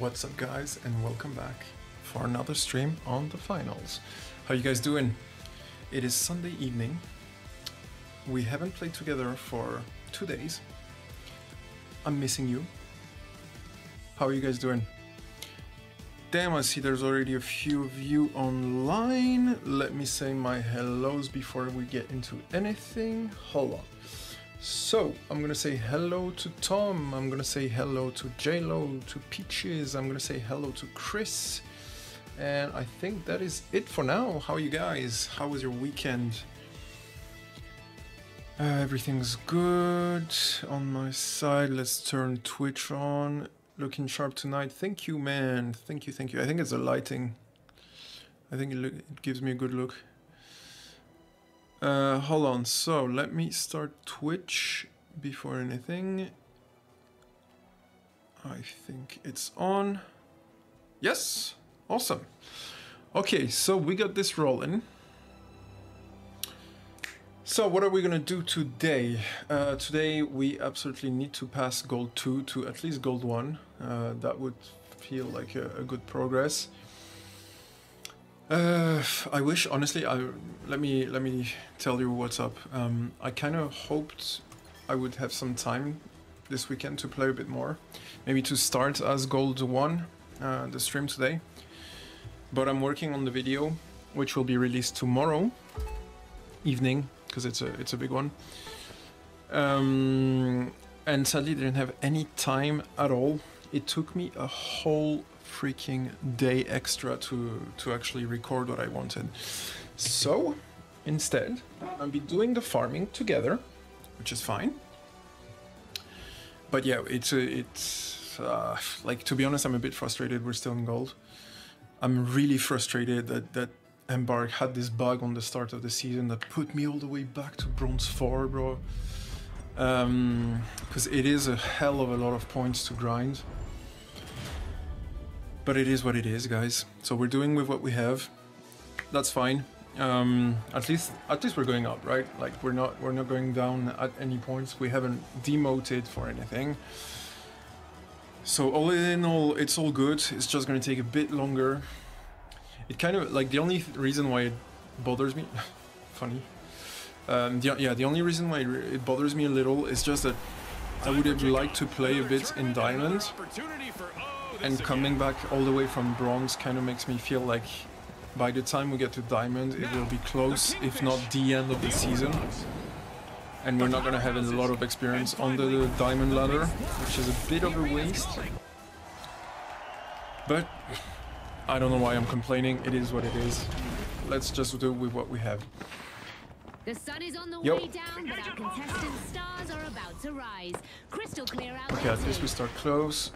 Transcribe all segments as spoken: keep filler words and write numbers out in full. What's up guys, and welcome back for another stream on The Finals. How you guys doing? It is Sunday evening. We haven't played together for two days. I'm missing you. How are you guys doing? Damn, I see there's already a few of you online. Let me say my hellos before we get into anything. Hold on. So, I'm gonna say hello to Tom, I'm gonna say hello to J-Lo, to Peaches, I'm gonna say hello to Chris, and I think that is it for now. How are you guys? How was your weekend? Uh, everything's good on my side. Let's turn Twitch on. Looking sharp tonight. Thank you, man. Thank you, thank you. I think it's the lighting. I think it, look, it gives me a good look. Uh, hold on, so let me start Twitch before anything. I think it's on. Yes, awesome. Okay, so we got this rolling. So what are we gonna do today? Uh, today we absolutely need to pass gold two to at least gold one. Uh, that would feel like a, a good progress. Uh, I wish, honestly, I, let me let me tell you what's up. Um, I kind of hoped I would have some time this weekend to play a bit more. Maybe to start as Gold one, uh, the stream today. But I'm working on the video, which will be released tomorrow evening, because it's a, it's a big one. Um, and sadly, I didn't have any time at all. It took me a whole freaking day extra to to actually record what I wanted. So instead I'll be doing the farming together, which is fine. But yeah, it's a, it's uh, like, to be honest, I'm a bit frustrated we're still in gold. I'm really frustrated that that Embark had this bug on the start of the season that put me all the way back to bronze four, bro, um because it is a hell of a lot of points to grind. But it is what it is, guys. So we're doing with what we have. That's fine. Um, at least, at least we're going up, right? Like we're not, we're not going down at any points. We haven't demoted for anything. So all in all, it's all good. It's just going to take a bit longer. It kind of like the only reason why it bothers me. Funny. Um, the, yeah, the only reason why it bothers me a little is just that I would have liked to play a bit in diamond. And coming back all the way from bronze kind of makes me feel like by the time we get to diamond, it will be close, if not the end of the season. And we're not going to have a lot of experience on the diamond ladder, which is a bit of a waste. But I don't know why I'm complaining. It is what it is. Let's just do with what we have. The sun is on the way down, but our contestant stars are about to rise. Crystal clear out. Okay, at least we start close.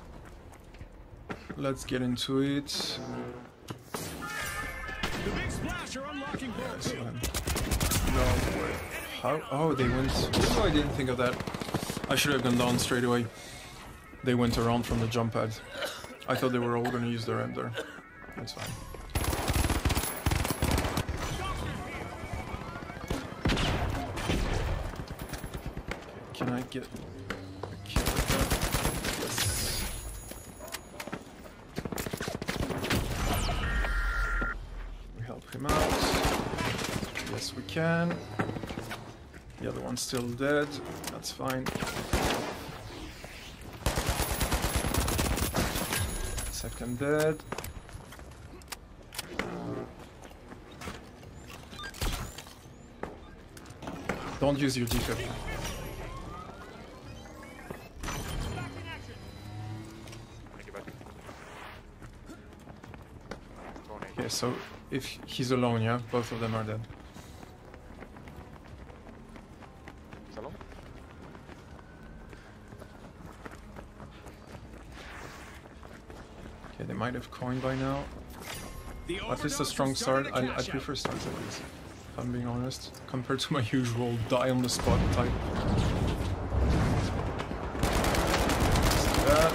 Let's get into it. The big splash are unlocking. Yes, no way. How? Oh, they went. Oh, I didn't think of that. I should have gone down straight away. They went around from the jump pad. I thought they were all going to use their end there. That's fine. Okay, can I get... Can. The other one's still dead, that's fine. Second dead. Don't use your decoy. Okay, so if he's alone, yeah, both of them are dead. Might have coin by now. At least a strong start. I, I prefer starts at least, if I'm being honest, compared to my usual die on the spot type. Uh,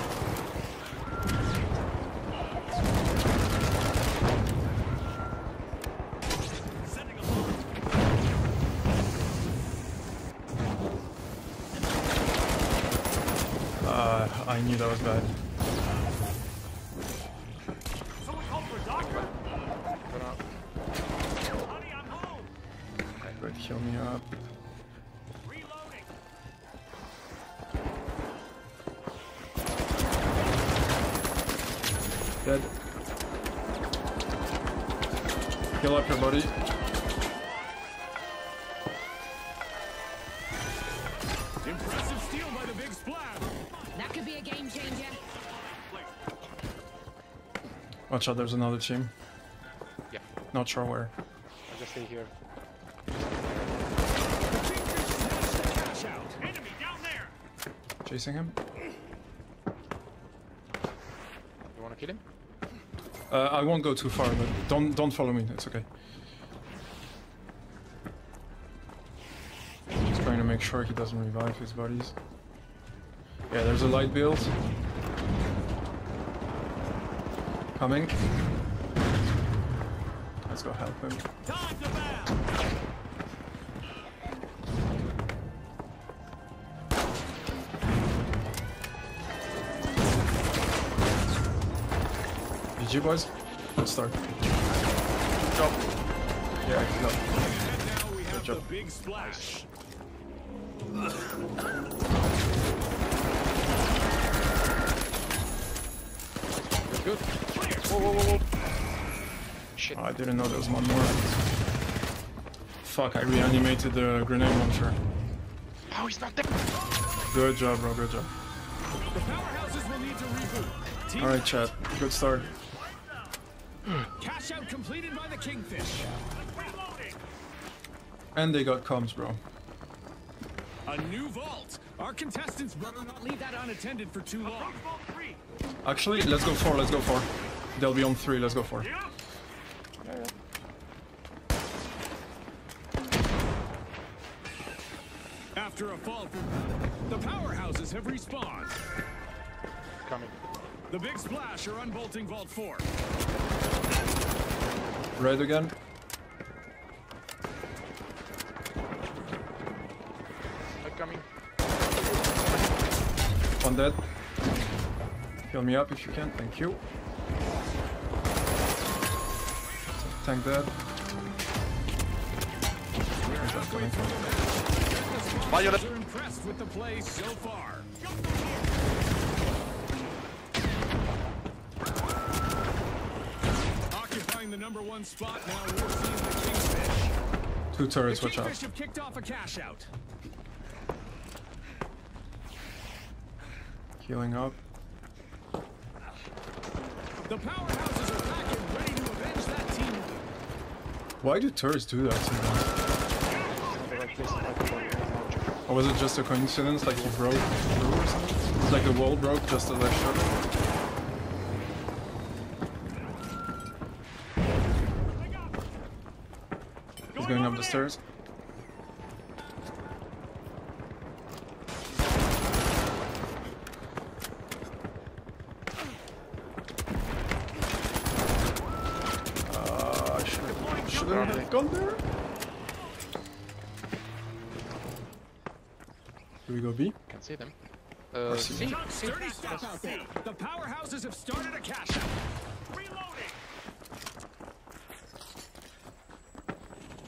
I knew that was bad. Heal me up. Dead. Heal up your body. Impressive steal by the big splash. That could be a game changer. Watch out, there's another team. Yeah. Not sure where. I'll just stay here. Chasing him. You wanna kill him? Uh, I won't go too far, but don't don't follow me. It's okay. Just trying to make sure he doesn't revive his buddies. Yeah, there's a light build. Coming. Let's go help him. Time to battle. G G boys, let's start. Good job. Yeah, good job. Good job. Big splash. Good, good. Whoa, whoa, whoa, whoa. Shit. Oh, I didn't know there was one more. Fuck, I reanimated the grenade launcher. Oh, he's not there. Good job, bro, good job. The powerhouses will need to reboot. Alright, chat. Good start. Cash out completed by the Kingfish. And they got comms, bro. A new vault. Our contestants will not leave that unattended for too long. Actually, let's go four. Let's go four. They'll be on three. Let's go four. Yeah. After a fall, the powerhouses have respawned. Coming. The big splash are unbolting vault four. Red again. I'm coming. One dead. Heal me up if you can, thank you. Tank dead. Violet. They're impressed with the play so far. The number one spot now. We're seeing the Kingfish. Two turrets, watch out. The Kingfish have kicked off a cash out. Healing up. The powerhouses are back and ready to avenge that team. Why do turrets do that sometimes? Or was it just a coincidence? Like he broke through or something? Like the wall broke just as I shot. Going up the stairs. Uh, should I, should I have gone there? Here we go, B. Can't see them. Uh, see them. The powerhouses have started a cash out. Reloading.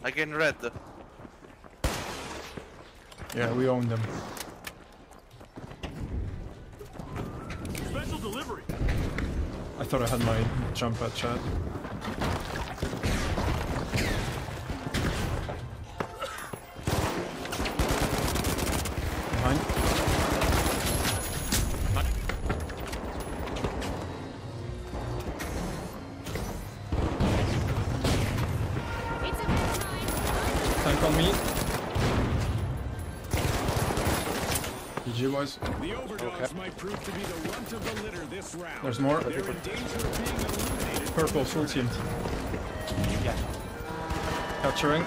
Again, red. Yeah, we own them. Special delivery. I thought I had my jump at chat. Behind. On me. G G boys. The overdogs okay. Might prove to be the runt of the litter this round. There's more. They're in danger of being eliminated. Purple full team. Yeah. Capturing.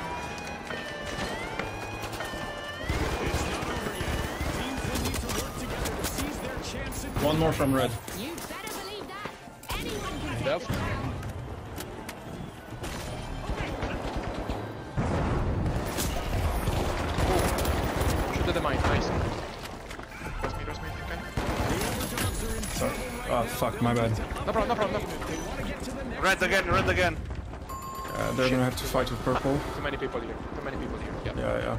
It's not over yet. Teams will need to work together to seize their chance. One more from red. You better believe that. Anyone can take it. Fuck, my bad. No problem, no problem, no problem. Red again, red again. Uh, they're Shit. gonna have to fight with purple. Too many people here. Too many people here. Yeah, yeah. yeah.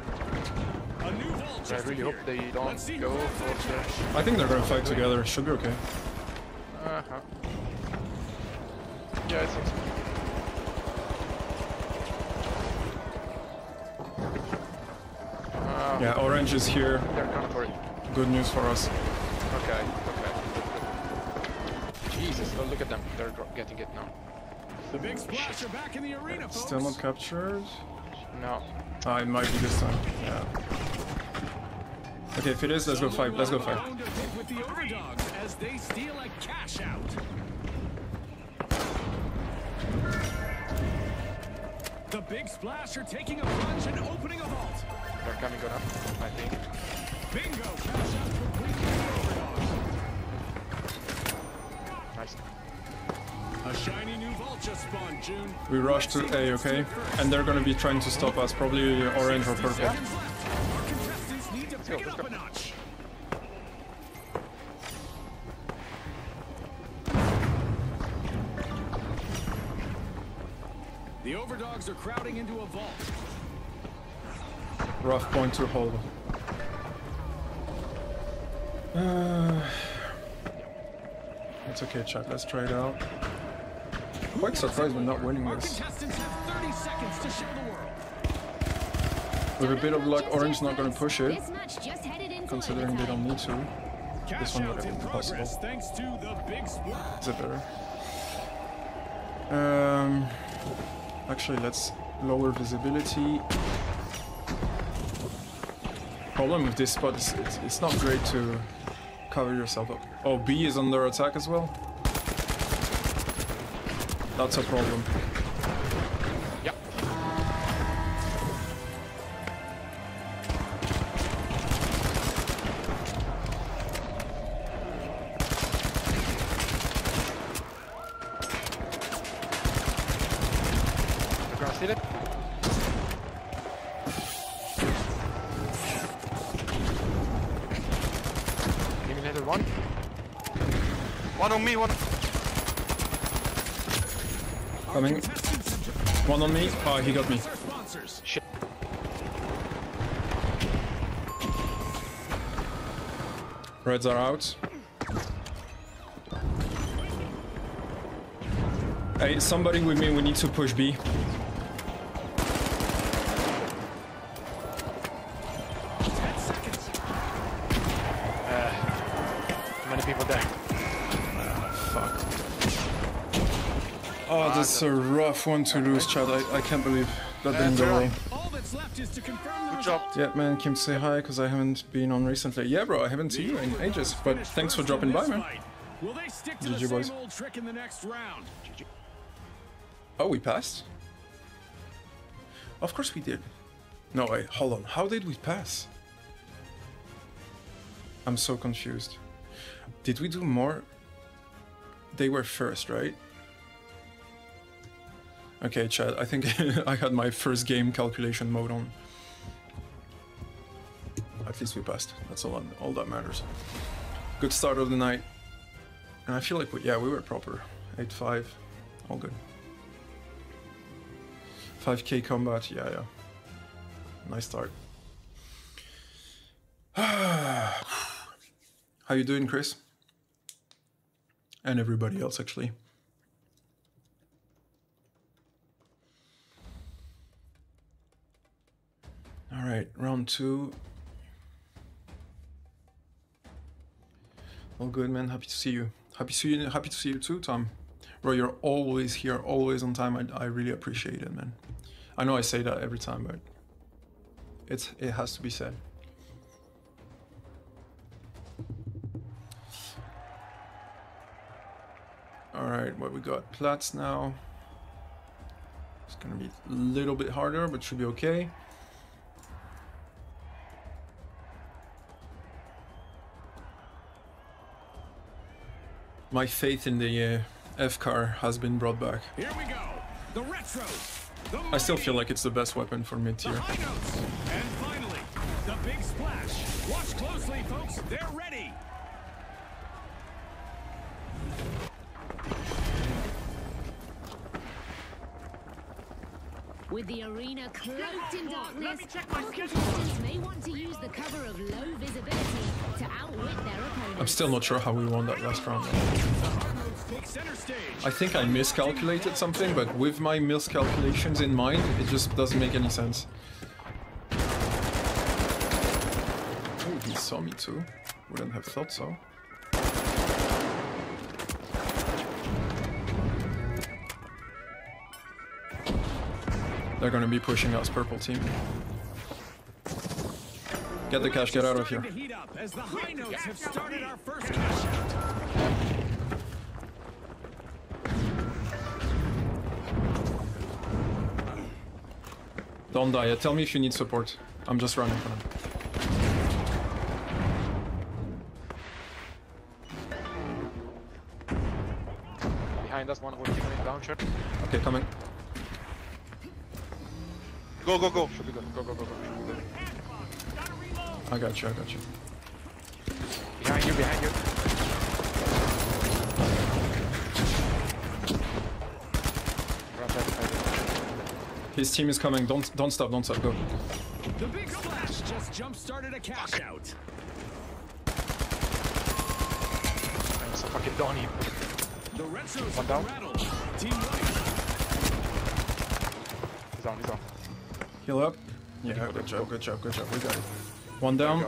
A new vault I really hope they don't go for the... I think they're gonna fight together. Should be okay. Uh huh. Yeah, I think so. Um, yeah, orange is here. They're coming for it. Good news for us. Okay. Okay. Jesus, oh, look at them. They're getting it now. The big splash are back in the arena, folks. Still not captured? No. Ah, it might be this time. Yeah. Okay, if it is, let's go fight. Let's go fight. With the overdogs as they steal a cash out. The big splash are taking a plunge and opening a vault. They're coming up, I think. Bingo! Cash out completely the overdogs. Nice. A shiny new vault just spawned, June. We rush to A, okay? And they're gonna be trying to stop us, probably orange or purple. Our contestants need to pick it up a notch. The overdogs are crowding into a vault. Rough point to hold. Uh, it's okay, chat. Let's try it out. I'm quite surprised we're not winning this. With a bit of luck, orange not going to push it, considering they don't need to. This one would have been possible. Is it better? Um, actually, let's lower visibility. Problem with this spot is it's, it's not great to cover yourself up. Oh, B is under attack as well. That's a problem. Yep. Did it? Give me another one. One on me, one. Coming. One on me. Oh, he got me. Shit. Reds are out. Hey, somebody with me. We need to push B. ten seconds. Uh, many people there. Oh, that's a rough one to lose, Chad. I, I can't believe that didn't go well. Good job. Yeah, man, came to say hi because I haven't been on recently. Yeah, bro, I haven't seen you in ages, but thanks for dropping by, man. G G, boys. Oh, we passed? Of course we did. No, wait, hold on. How did we pass? I'm so confused. Did we do more? They were first, right? Okay, chat, I think I had my first game calculation mode on. At least we passed. That's all, all that matters. Good start of the night. And I feel like, we, yeah, we were proper. eight five, all good. five K combat, yeah, yeah. Nice start. How you doing, Chris? And everybody else, actually. All right, round two. All good, man. Happy to see you. Happy to see you. Happy to see you too, Tom. Bro, you're always here, always on time. I, I really appreciate it, man. I know I say that every time, but it's it has to be said. All right, what we got? Plats now. It's gonna be a little bit harder, but should be okay. My faith in the uh, F-car has been brought back. Here we go. The retro. The I still feel like it's the best weapon for mid-tier. And finally, the big splash. Watch closely, folks. They're ready. With the arena cloaked in darkness, contestants may want to use the cover of low visibility to outwit their opponents. I'm still not sure how we won that last round. I think I miscalculated something, but with my miscalculations in mind, it just doesn't make any sense. Oh, he saw me too. Wouldn't have thought so. They're gonna be pushing us, purple team. Get the cash, get out of here. Don't die. Tell me if you need support. I'm just running for them. Behind us, one whole team in down shot. Okay, coming. Go, go, go. Should be good. Go, go, go, go. I got you, I got you. Behind you, behind you. His team is coming. Don't don't stop, don't stop, go. The big splash just jump started a cash out. I'm so fucking done here. The red zone's one down. Team white. He's down, he's down. Heal up. Yeah, yeah, good job, good job, good job. We got it. One down.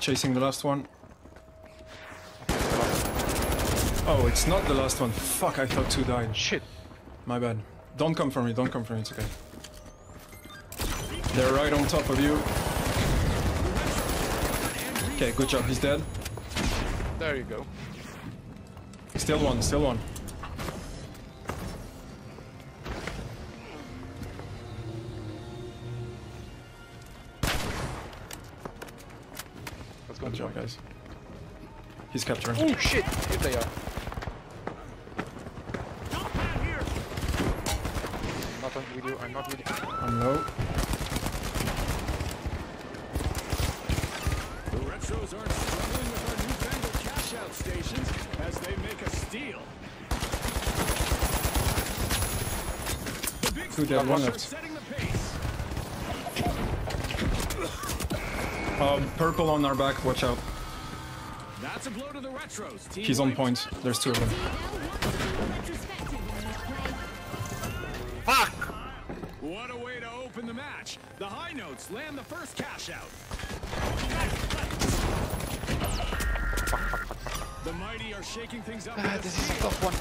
Chasing the last one. Oh, it's not the last one. Fuck, I thought two died. Shit. My bad. Don't come for me, don't come for me, it's okay. They're right on top of you. Okay, good job, he's dead. There you go. Still one, still one. Good job, guys. He's capturing. Oh shit! Here they are. Not on video, I'm not video. I'm low. The Retros aren't struggling with our newfangled cash out stations as they make a steal. The big splash is setting the pace. Um, purple on our back, watch out. That's a blow to the Retros. Team He's on point. There's two of them. Fuck! What a way to open the match. The high notes land the first cash out. The mighty are shaking things up. Ah, this is a tough one.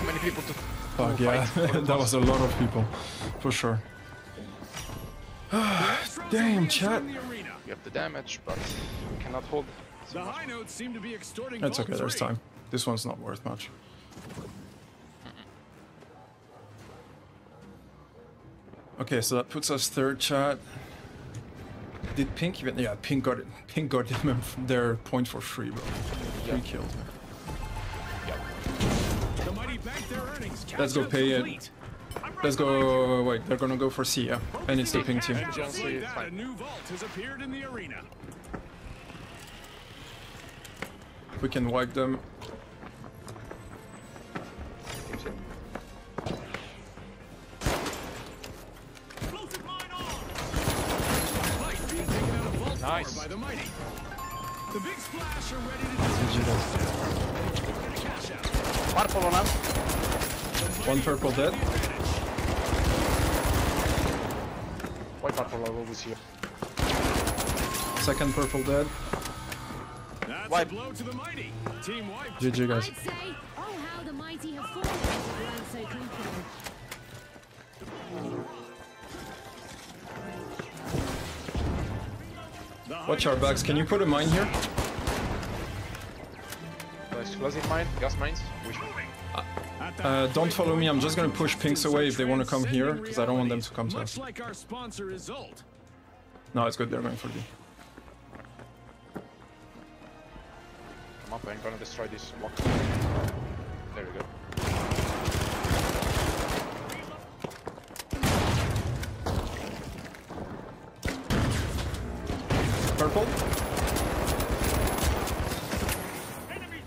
Too many people to Fuck to yeah, fight. That was a lot of people, for sure. Damn, chat. You have the damage, but we cannot hold. The high notes seem to be extorting. That's okay, there's time. This one's not worth much. Okay, so that puts us third, chat. Did Pink even? Yeah, Pink got it. Pink got them their point for free, bro. Three yep. kills. Yep. The mighty bank their earnings. Let's go pay it. Let's go. Wait, they're gonna go for C, yeah. And it's the ping team. A new vault has appeared in the arena. We can wipe them. Nice. By the mighty. The big splash are ready to cash out. One purple dead. White purple always here. Second purple dead. That's White. A blow to the mighty. Team White. G G guys. I'd say, oh, how the mighty have fallen to land so comfortable. Watch our backs. Can you put a mine here? There's closing mine, gas mines. Which one? Uh, don't follow me, I'm just gonna push Pinks away if they want to come here, because I don't want them to come to us. No, it's good, they're going for D. Come up, I'm gonna destroy this block. There we go. Purple.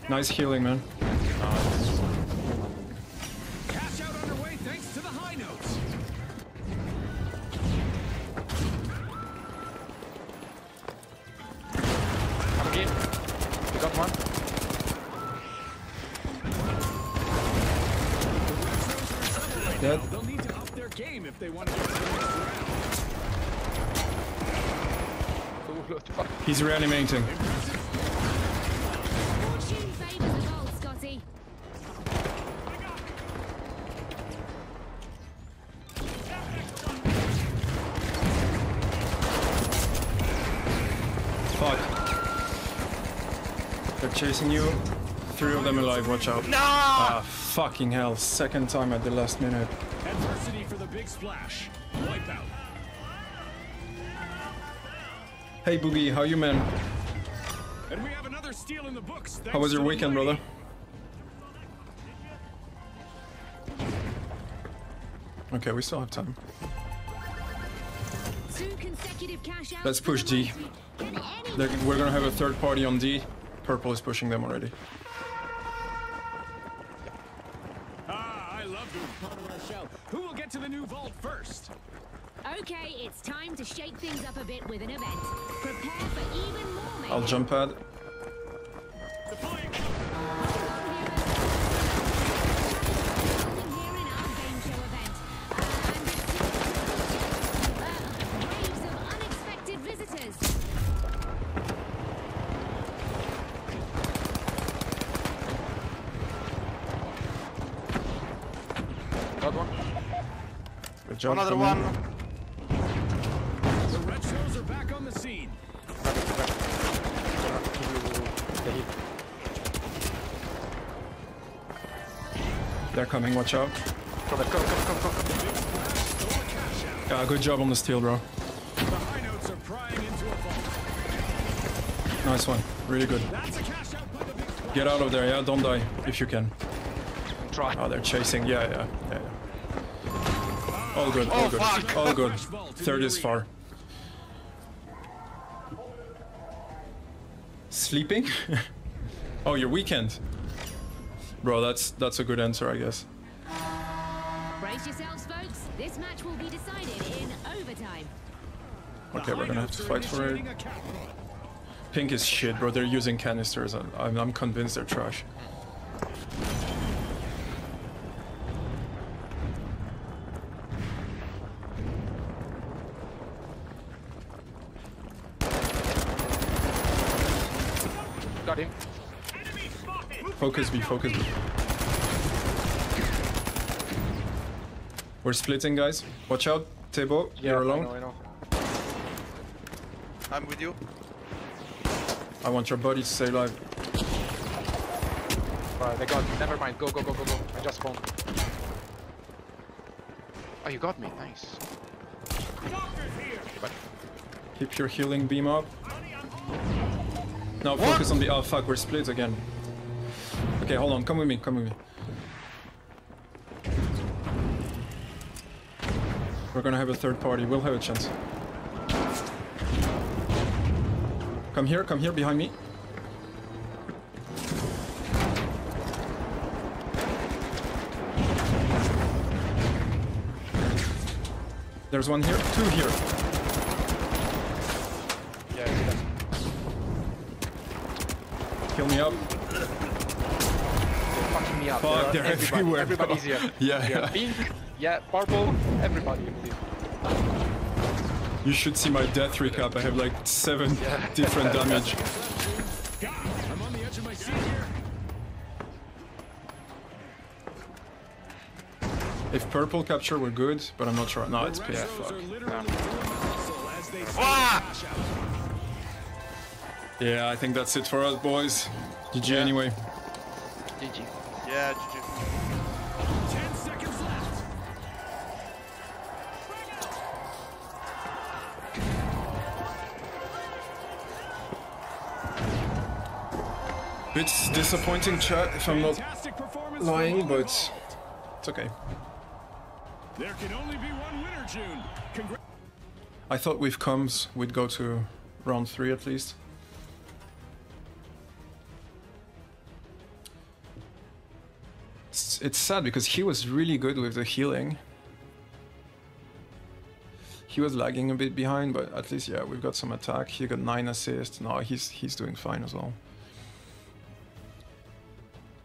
Nice healing, man. Good. They'll need to up their game if they want to get to the next round. He's reanimating. Chasing you. Three of them alive, watch out. No! Ah, fucking hell. Second time at the last minute. Adversity for the big splash. Wipe out. Hey Boogie, how you man? And we have another steal in the books. How was your weekend, brother? Okay, we still have time. Two consecutive cash outs. Let's push D. We're gonna have a third party on D. Purple is pushing them already. Ah, I love the part of our show. Who will get to the new vault first? Okay, it's time to shake things up a bit with an event. Prepare for even more. Maybe. I'll jump pad. Jump Another one. The Red Shells are back on the scene. They're coming, watch out. Come, come, come, come, come. Yeah, good job on the steal, bro. The high notes are prying into a vault. Nice one, really good. That's a cash out by the big splash. Get out of there, yeah, don't die if you can. Try. Oh, they're chasing, yeah, yeah, yeah. yeah. All good, all oh, good, fuck. all good. Third is far. Sleeping? Oh, your weekend. Bro, that's that's a good answer, I guess. Brace yourselves, folks. This match will be decided in overtime. Okay, we're gonna have to fight for it. Pink is shit, bro. They're using canisters. I'm, I'm convinced they're trash. Focus B, focus B. We're splitting, guys. Watch out, Tebo. Yeah, you're alone. I know, I know. I'm with you. I want your body to stay alive. Alright, they got me. Never mind. Go, go, go, go, go. I just spawned. Oh, you got me. Nice. Keep your healing beam up. Now focus on the. Oh, fuck. We're split again. Okay, hold on, come with me, come with me. We're gonna have a third party, we'll have a chance. Come here, come here, behind me. There's one here, two here. Yeah, kill me up. Fuck, there they're everybody, everywhere. Everybody's here. Yeah, yeah. Pink, yeah, purple, everybody. You should see my death recap. I have like seven yeah. different damage. I'm on the edge of my seat here. If purple capture were good, but I'm not sure. No, it's P F. Yeah, fuck. Ah! Yeah, I think that's it for us, boys. G G yeah. anyway. G G. Yeah, G G. Ten seconds left. It's disappointing chat if I'm not lying, but it's okay. There can only be one winner, June. Congra I thought with comms we'd go to round three at least. It's sad because he was really good with the healing. He was lagging a bit behind, but at least yeah, we've got some attack. He got nine assists. No, he's he's doing fine as well.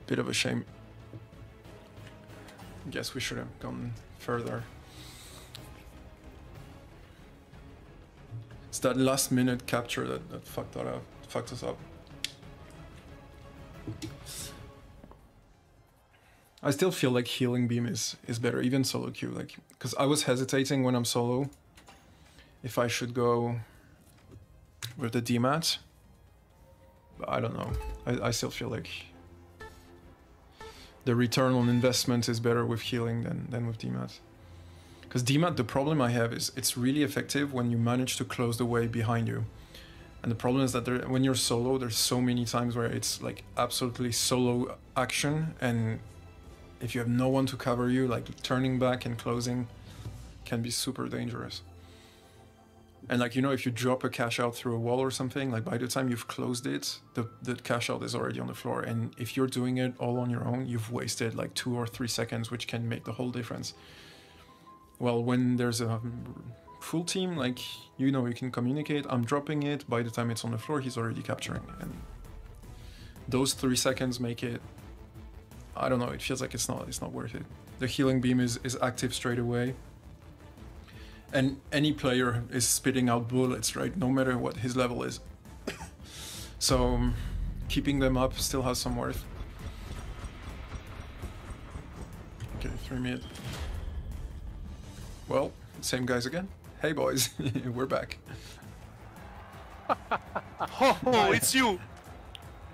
Bit of a shame. guess we should have gone further. It's that last minute capture that, that fucked, that up, fucked us up. I still feel like healing beam is, is better, even solo queue, like, because I was hesitating when I'm solo if I should go with the D MAT, but I don't know. I, I still feel like the return on investment is better with healing than, than with D MAT. Because D MAT, the problem I have is it's really effective when you manage to close the way behind you. And the problem is that there, when you're solo, there's so many times where it's like absolutely solo action, and if you have no one to cover you, like turning back and closing can be super dangerous. And like, you know, if you drop a cash out through a wall or something, like by the time you've closed it, the, the cash out is already on the floor. And if you're doing it all on your own, you've wasted like two or three seconds, which can make the whole difference. Well, when there's a full team, like, you know, you can communicate, I'm dropping it, by the time it's on the floor, he's already capturing. And those three seconds make it, I don't know, it feels like it's not, it's not worth it. The healing beam is, is active straight away. And any player is spitting out bullets, right? No matter what his level is. So um, keeping them up still has some worth. Okay, three mid. Well, same guys again. Hey boys, we're back. Oh, it's you!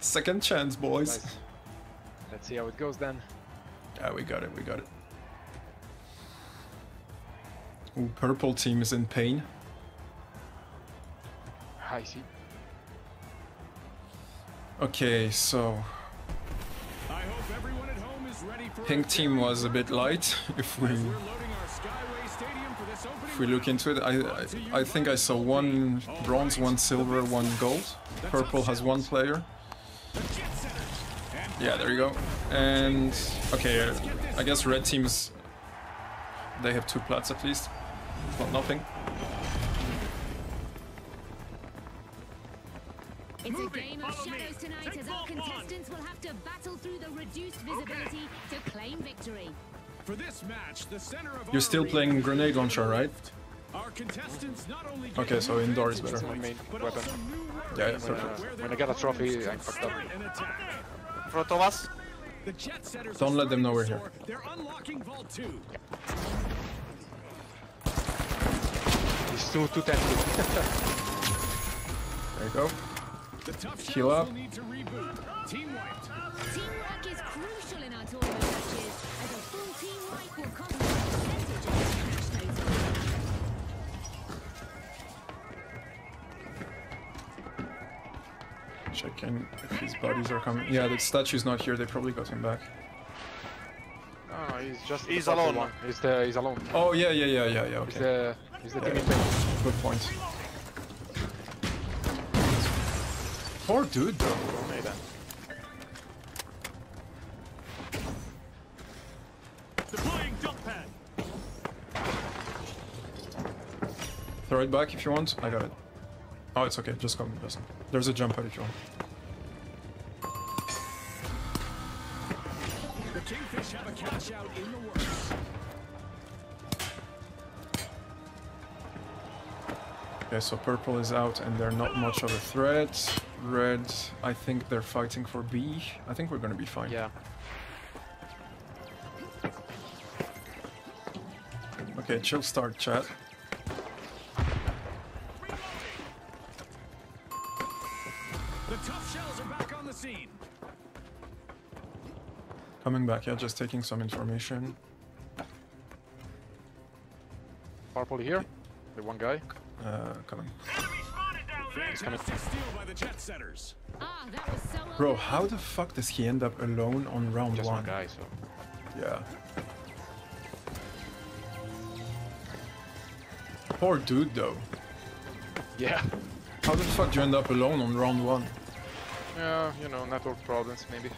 Second chance, boys. Nice. Let's see how it goes then. Yeah, we got it, we got it. Ooh, purple team is in pain. I see. Okay, so I hope everyone at home is ready for pink team was a bit light. If we if we look into it, I I, I think I saw one bronze, one silver, one gold. Purple has one player. Yeah, there you go. And okay, I guess red teams, they have two plats at least. It's not nothing. It's a game of shadows tonight, as our contestants will have to battle through the reduced visibility to claim victory. For this match, the center of you're still playing grenade launcher, right? Our contestants not only okay, so indoor is better. Main weapon. Yeah, yeah, perfect. When, uh, when I got a trophy, I fucked up. In front of us. Don't let them know we're here. They're unlocking Vault two. He's too, too tempted. There you go. The tough heal up. Need to reboot. Team wiped. Teamwork is crucial in our tournament matches, as a full team wipe will come with a percentage. Checking if his bodies are coming. Yeah, the statue's not here. They probably got him back. No, he's just he's the alone. One. He's the he's alone. Oh yeah, yeah, yeah, yeah, yeah. Okay. He's the he's the yeah, yeah. Good point. Poor dude, though. Deploying jump pad. Throw it back if you want. I got it. Oh, it's okay, just come, just there's a jump pad if you want. The Kingfish have a cash out in the works. Okay, so purple is out and they're not much of a threat. Red, I think they're fighting for B. I think we're gonna be fine. Yeah. Okay, chill start, chat. Coming back, yeah, just taking some information. Purple here, the one guy. Uh, coming. He's coming. Bro, how the fuck does he end up alone on round just one? One guy, so. Yeah. Poor dude, though. Yeah. How the fuck do you end up alone on round one? Yeah, you know, network problems, maybe.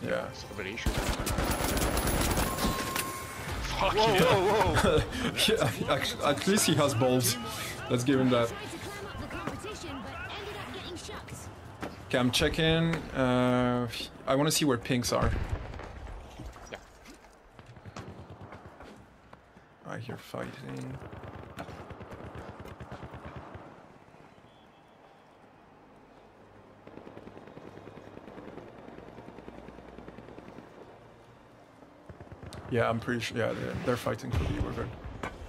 Yeah, it's a bit issue. Fuck whoa, yeah. Whoa, whoa. Yeah, actually, at least he has balls. Let's give him that. Okay, I'm checking. Uh, I want to see where pinks are. Yeah. I hear fighting. Yeah, I'm pretty sure. Yeah, they're, they're fighting for the order.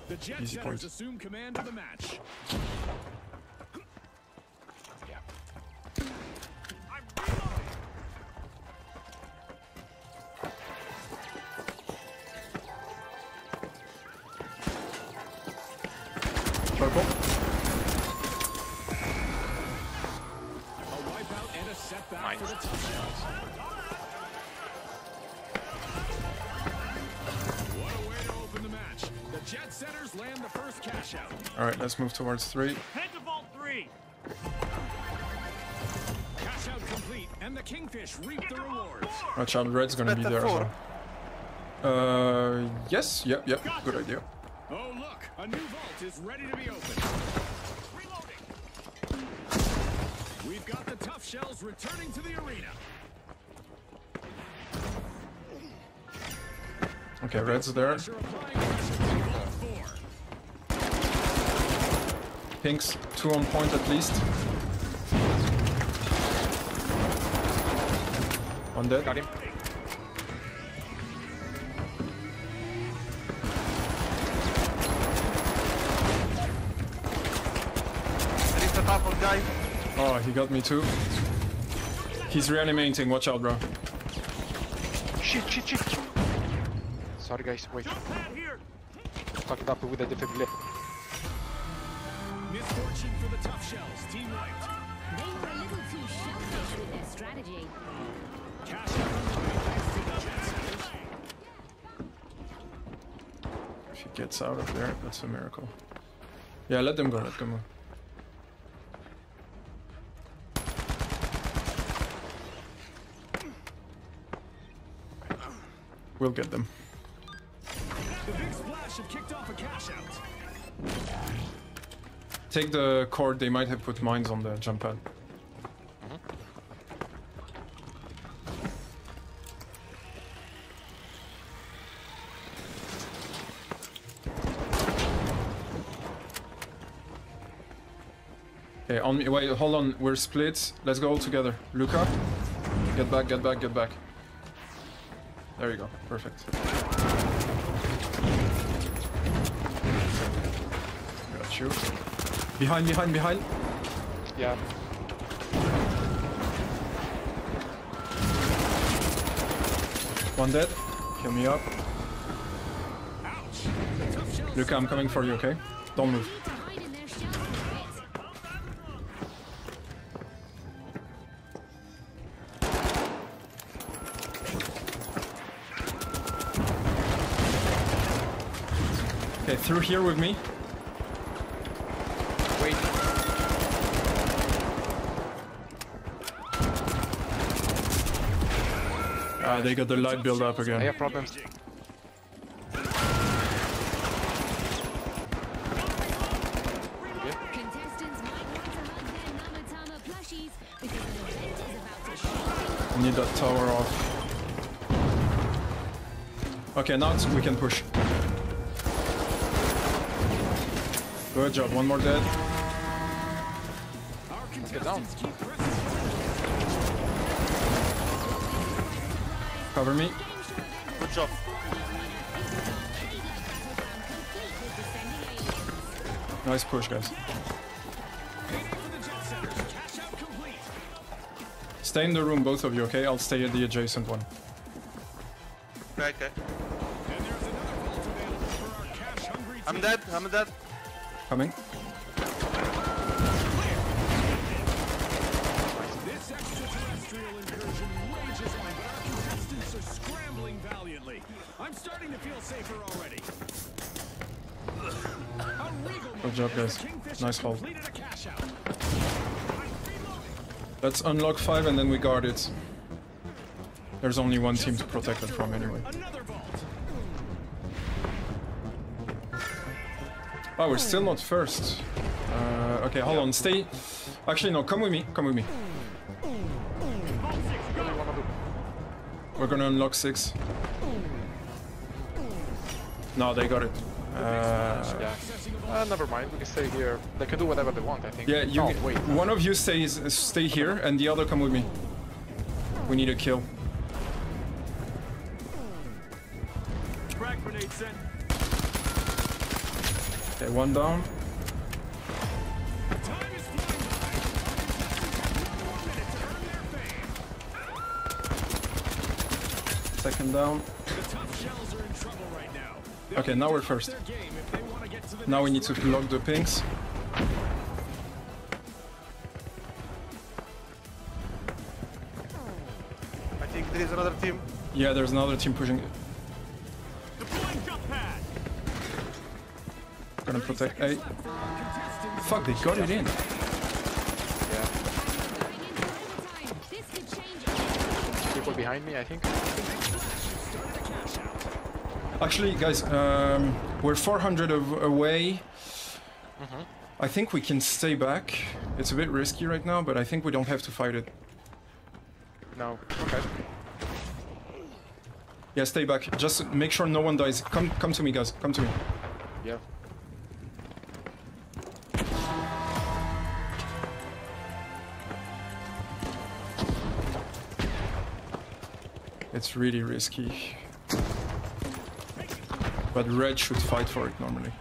The Jet Easy Setters point. Assume command of the match. Yeah. I'm reloading. Purple. A wipeout and a setback nice. For the touchdown. Jet Setters land the first cash out. All right, let's move towards three. Head to vault three. Cash out complete, and the Kingfish reap the rewards. Watch out, Red's gonna be there as well. Uh, yes, yep, yep, good idea. Oh look, a new vault is ready to be opened. Reloading. We've got the tough shells returning to the arena. Okay, Red's there. Pink's two on point at least. One dead. Got him. That is the top of guy. Oh, he got me too. He's reanimating. Watch out, bro. Shit, shit, shit. Sorry, guys. Wait. Fucked up with the defibrillator. Misfortune for the tough shells, team white. They were a little too shellfish with their strategy. Cash out on the way. If he gets out of there, that's a miracle. Yeah, let them go. Let them go. We'll get them. The big splash had kicked off a cash out. Take the cord, they might have put mines on the jump pad. Mm-hmm. Okay, on me. Wait, hold on, we're split. Let's go all together. Luca, get back, get back, get back. There you go, perfect. Got you. Behind, behind, behind. Yeah. One dead. Kill me up. Luca, I'm coming for you, okay? Don't move. Okay, through here with me. Ah, they got the light build up again. I have problems. I need that tower off. Okay, now it's, we can push. Good job, one more dead. Let's get down. Cover me. Good job. Nice push, guys. Stay in the room, both of you, okay? I'll stay at the adjacent one. Right there. I'm dead, I'm dead. Coming. I'm starting to feel safer already. Good job, guys. Nice hold. Let's unlock five and then we guard it. There's only one team to protect it from anyway. Oh, we're still not first. Uh, okay, hold on. Stay. Actually, no. Come with me. Come with me. We're gonna unlock six. No, they got it. Uh, yeah. Uh, never mind. We can stay here. They can do whatever they want, I think. Yeah. You. Oh, wait. One of you stays, stay here, and the other come with me. We need a kill. Okay, one down. Second down. Okay, now we're first. Now we need to block the pings. I think there is another team. Yeah, there's another team pushing. Gonna protect. Hey. Fuck, they got it in. Yeah. People behind me, I think. Actually, guys, um, we're four hundred of, away. Mm-hmm. I think we can stay back. It's a bit risky right now, but I think we don't have to fight it. No. Okay. Yeah, stay back. Just make sure no one dies. Come, come to me, guys. Come to me. Yeah. It's really risky. But red should fight for it normally.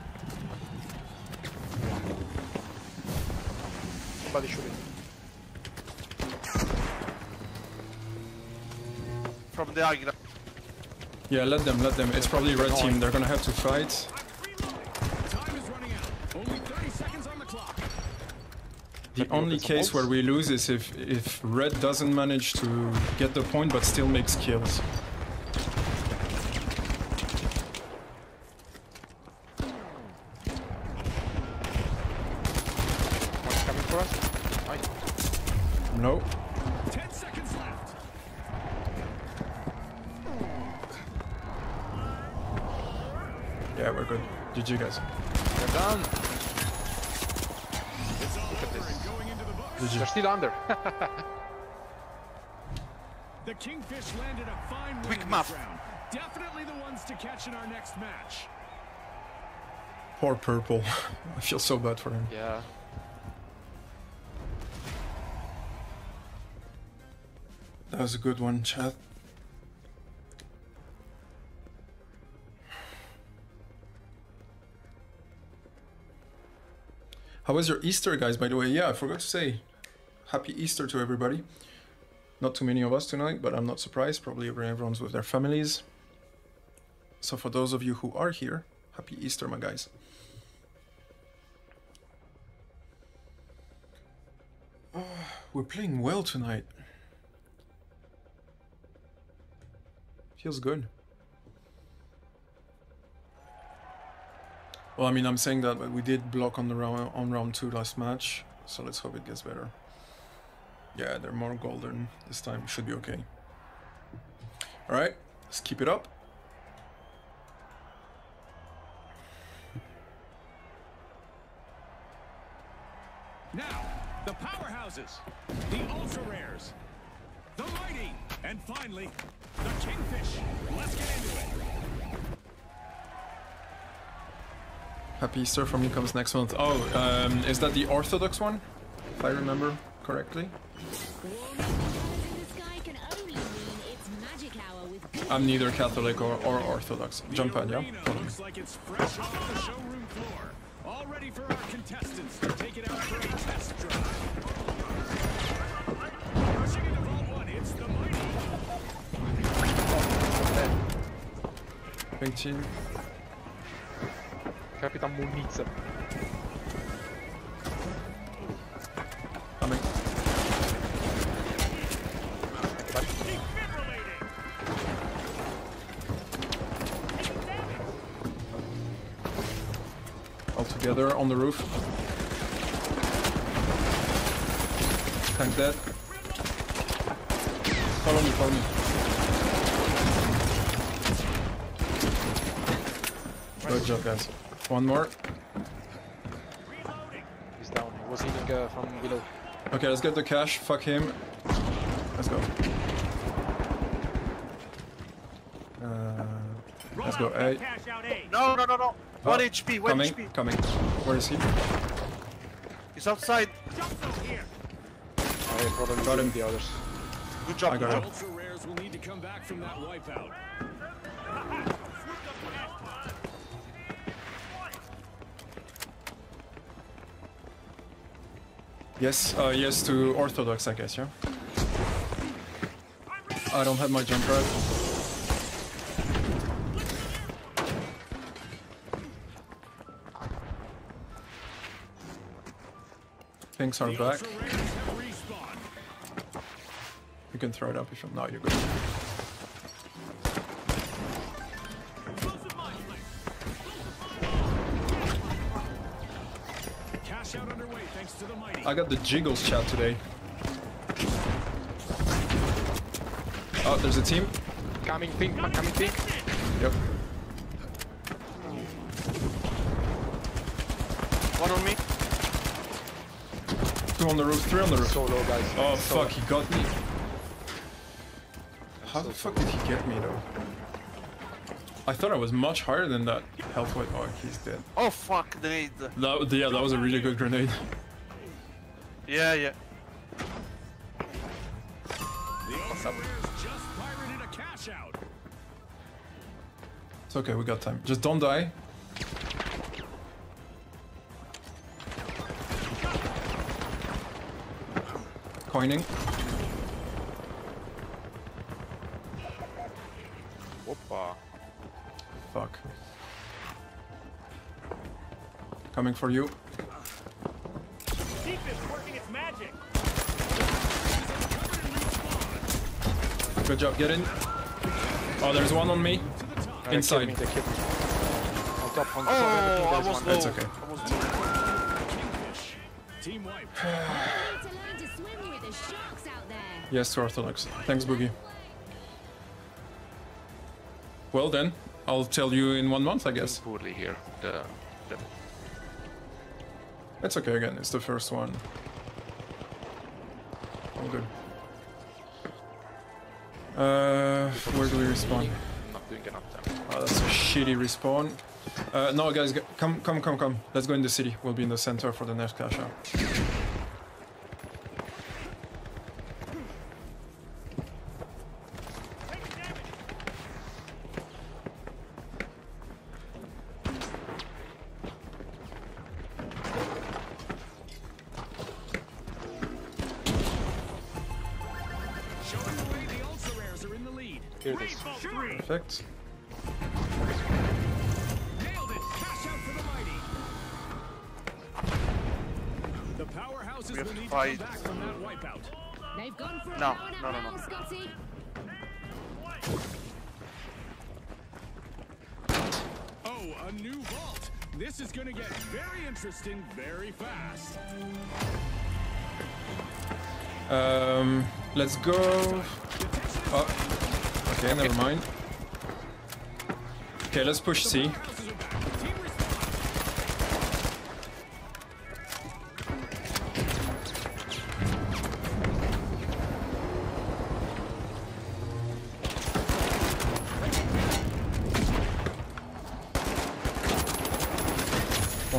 Somebody shoot it. From the Agra. Yeah, let them, let them. It's probably red team. They're gonna have to fight. Time is running out. Only thirty seconds on the clock. The only case where we lose is if if red doesn't manage to get the point but still makes kills. No. Ten seconds left. Yeah, we're good. G G, guys. We're done. Look at this. G G. They're still under. The Kingfish landed a fine quick win this round. Definitely the ones to catch in our next match. Poor purple. I feel so bad for him. Yeah. That was a good one, chat. How was your Easter, guys, by the way? Yeah, I forgot to say. Happy Easter to everybody. Not too many of us tonight, but I'm not surprised. Probably everyone's with their families. So for those of you who are here, happy Easter, my guys. Oh, we're playing well tonight. Feels good. Well, I mean, I'm saying that, but we did block on the round on round two last match, so let's hope it gets better. Yeah, they're more golden this time. Should be okay. All right, let's keep it up. Now, the powerhouses, the ultra rares, the mighty, and finally, the Kingfish. Let's get into it. Happy Easter for me comes next month. Oh, um, is that the Orthodox one? If I remember correctly. I'm neither Catholic or, or Orthodox. Jump on, yeah? Looks like it's fresh off the showroom floor. All ready for our contestants to take it out for a test drive. Pushing into vault one, it's the mighty. Pink team. Kapitan Munica. Coming. All together on the roof. Tank that. Follow me, follow me. Good job, guys. One more. He's down. He was healing uh, from below. Okay, let's get the cash. Fuck him. Let's go. Uh, let's go. A. No, no, no, no. Oh, one H P, one coming, H P. Coming, coming. Where is he? He's outside. Here. I got him, got him. The others. Good job, I got him. We'll need to come back from that wipeout. Yes, uh, yes to Orthodox, I guess, yeah? I don't have my jump rifle. Things are back. You can throw it up if you're not, you're good. Cash out underway, thanks to the mighty. I got the jiggles chat today. Oh, there's a team. Coming pink, coming pink. Yep. One on me. Two on the roof, three on the roof. So low, guys. Oh, so fuck, low. He got me. How the fuck did he get me, though? I thought I was much higher than that. Health weight. Oh, he's dead. Oh, fuck, grenade. That, yeah, that was a really good grenade. Yeah, yeah. What's up? It's okay, we got time. Just don't die. Coining. Whoopa. Fuck. Coming for you. Deep is working its magic. Good job, get in. Oh, there's one on me. No, inside. Me, me. On top, on top. Oh, I was low. That's okay. I was low. Team wipe. Yes to Orthodox. Thanks, Boogie. Well then, I'll tell you in one month, I guess. Poorly here. The, the... It's okay again, it's the first one. All good. Uh, where do we respawn? Not doing enough time. Oh, that's a shitty respawn. Uh, no, guys, come, come, come, come. Let's go in the city. We'll be in the center for the next clash out. Perfect. Nailed it. Cash out for the mighty. The powerhouses will need to come back from that wipeout. They've gone for a no, no, no, no. Scotty. Oh, a new vault. This is going to get very interesting very fast. Um, let's go. Oh. Okay, never mind. Okay, let's push C. One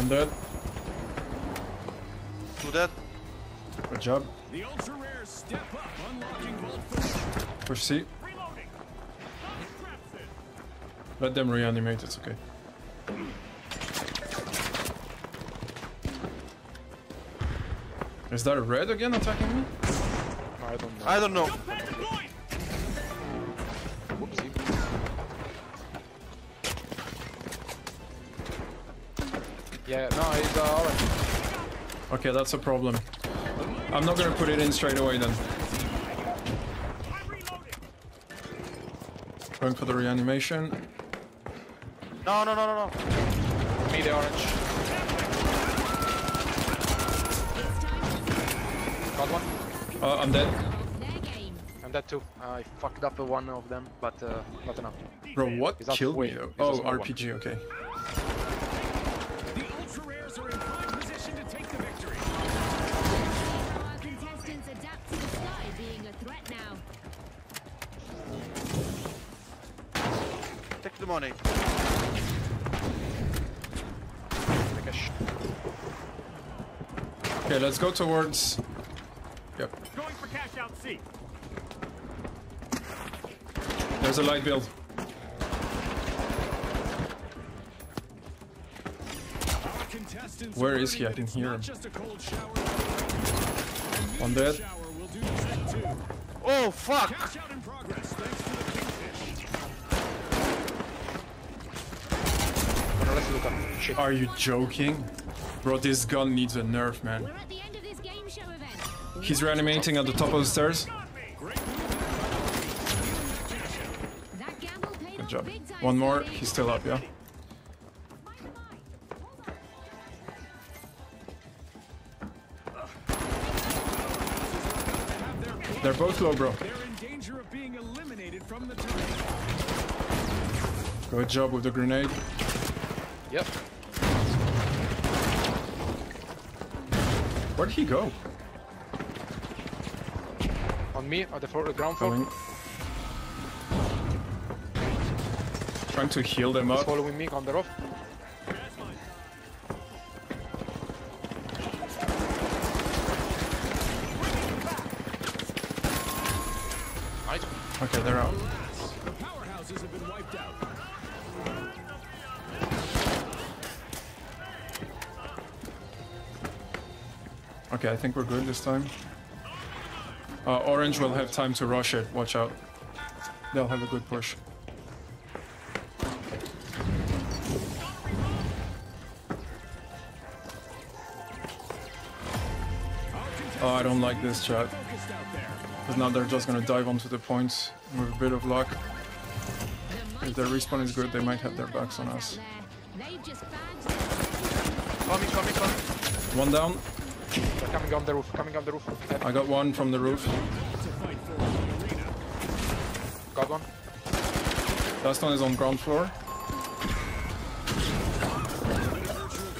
dead. Two dead. Good job. The ultra rare step up, unlocking both. Push C. Let them reanimate, it's okay. Is that a red again attacking me? I don't know. I don't know. Whoopsie. Yeah, no, it's uh, orange. Okay, that's a problem. I'm not gonna put it in straight away then. Going for the reanimation. No, no, no, no, no. Me, the orange. Got one. Oh, I'm dead. I'm dead too. I fucked up one of them, but uh, not enough. Bro, what it's killed me though? Oh, R P G, one. Okay. The ultra rares are in prime position to take the victory. Our contestants adapt to the sky being a threat now. Take the money. Turkish. Okay, let's go towards. Yep. Going for cash out C. There's a light build. Where is he? I didn't hear him. One dead. Oh fuck! Are you joking? Bro, this gun needs a nerf, man. We're at the end of this game show event. He's reanimating at the top of the stairs. Good job. One more, he's still up, yeah? They're both low, bro. They're in danger of being eliminated from the turret. Good job with the grenade. Yep. Where'd he go? On me, on the floor, the ground floor. Trying to heal them up. He's following me on the roof. Okay, they're out. The powerhouses have been wiped out. Okay, I think we're good this time. Uh, Orange will have time to rush it. Watch out. They'll have a good push. Oh, I don't like this chat. But now they're just gonna dive onto the points with a bit of luck. If their respawn is good, they might have their backs on us. Coming, coming, coming. One down. They're coming on the roof, coming on the roof. Yep. I got one from the roof. Got one. Last one is on ground floor.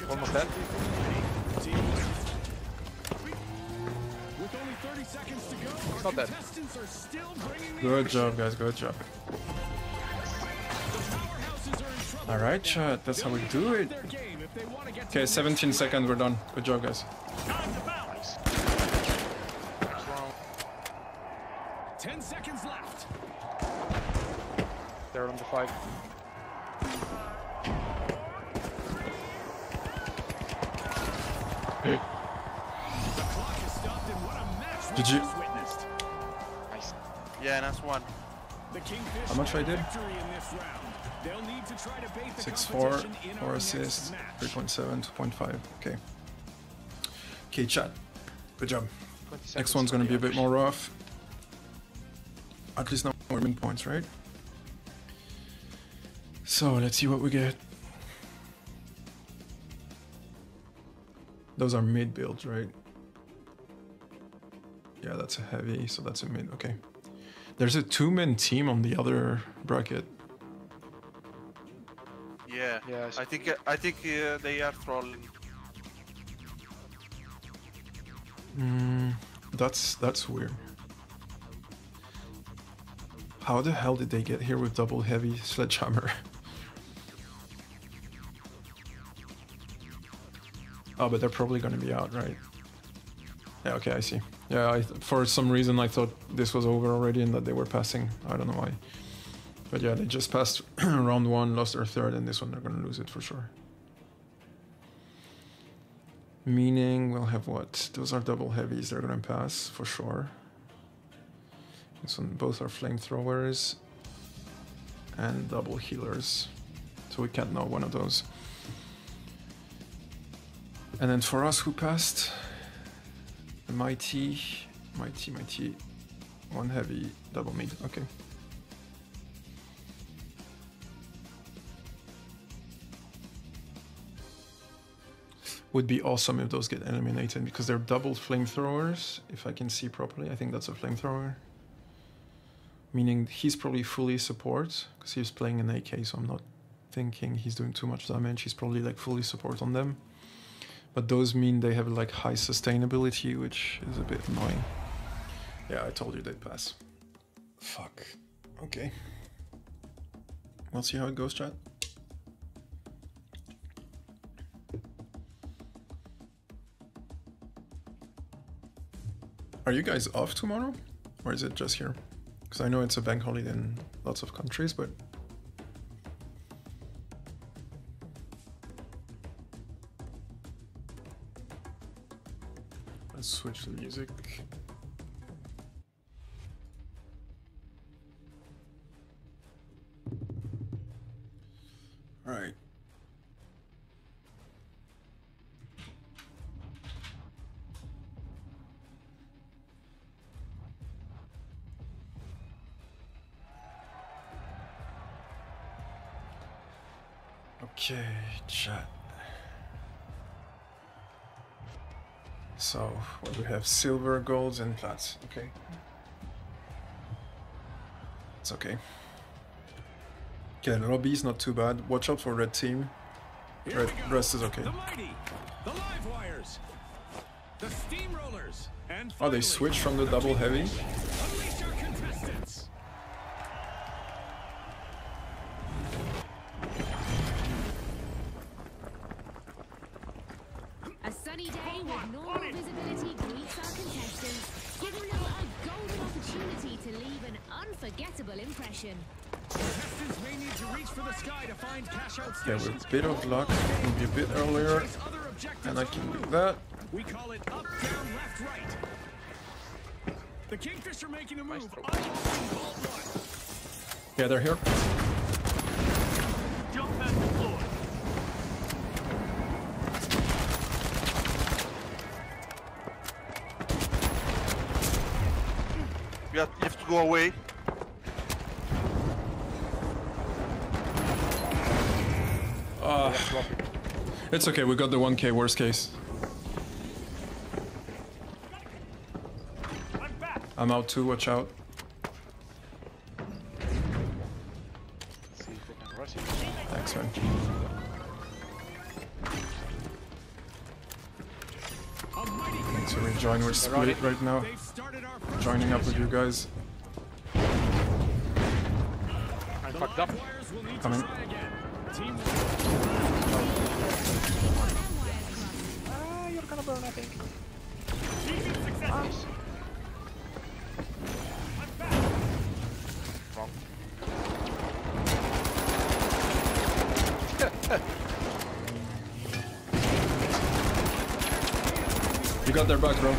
Almost dead. It's not dead. Good job, guys. Good job. All right, chat. That's how we do it. Okay, seventeen seconds. We're done. Good job, guys. Ten seconds left. They're on the five. Hey. Did you? Nice. Yeah, and that's one. How much I did? six four, four assists, three point seven, two point five. Okay. Okay, chat. Good job. Next one's gonna be a bit more rough. At least now we're in points, right? So let's see what we get. Those are mid builds, right? Yeah, that's a heavy, so that's a mid, okay. There's a two-man team on the other bracket. Yeah, yeah I think I think uh, they are trolling. Mm, that's that's weird. How the hell did they get here with double heavy sledgehammer? Oh, but they're probably gonna be out, right? Yeah, okay, I see. Yeah, I for some reason I thought this was over already and that they were passing. I don't know why. But yeah, they just passed round one, lost their third, and this one they're gonna lose it for sure. Meaning we'll have what? Those are double heavies, they're gonna pass for sure. This one, both are flamethrowers and double healers. So we can't know one of those. And then for us, who passed? Mighty, mighty, mighty, one heavy, double mid, okay. Would be awesome if those get eliminated because they're double flamethrowers, if I can see properly. I think that's a flamethrower. Meaning he's probably fully support because he's playing an A K, so I'm not thinking he's doing too much damage. He's probably like fully support on them. But those mean they have like high sustainability, which is a bit annoying. Yeah, I told you they'd pass. Fuck. Okay. We'll see how it goes, chat. Are you guys off tomorrow? Or is it just here? Because I know it's a bank holiday in lots of countries, but... Let's switch the music. Alright. Okay, chat. So, what do we have? Silver, golds, and plats. Okay. It's okay. Okay, the lobby is not too bad. Watch out for red team. Red, rest is okay. The mighty, the live wires, the steamrollers, and oh, they switched from the double heavy? Yeah, with a bit of luck, maybe a bit earlier, and I can do that. We call it up, down, left, right. The Kingfish are making a move. Yeah, they're here. Jump back to floor. You have to go away. Uh, it's okay, we got the one K, worst case. I'm, back. I'm out too, watch out. Thanks, man. Thanks for rejoining, we're split right now. Joining up with you guys. I'm fucked up. Coming. Ah, you're gonna burn, I think. Ah. Wrong. You got their back, bro.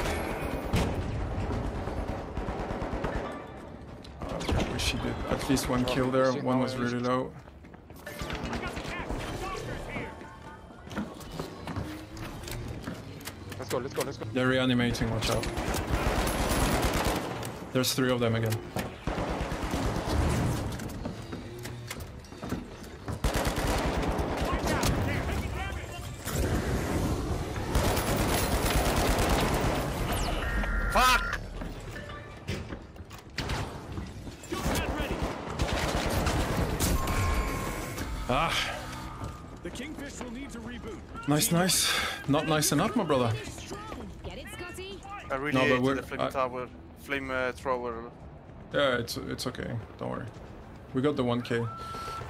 Oh, I wish he did at least one kill there. One was really low. Let's go, let's go. They're reanimating, watch out. There's three of them again. Fuck! Ah. The Kingfish will need to reboot. Nice, nice. Not nice enough, my brother. I really no, but we're, the flame I, tower, flame uh, thrower. Yeah, it's it's okay. Don't worry. We got the one K.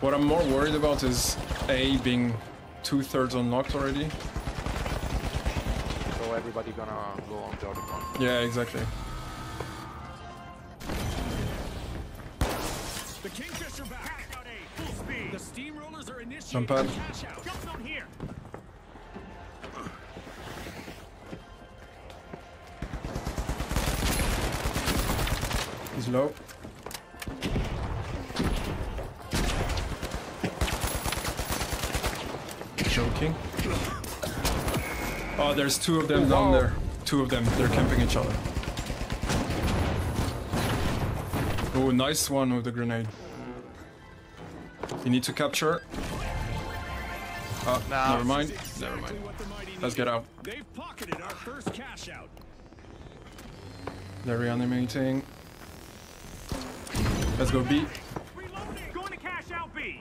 What I'm more worried about is A being two thirds unlocked already. So everybody gonna go on the other one. Yeah, exactly. The Kingfish are back. Full speed. The steamrollers are initiating. Jump out. Jump on here. He's low. Joking. Oh, there's two of them oh, down wow. there. Two of them. They're camping each other. Oh, nice one with the grenade. You need to capture. Oh, nah, never mind. Exactly never mind. Let's get out. They've pocketed our first cash out. They're reanimating. Let's go B. Reloading. Going to cash out B.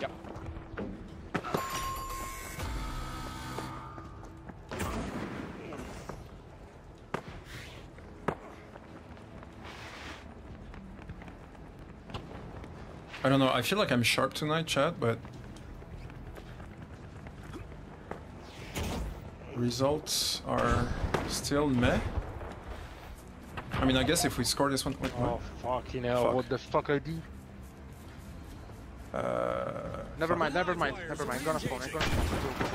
Yep. I don't know, I feel like I'm sharp tonight, chat, but... Results are still meh. I mean, I guess if we score this one. Wait, oh, what? Fucking hell, fuck. What the fuck I do? Uh. Never fuck. mind, never mind, never mind. I'm gonna spawn, I'm gonna spawn.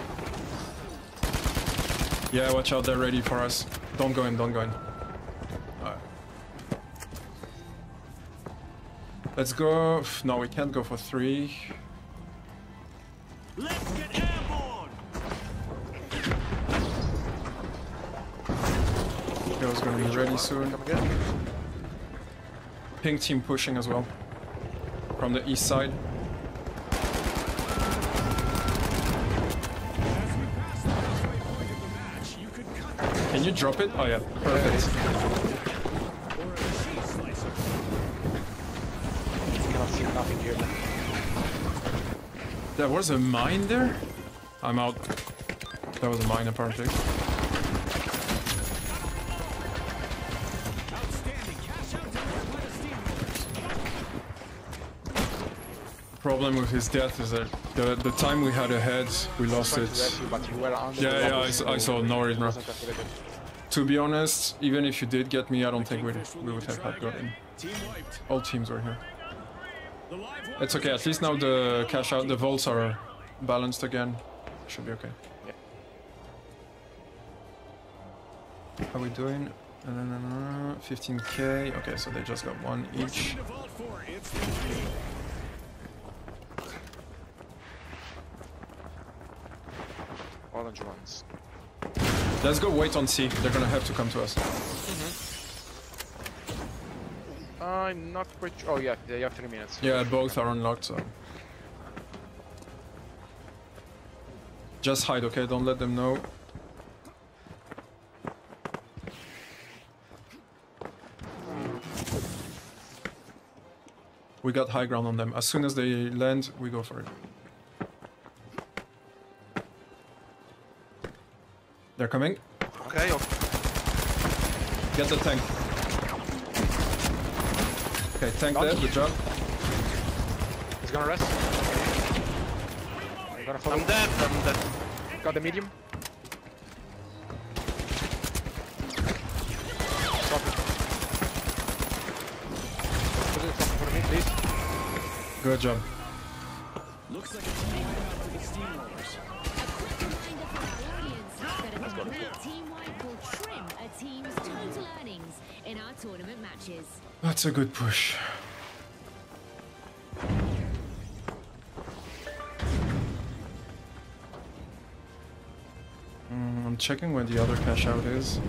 Yeah, watch out, they're ready for us. Don't go in, don't go in. Alright. Let's go. No, we can't go for three. Let's get airborne! Go's gonna be ready soon. Pink team pushing as well. From the east side. Can you drop it? Oh yeah, perfect. There was a mine there? I'm out. That was a mine apparently. Problem with his death is that the, the time we had ahead, we lost it. Yeah, yeah, I, I saw no reason. To be honest, even if you did get me, I don't think we, we would have had gotten. All teams were here. It's okay, at least now the cash out, the vaults are balanced again. Should be okay. Yeah. How are we doing? fifteen K. Okay, so they just got one each. Orange ones. Let's go wait on C. They're gonna have to come to us. Mm-hmm. I'm not quite sure. Oh, yeah, they have three minutes. Yeah, both are unlocked, so. Just hide, okay? Don't let them know. We got high ground on them. As soon as they land, we go for it. They're coming. Okay, okay. Get the tank. Okay, tank there, good job. He's gonna rest. I'm, gonna I'm dead, I'm dead. Got the medium. Stop it. Put it for me, please. Good job. Looks like a team out to the steamrollers. A team-wide will trim a team's total earnings in our tournament matches. That's a good push. Mm, I'm checking where the other cash out is.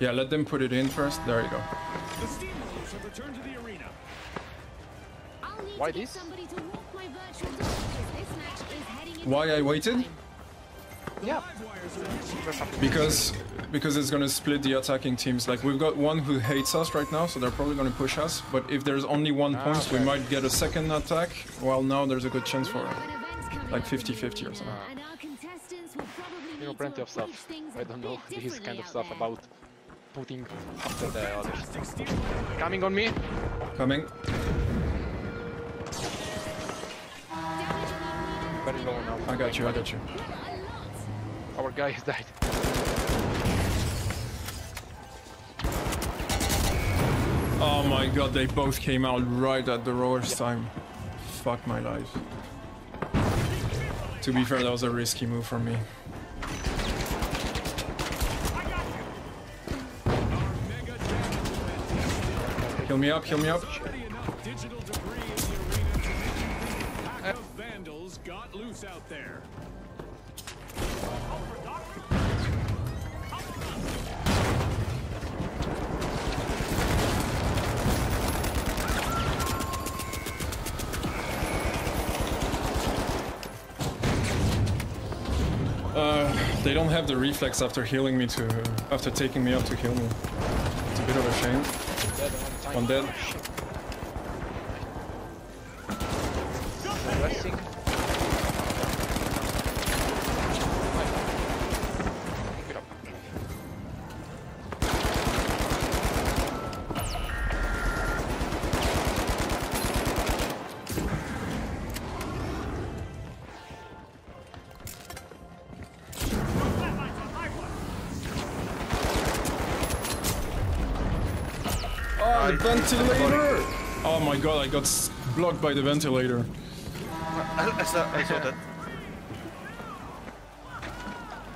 Yeah, let them put it in first. There you go. The steamrollers have returned to the arena. Why this? Why I waited? Yeah. Because because it's gonna split the attacking teams. Like we've got one who hates us right now, so they're probably gonna push us. But if there's only one ah, point, okay. we might get a second attack. Well, now there's a good chance for it. Like fifty fifty or something. You know, plenty of stuff. I don't know this kind of stuff about putting after the others. Coming on me. Coming. Very low now. I got you. I got you. Our guy has died. Oh my god, they both came out right at the rower's yeah. time. Fuck my life. To be fair, that was a risky move for me. Heal me up, heal me up. Vandals got loose out there. Uh, they don't have the reflex after healing me to, uh, after taking me up to heal me. It's a bit of a shame. One dead. the ventilator! Oh my god, I got blocked by the ventilator. I saw, I saw that.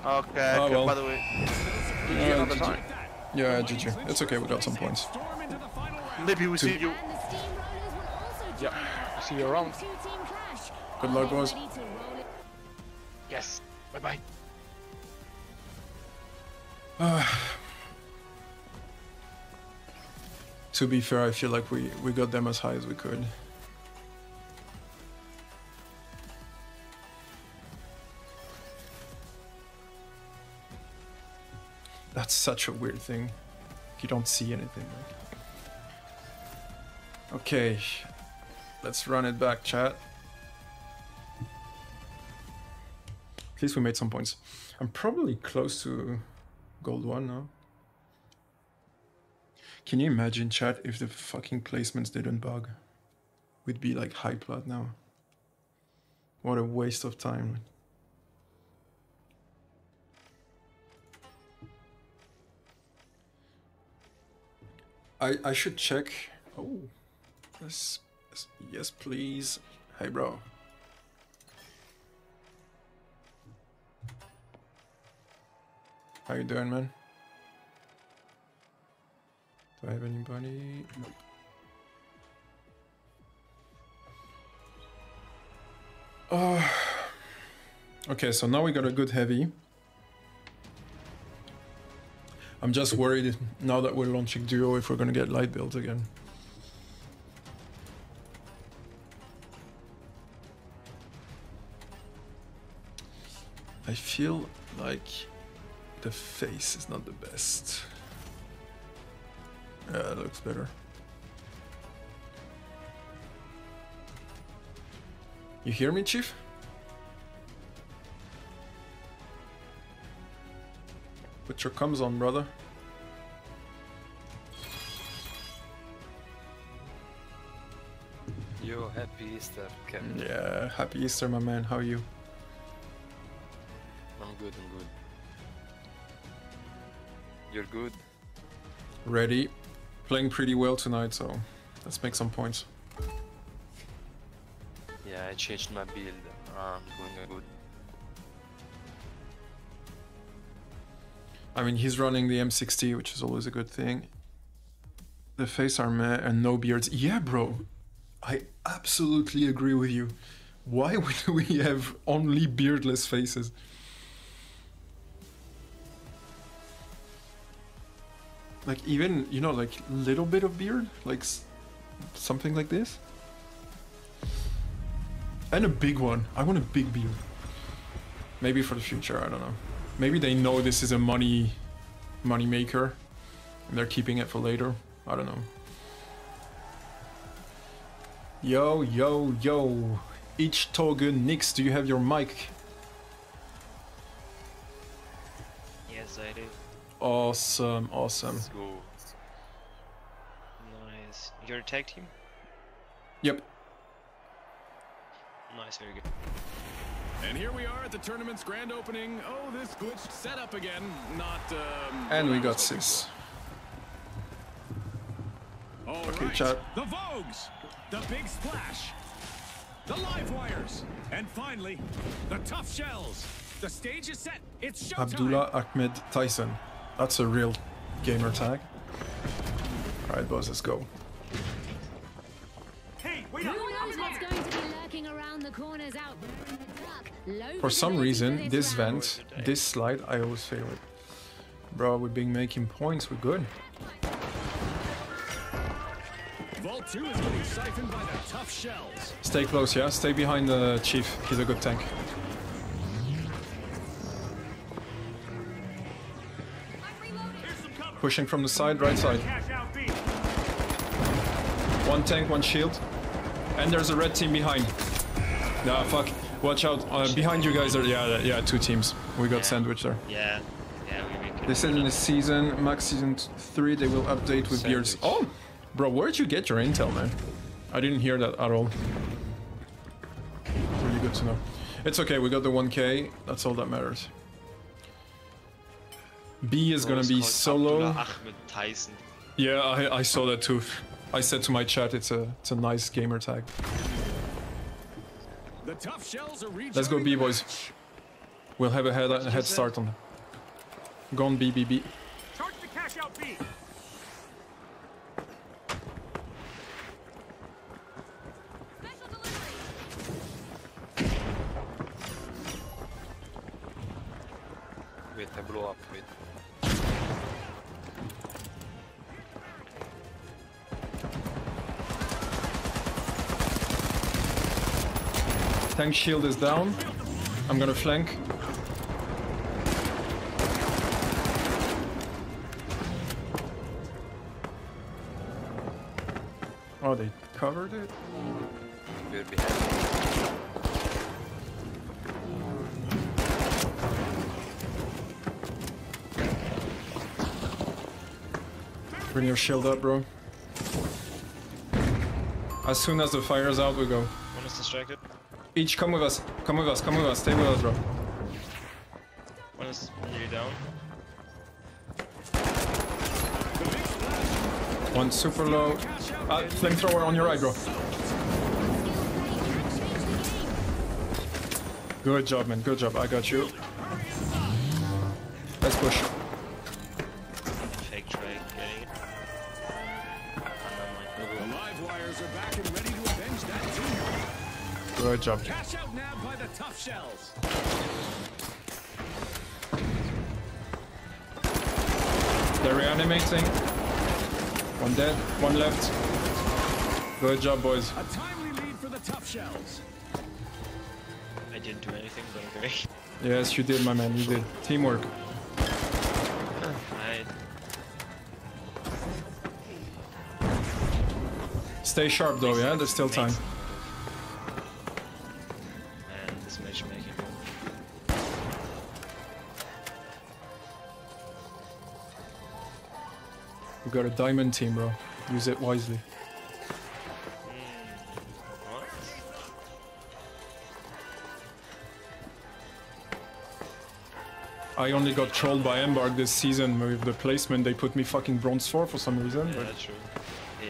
Okay, oh, okay well. By the way. Yeah, G G. Yeah, G G. It's okay, we got some points. Maybe we Two. see you. Yeah, see you around. Good luck, boys. Yes, bye-bye. Uh, to be fair, I feel like we, we got them as high as we could. That's such a weird thing. You don't see anything. Like. Okay, let's run it back, chat. At least we made some points. I'm probably close to gold one now. Can you imagine, chat, if the fucking placements didn't bug? We'd be like high plat now. What a waste of time. I, I should check. Oh, yes, yes, yes, please. Hey, bro. How you doing, man? Do I have anybody? Nope. Oh. Okay, so now we got a good heavy. I'm just worried now that we're launching duo if we're gonna get light built again. I feel like the face is not the best. Yeah, that looks better. You hear me, Chief? Put your comms on, brother. Yo, happy Easter, Ken. Yeah, happy Easter, my man. How are you? I'm good, I'm good. You're good? Ready. Playing pretty well tonight, so let's make some points. Yeah, I changed my build. I'm doing good. I mean, he's running the M sixty, which is always a good thing. The face are meh and no beards. Yeah, bro. I absolutely agree with you. Why would we have only beardless faces? Like, even, you know, like, little bit of beard? Like, s something like this? And a big one. I want a big beard. Maybe for the future, I don't know. Maybe they know this is a money, money maker, and they're keeping it for later. I don't know. Yo, yo, yo. Ichtogen Nix, do you have your mic? Yes, I do. Awesome, awesome. Let's go. Nice. You're a tag team? Yep. Nice, very good. And here we are at the tournament's grand opening. Oh, this glitched setup again. Not, um... And we got six. All okay, right. Chat. The Vogues! The Big Splash! The Live Wires! And finally, the Tough Shells! The stage is set. It's showtime. Abdullah Ahmed Tyson. That's a real gamer tag. Alright, boys, let's go. Hey, wait up. Who knows what's going to be lurking around the corners out there in the truck? For some reason, this vent, this slide, I always fail it. Bro, we've been making points, we're good. Vault two is getting siphoned by the Tough Shells. Stay close, yeah? Stay behind the Chief. He's a good tank. Pushing from the side, right side. One tank, one shield. And there's a red team behind. Nah, fuck. Watch out. Uh, behind you guys are, yeah, yeah, two teams. We got yeah. sandwiched there. Yeah, yeah, we make it. They said in the season, max season three, they will update with sandwich. Beards. Oh, bro, where'd you get your intel, man? I didn't hear that at all. Really good to know. It's okay, we got the one K. That's all that matters. B is gonna be solo. Ahmed Tyson. Yeah, I, I saw that too. I said to my chat, it's a it's a nice gamer tag. The tough shells are Let's go B boys. We'll have a head a head start on them. Go on B B B. Charge the cash out B. Wait, I blew up. Wait. Tank shield is down. I'm gonna flank. Oh, they covered it? Good behind. Bring your shield up, bro. As soon as the fire's out, we go. One is distracted. Each, come with us. Come with us. Come with us. Stay with us, bro. One is nearly down. One super low. Ah, flamethrower on your right, bro. Good job, man. Good job. I got you. Let's push. Good job. Cash out now by the tough shells. They're reanimating. One dead, one left. Good job, boys. A timely lead for the tough shells. I didn't do anything, but okay. Yes, you did, my man. You did. Teamwork. I... Stay sharp, though. Yeah, there's still time. We got a diamond team, bro. Use it wisely. What? I only got trolled by Embark this season with the placement. They put me fucking bronze four for some reason. Yeah, but... true.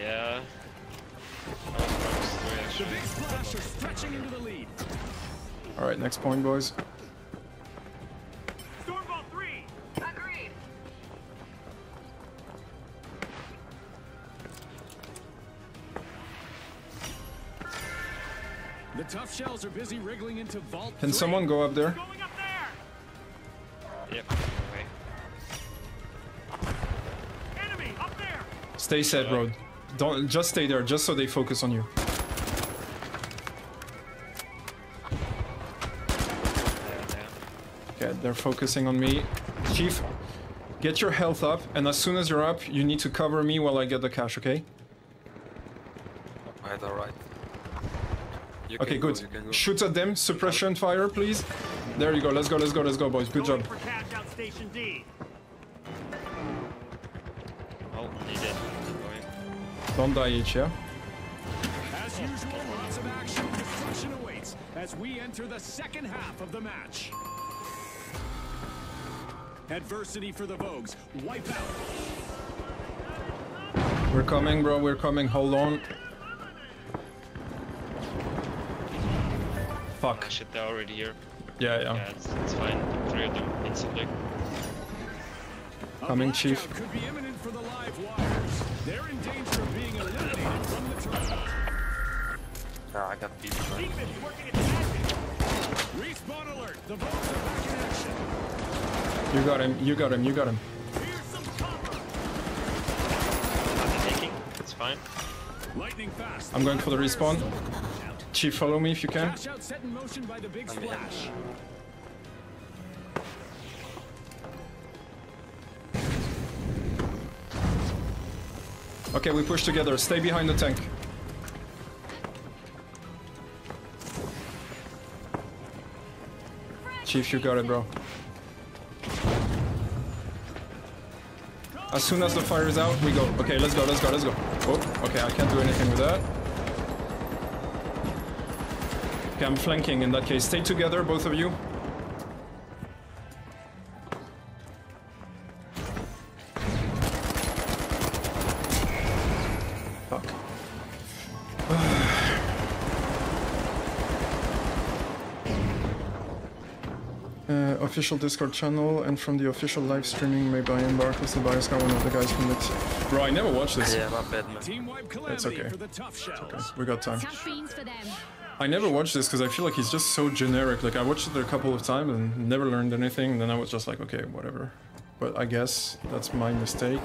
Yeah. Alright, next point, boys. The tough shells are busy wriggling into vault. Can someone go up there? Going up there. Yep. Okay. Enemy up there. Stay set, bro. Don't just stay there, just so they focus on you. Okay, they're focusing on me. Chief, get your health up, and as soon as you're up, you need to cover me while I get the cash, okay? Alright, alright. You okay, good. Go, shoot at them. Suppression fire, please. There you go. Let's go, let's go, let's go, boys. Good Going job. Oh, don't die each, yeah? As usual, lots of action. Destruction awaits as we enter the second half of the match. Adversity for the Vogues. Wipe out. We're coming, bro. We're coming. Hold on. Fuck. Oh, shit, they're already here. Yeah, yeah. Yeah, it's, it's fine. Three of them instantly. Coming, Chief. Could be imminent for the live wires. They're in danger of being eliminated from the tournament. Ah, I got people. Respawn alert. The boats are back in action. You got him. You got him. You got him. Here's some cover. I'm taking. It's fine. Lightning fast. I'm going for the respawn. Chief, follow me if you can. Cash out set in motion by the big splash. Okay, we push together. Stay behind the tank. Chief, you got it, bro. As soon as the fire is out, we go. Okay, let's go, let's go, let's go. Oh, okay, I can't do anything with that. Okay, I'm flanking in that case. Stay together, both of you. uh, official Discord channel, and from the official live streaming made by Embark. This is Bowers, one of the guys from it. Bro, I never watched this. Yeah, my bad, man. It's okay. It's okay. We got time. I never watched this because I feel like he's just so generic. Like, I watched it a couple of times and never learned anything. And then I was just like, okay, whatever. But I guess that's my mistake.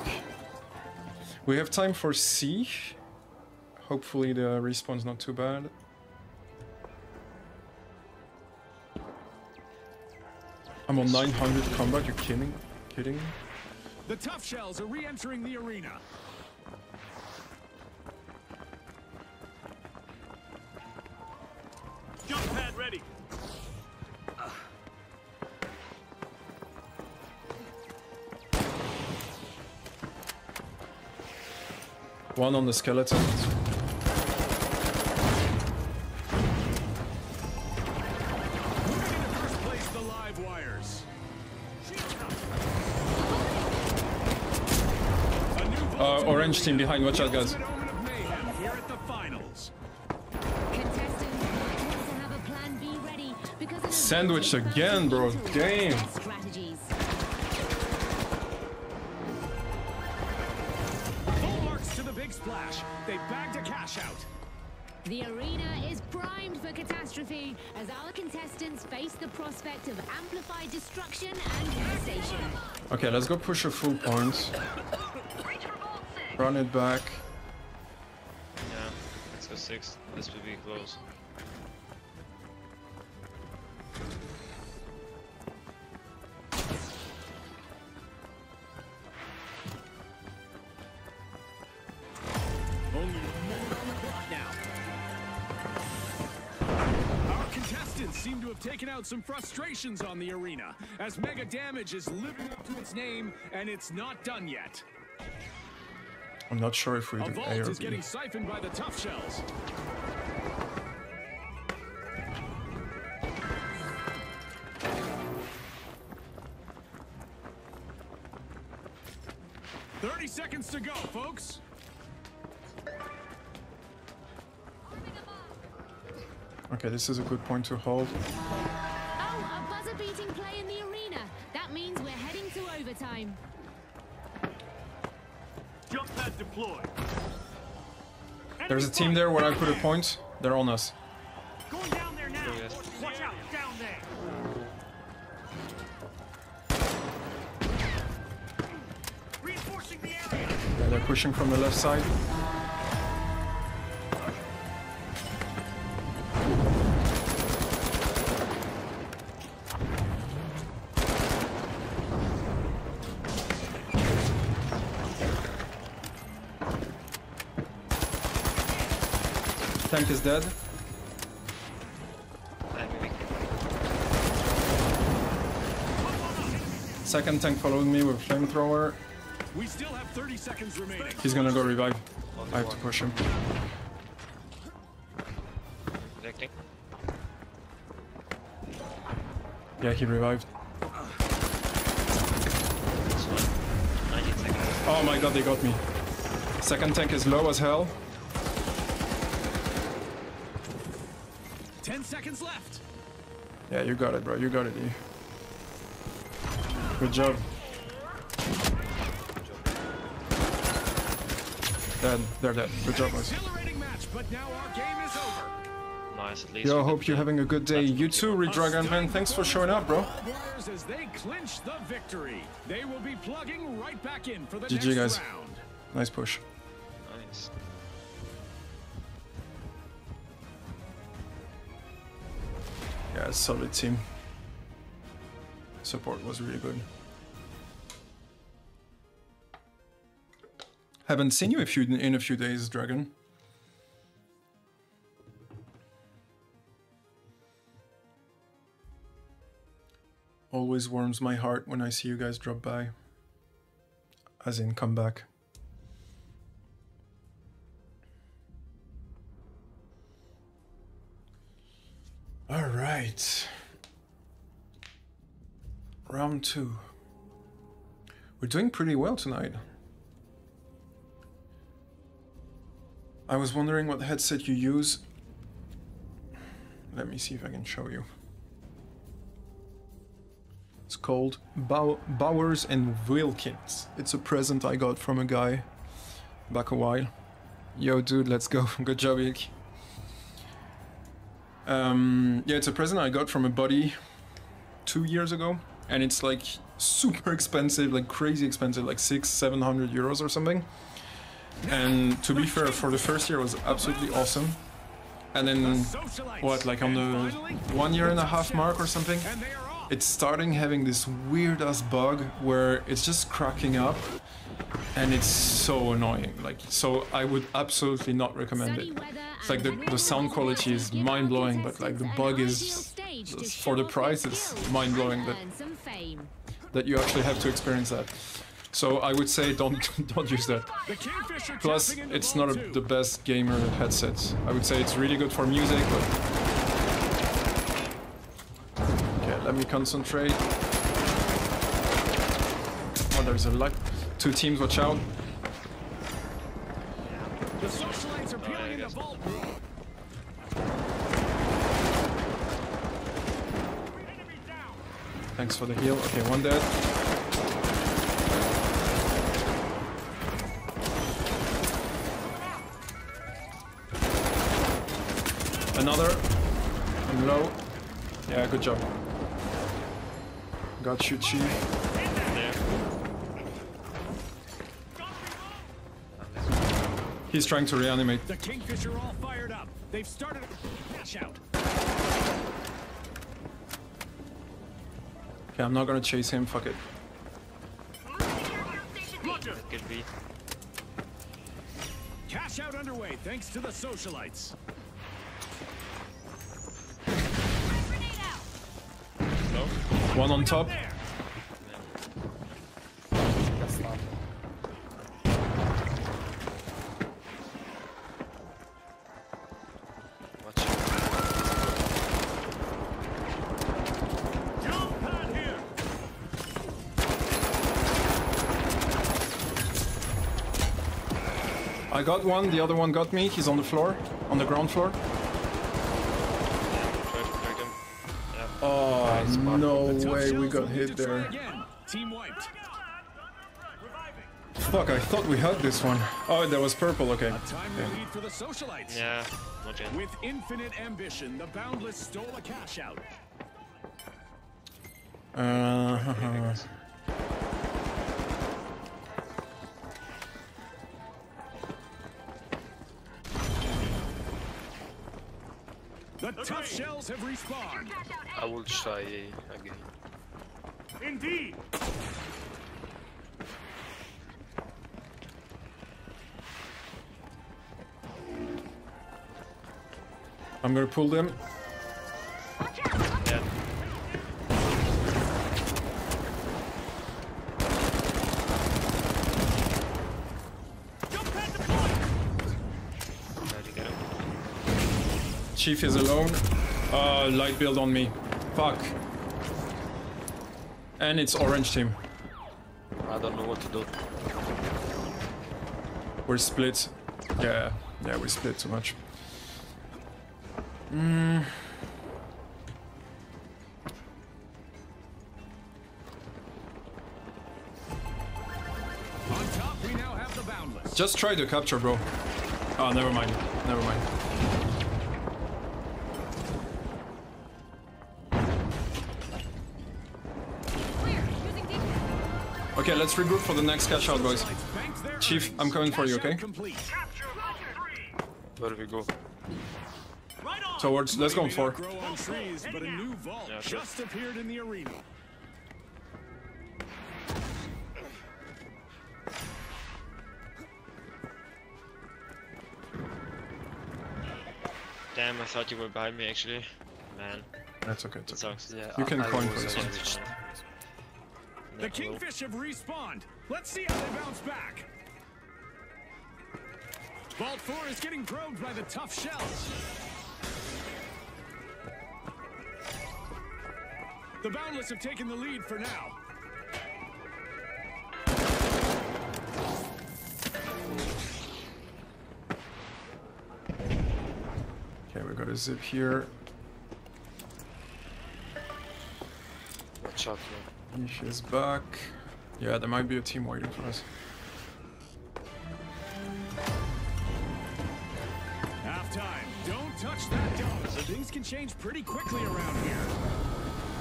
We have time for C. Hopefully the respawn's not too bad. I'm on nine hundred combat. You're kidding? Kidding? The tough shells are re-entering the arena. Jump pad ready. One on the skeleton. Uh, orange team behind, watch out guys. Sandwich again, bro, damn. They bagged a cash out. The arena is primed for catastrophe as our contestants face the prospect of amplified destruction and devastation. Okay, let's go push a full point. Run it back. Yeah, let's go six. This would be close. Taken out some frustrations on the arena as Mega Damage is living up to its name, and it's not done yet. I'm not sure if we do A or B. Is getting siphoned by the tough shells. Thirty seconds to go, folks. Okay, this is a good point to hold. Oh, a buzzer-beating play in the arena. That means we're heading to overtime. Jump pad deployed. There's a team there where I put a point. They're on us. Going down there now. Watch out, down there. Reinforcing the area. Yeah, they're pushing from the left side. Tank is dead. Second tank followed me with flamethrower. We still have thirty seconds remaining. He's gonna go revive. I have to push him. Yeah, he revived. Oh my god, they got me. Second tank is low as hell. Seconds left. Yeah, you got it, bro. You got it. You. Good job. Dead. They're dead. Good job, guys. Nice. At least. Yo, hope you're having a good day. You too, Redragon Man. Thanks for showing up, bro. As they clinch the victory, they will be plugging right back in for the next round. G G, guys. Nice push. Nice. Yeah, solid team. Support was really good. Haven't seen you a few, in a few days, Dragon. Always warms my heart when I see you guys drop by. As in, come back. All right, round two. We're doing pretty well tonight. I was wondering what headset you use. Let me see if I can show you. called Bow Bowers and Wilkins. It's a present I got from a guy back a while. Yo, dude, let's go. Good job, Yik. Um, yeah, it's a present I got from a buddy two years ago, and it's like super expensive, like crazy expensive, like six, seven hundred euros or something. And to be fair, for the first year, it was absolutely awesome. And then, what, like on the one year and a half mark or something, it's starting having this weird-ass bug where it's just cracking up, and it's so annoying. Like, so I would absolutely not recommend it. It's like the, the sound quality is mind-blowing, but like the bug is, for the price, it's mind-blowing that, that you actually have to experience that. So I would say don't don't use that. Plus, it's not a, the best gamer headset. I would say it's really good for music, but... Okay, let me concentrate. Oh, there's a luck. Two teams, watch out. The socialites are peeling in the vault. Thanks for the heal. Okay, one dead. Another. I'm low. Yeah, good job. Got you, Chief. He's trying to reanimate. The Kingfish are all fired up. They've started a cash out. Okay, I'm not gonna chase him. Fuck it. That could be. Cash out underway, thanks to the socialites. One on top. I got one, the other one got me. He's on the floor, on the ground floor. Oh, no way we got hit there. Fuck, I thought we had this one. Oh, that was purple, okay. Yeah, with infinite ambition, the Boundless stole a cash out. Uh, The tough shells have respawned. I will try again. Indeed. I'm gonna pull them. Yeah. Chief is alone. Uh, light build on me. Fuck. And it's orange team. I don't know what to do. We're split. Yeah, yeah, we split too much. Mm. On top, we now have the Boundless. Just try to capture, bro. Oh, never mind. Never mind. Okay, let's regroup for the next cash out, boys. Chief, I'm coming for you, okay? Where do we go? Towards, let's go on four. Damn, I thought you were behind me, actually. Man. That's okay, that's okay. Yeah, you can I coin for this one. The Kingfish have respawned. Let's see how they bounce back. Vault four is getting probed by the tough shells. The Boundless have taken the lead for now. Okay, we got a zip here. Watch out, man. Finish his buck. Yeah, there might be a team waiting for us. Half time. Don't touch that dog. So things can change pretty quickly around here.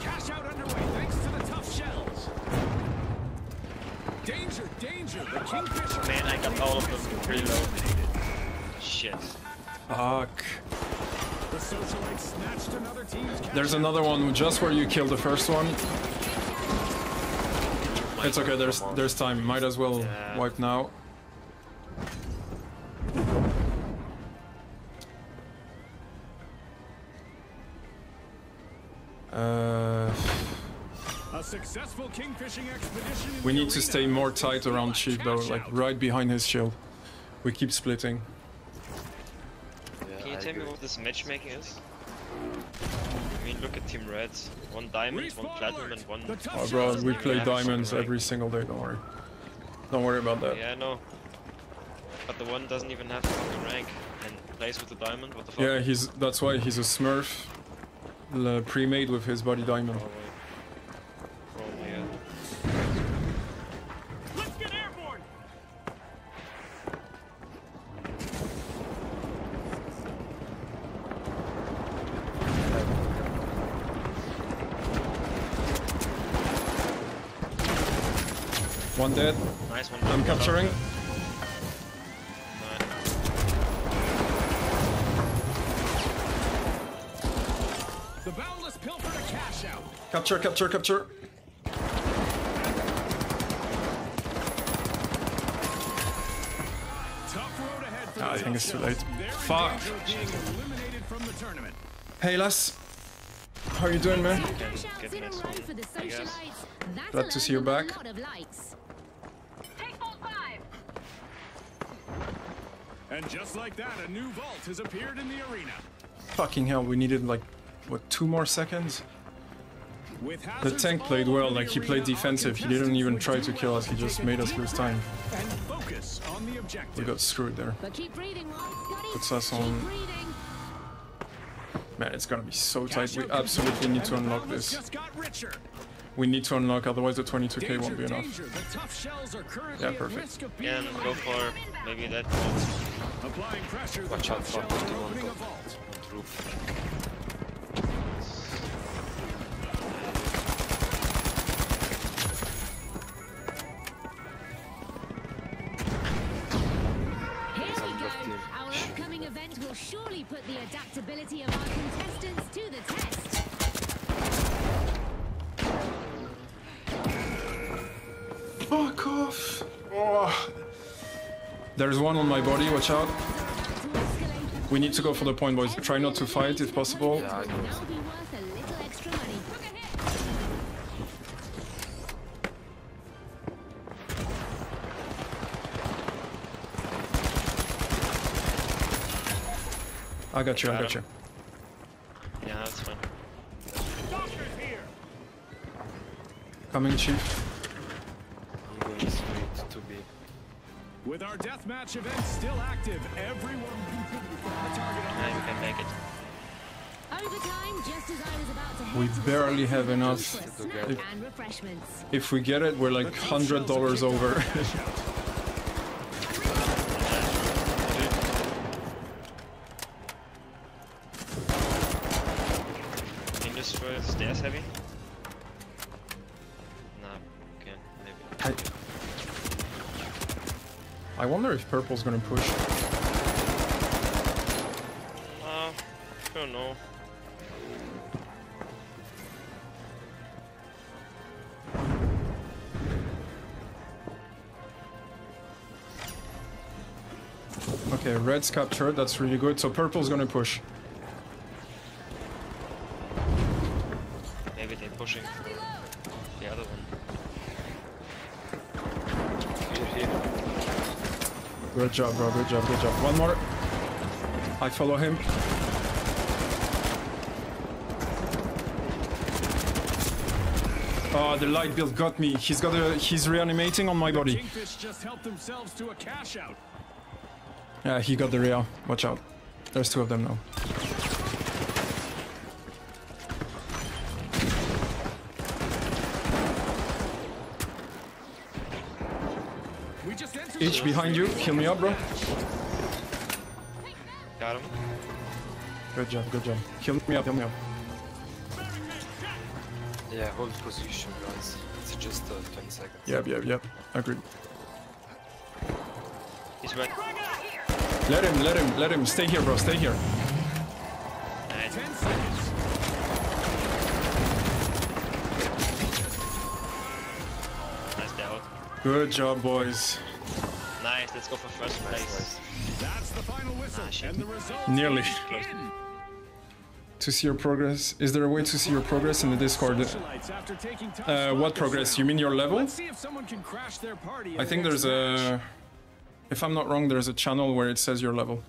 Cash out underway thanks to the tough shells. Danger, danger. The Kingfisher. Man, I got all of them pretty low. Shit. Fuck. The socialite snatched another team's catch. There's another one just where you killed the first one. It's okay, there's there's time. Might as well yeah. wipe now. Uh, A successful kingfishing expedition. We need to stay more tight around sheep though, like right behind his shield. We keep splitting. Yeah, Can you I tell agree. me what this matchmaking is? I mean, look at Team Red. One diamond, one platinum, and one... Oh bro, we play yeah, diamonds every single day, don't worry. Don't worry about that. Yeah, I know. But the one doesn't even have fucking rank and plays with the diamond, what the fuck? Yeah, he's, that's why he's a smurf. Pre-made with his body diamond. Probably. Probably, yeah. Let's get airborne! One dead. Nice one. I'm capturing. The boundless pilfer to cash out. Capture, capture, capture. Tough road ahead for ah, I think it's too late. Fuck. From the tournament. Hey, Les. How are you doing, man? Good, good nice one, glad to see you back. And just like that, a new vault has appeared in the arena. Fucking hell, we needed like what, two more seconds? The tank played well, like he played defensive, he didn't even try to kill us, he just made us lose time. We got screwed there. Puts us on... Man, it's gonna be so tight, we absolutely need to unlock this. We need to unlock, otherwise the twenty-two K won't be enough. Yeah, perfect. Yeah, go for maybe that. Watch out for the roof. Surely put the adaptability of our contestants to the test. Fuck off. Oh. There's one on my body, watch out. We need to go for the point, boys. Try not to fight if possible. Yeah, I know. I got you, I got you. Yeah, that's fine. Coming, Chief. I'm going straight to B. With our deathmatch event still active, everyone continues from the target. Now you can make it. Overtime, just as I was about to we barely have enough. If, if we get it, we're like one hundred dollars over. Stairs heavy? No, okay, maybe. I, I wonder if purple's gonna push. Uh, I don't know. Okay, red's captured, that's really good. So purple's gonna push. Pushing for the other one. Here, here. Good job, bro. Good job. Good job. One more. I follow him. Oh, the light build got me. He's got a. He's reanimating on my body. Kingfish just helped themselves to a cash out. Yeah, he got the real. Watch out. There's two of them now. H behind you. Heal me up, bro. Got him. Good job, good job. Heal me up, heal me up. Yeah, hold position, guys. It's just uh, ten seconds. Yep, yep, yep. Agreed. He's back. Let him, let him, let him. Stay here, bro. Stay here. ten seconds. Nice down. Good job, boys. Nice. Let's go for first place. That's the final whistle. Nah, and the result nearly. To see your progress, is there a way to see your progress in the Discord? Uh, what progress? You mean your level? I think there's a, if I'm not wrong, there's a channel where it says your level.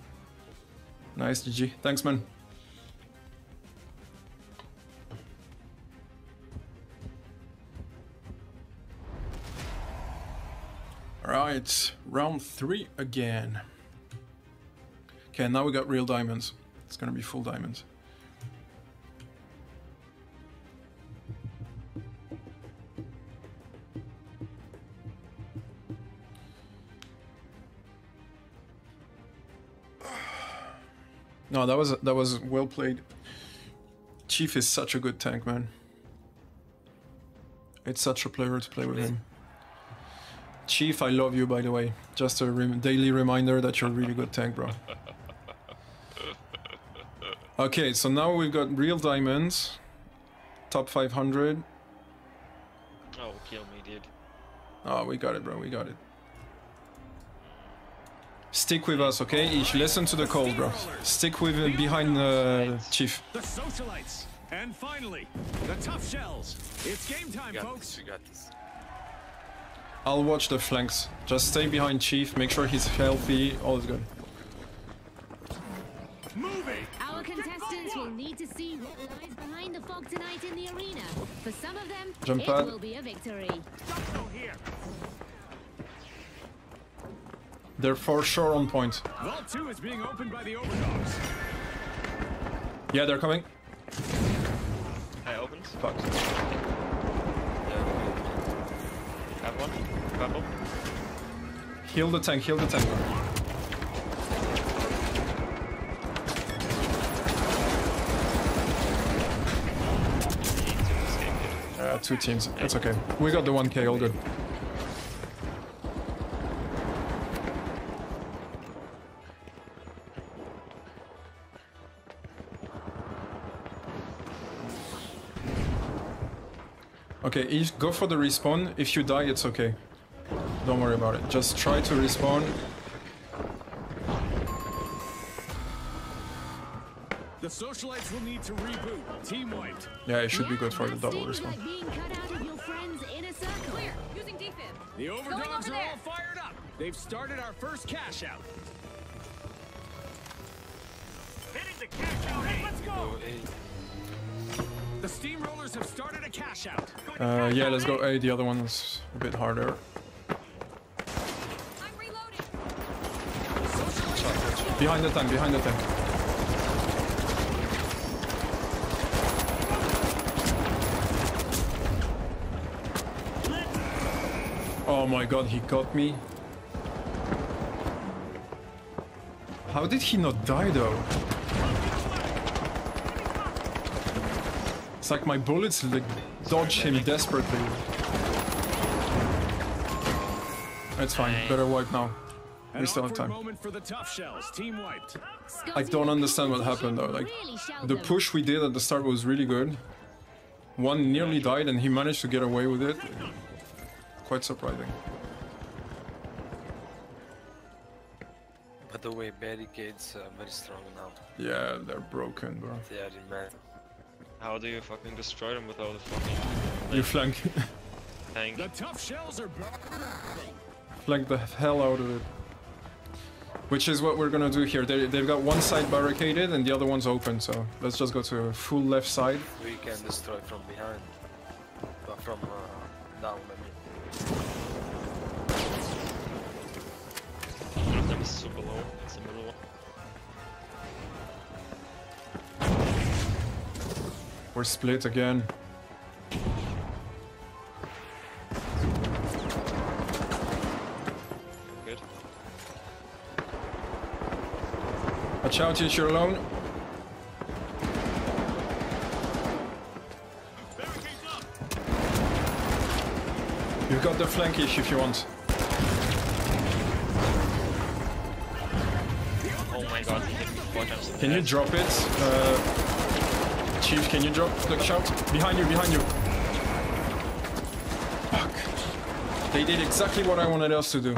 Nice, G G. Thanks, man. All right, round three again. Okay, now we got real diamonds. It's gonna be full diamonds. No, that was that was well played. Chief is such a good tank, man. It's such a pleasure to play with him. Chief, I love you, by the way. Just a rem daily reminder that you're a really good tank, bro. Okay, so now we've got real diamonds. Top five hundred. Oh, kill me, dude. Oh, we got it, bro. We got it. Stick with us, okay? Each listen to the call, bro. Stick with uh, behind uh, Chief. The socialites, and finally, the tough shells. It's game time, folks. We got this. I'll watch the flanks. Just stay behind Chief. Make sure he's healthy. All is good. Moving. Our contestants will need to see what lies behind the fog tonight in the arena. For some of them, Jump it pad. will be a victory. They're for sure on point. Vault two is being opened by the overdogs. Yeah, they're coming. I opened. Fuck. Yeah. Have one. Grab up. Heal the tank, heal the tank. Uh, two teams. That's okay. We got the one K, all good. Okay, each, go for the respawn. If you die, it's okay. Don't worry about it. Just try to respawn. The socialites will need to reboot. Team wiped. Yeah, it should be good for the double respawn. The overdogs are all fired up. They've started our first cash out. Hitting the cash out. Hey, let's go. The steamrollers have started a cash out. Uh, yeah, let's go A. The other one's a bit harder. I'm reloading. Behind the tank, behind the tank. Oh my god, he got me. How did he not die though? It's like my bullets like, dodge him desperately. It's fine, better wipe now. We still have time. I don't understand what happened though. Like, the push we did at the start was really good. One nearly died and he managed to get away with it. Quite surprising. By the way, barricades are very strong now. Yeah, they're broken, bro. They are in man. How do you fucking destroy them without a fucking... You flank. Tank. The tough shells are... Flank the hell out of it. Which is what we're gonna do here. They, they've got one side barricaded and the other one's open, so let's just go to full left side. We can destroy from behind. But from uh, down, I mean. One of them is super low. It's a middle one. We're split again. Good. Watch out, since you're alone. You've got the flank issue if you want. Oh my god, can you drop it? Uh, Chief, can you drop the shout? Behind you, behind you. Fuck. They did exactly what I wanted us to do.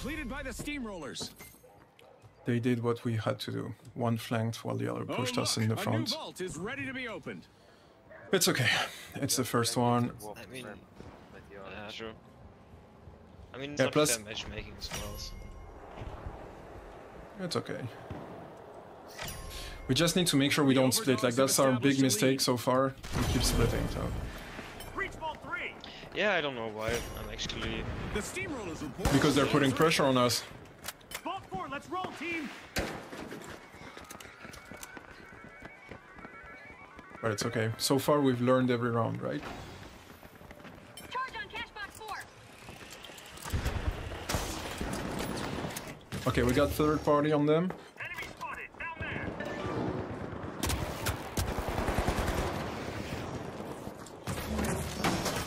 Completed by the steamrollers. They did what we had to do. One flanked while the other pushed oh, look, us in the front. Vault is ready to be opened. It's okay. It's the first one. I mean, uh, sure. I mean, it's yeah, plus matchmaking as well. So. It's okay. We just need to make sure we don't split. Like that's our big mistake so far. We keep splitting. So. Yeah, I don't know why. I'm actually because they're putting pressure on us. Let's roll, team. But it's okay. So far, we've learned every round, right? Charge on cash box four. Okay, we got third party on them. Enemy spotted down there.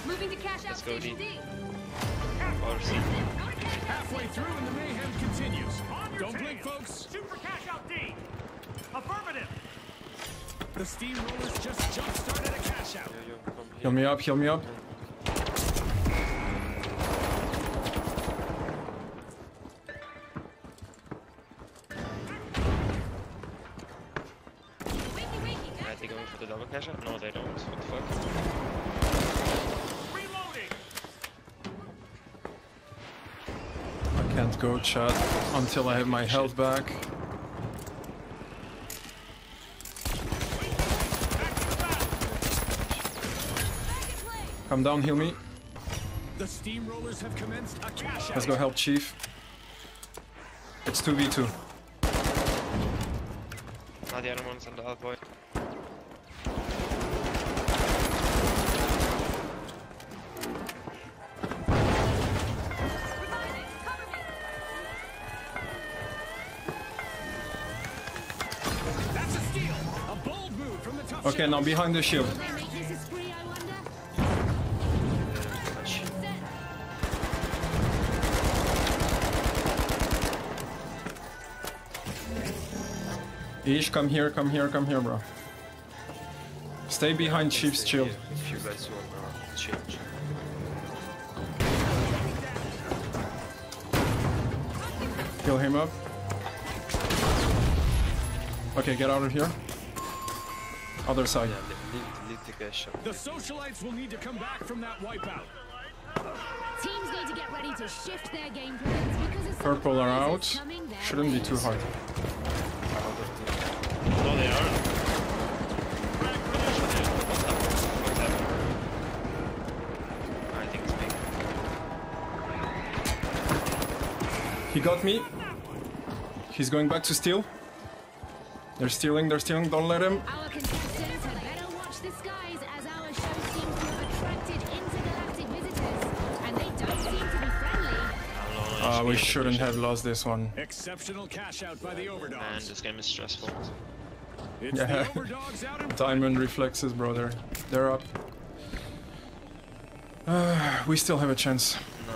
Moving to cash out station D. Halfway through, and the mayhem continues. Don't blink, folks. Shoot for cash out D. Affirmative. The steamrollers just jump started a cash out. Yeah, yeah, heal me up, heal me up. Are they going for the double cash out? No, they don't. What the fuck? Reloading. I can't go, chat, until I have my health back. Come down, heal me. The steamrollers have commenced a cash out. Let's go help Chief. It's two v two. Now the other one's on the other boy. That's a steal. A bold move from the top. Okay, now behind the shield. Ish, come here, come here, come here, bro. Stay behind Chief's shield. Kill him up. Okay, get out of here. Other side. The socialites will need to come back from that wipeout. Teams need to get ready to shift their game plans because it's purple are out. Shouldn't be too hard. No, they are. I think it's big. He got me. He's going back to steal. They're stealing, they're stealing, don't let him. Our contestants had better watch the skies as our show seems to have attracted intergalactic visitors, and they don't seem to be friendly. Ah, uh, we shouldn't have lost this one. Exceptional cash out by the overdogs. Man, this game is stressful. It's yeah. Diamond reflexes, brother. They're up. Uh, we still have a chance. No.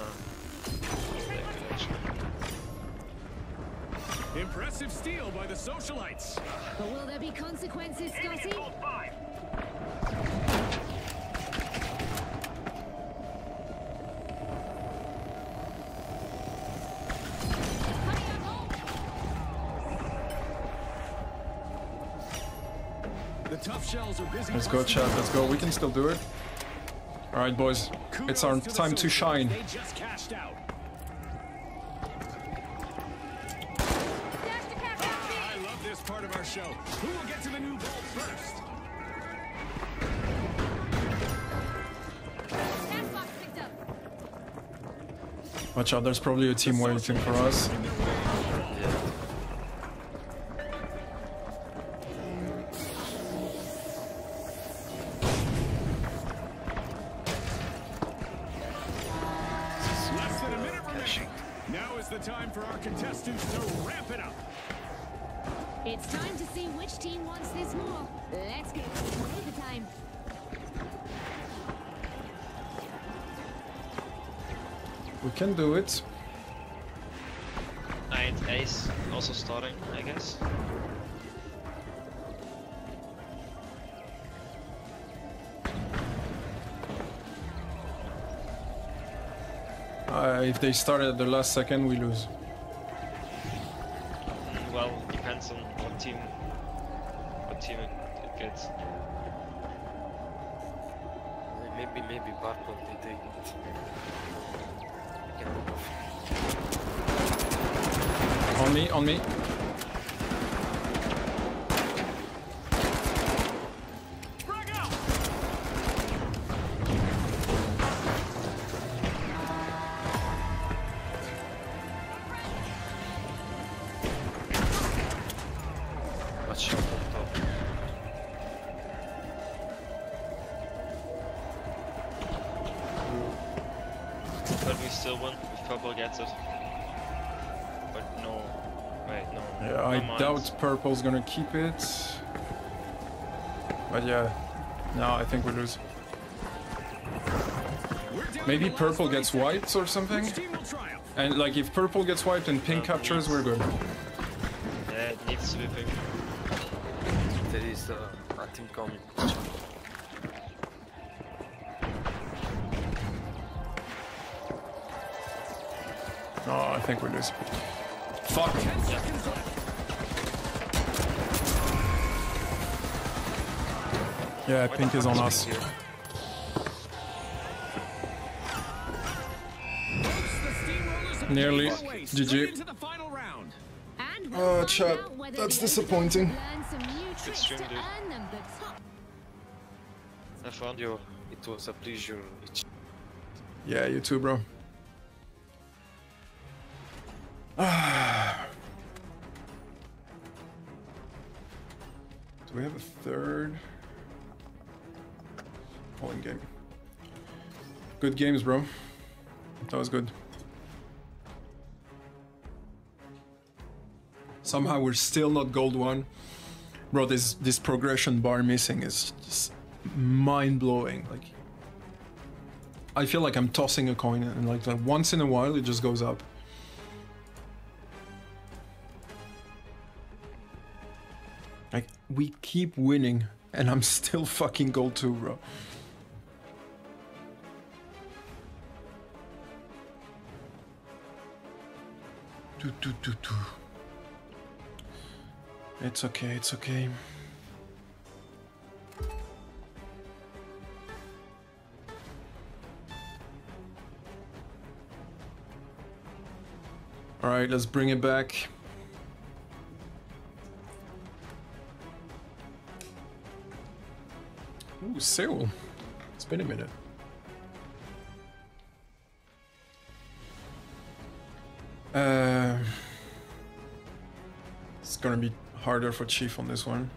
Impressive steal by the socialites. But will there be consequences, Scotty? Let's go, chat. Let's go. We can still do it. All right, boys. It's our time to shine. I love this part of our show. Who will get to the new vault first? Watch out. There's probably a team waiting for us. is the time for our contestants to ramp it up. It's time to see which team wants this more. Let's go. Play the time. We can do it. Knight, ace, also starting, I guess. Uh, if they start at the last second, we lose. Well, depends on what team, what team it, it gets. Maybe, maybe Barcode they take it. I can move off. On me, on me. Purple's gonna keep it, but yeah, no, I think we lose. Maybe purple gets wiped or something, and like if purple gets wiped and pink um, captures, we're good. Yeah, it needs to be pink. There is uh, a team coming. Oh, I think we lose. Fuck. Yeah. Yeah, pink is on us. Here? Nearly. G G. Oh, chat. That's disappointing. Good stream, dude. I found you. It was a pleasure. Yeah, you too, bro. Do we have a third? All-in game. Good games, bro. That was good. Somehow we're still not gold one. Bro, this this progression bar missing is just mind-blowing. Like, I feel like I'm tossing a coin and like that once in a while it just goes up. Like, we keep winning and I'm still fucking gold two, bro. It's okay, it's okay. All right, let's bring it back. Ooh, Cyril. It's been a minute. Uh, it's gonna be harder for Chief on this one.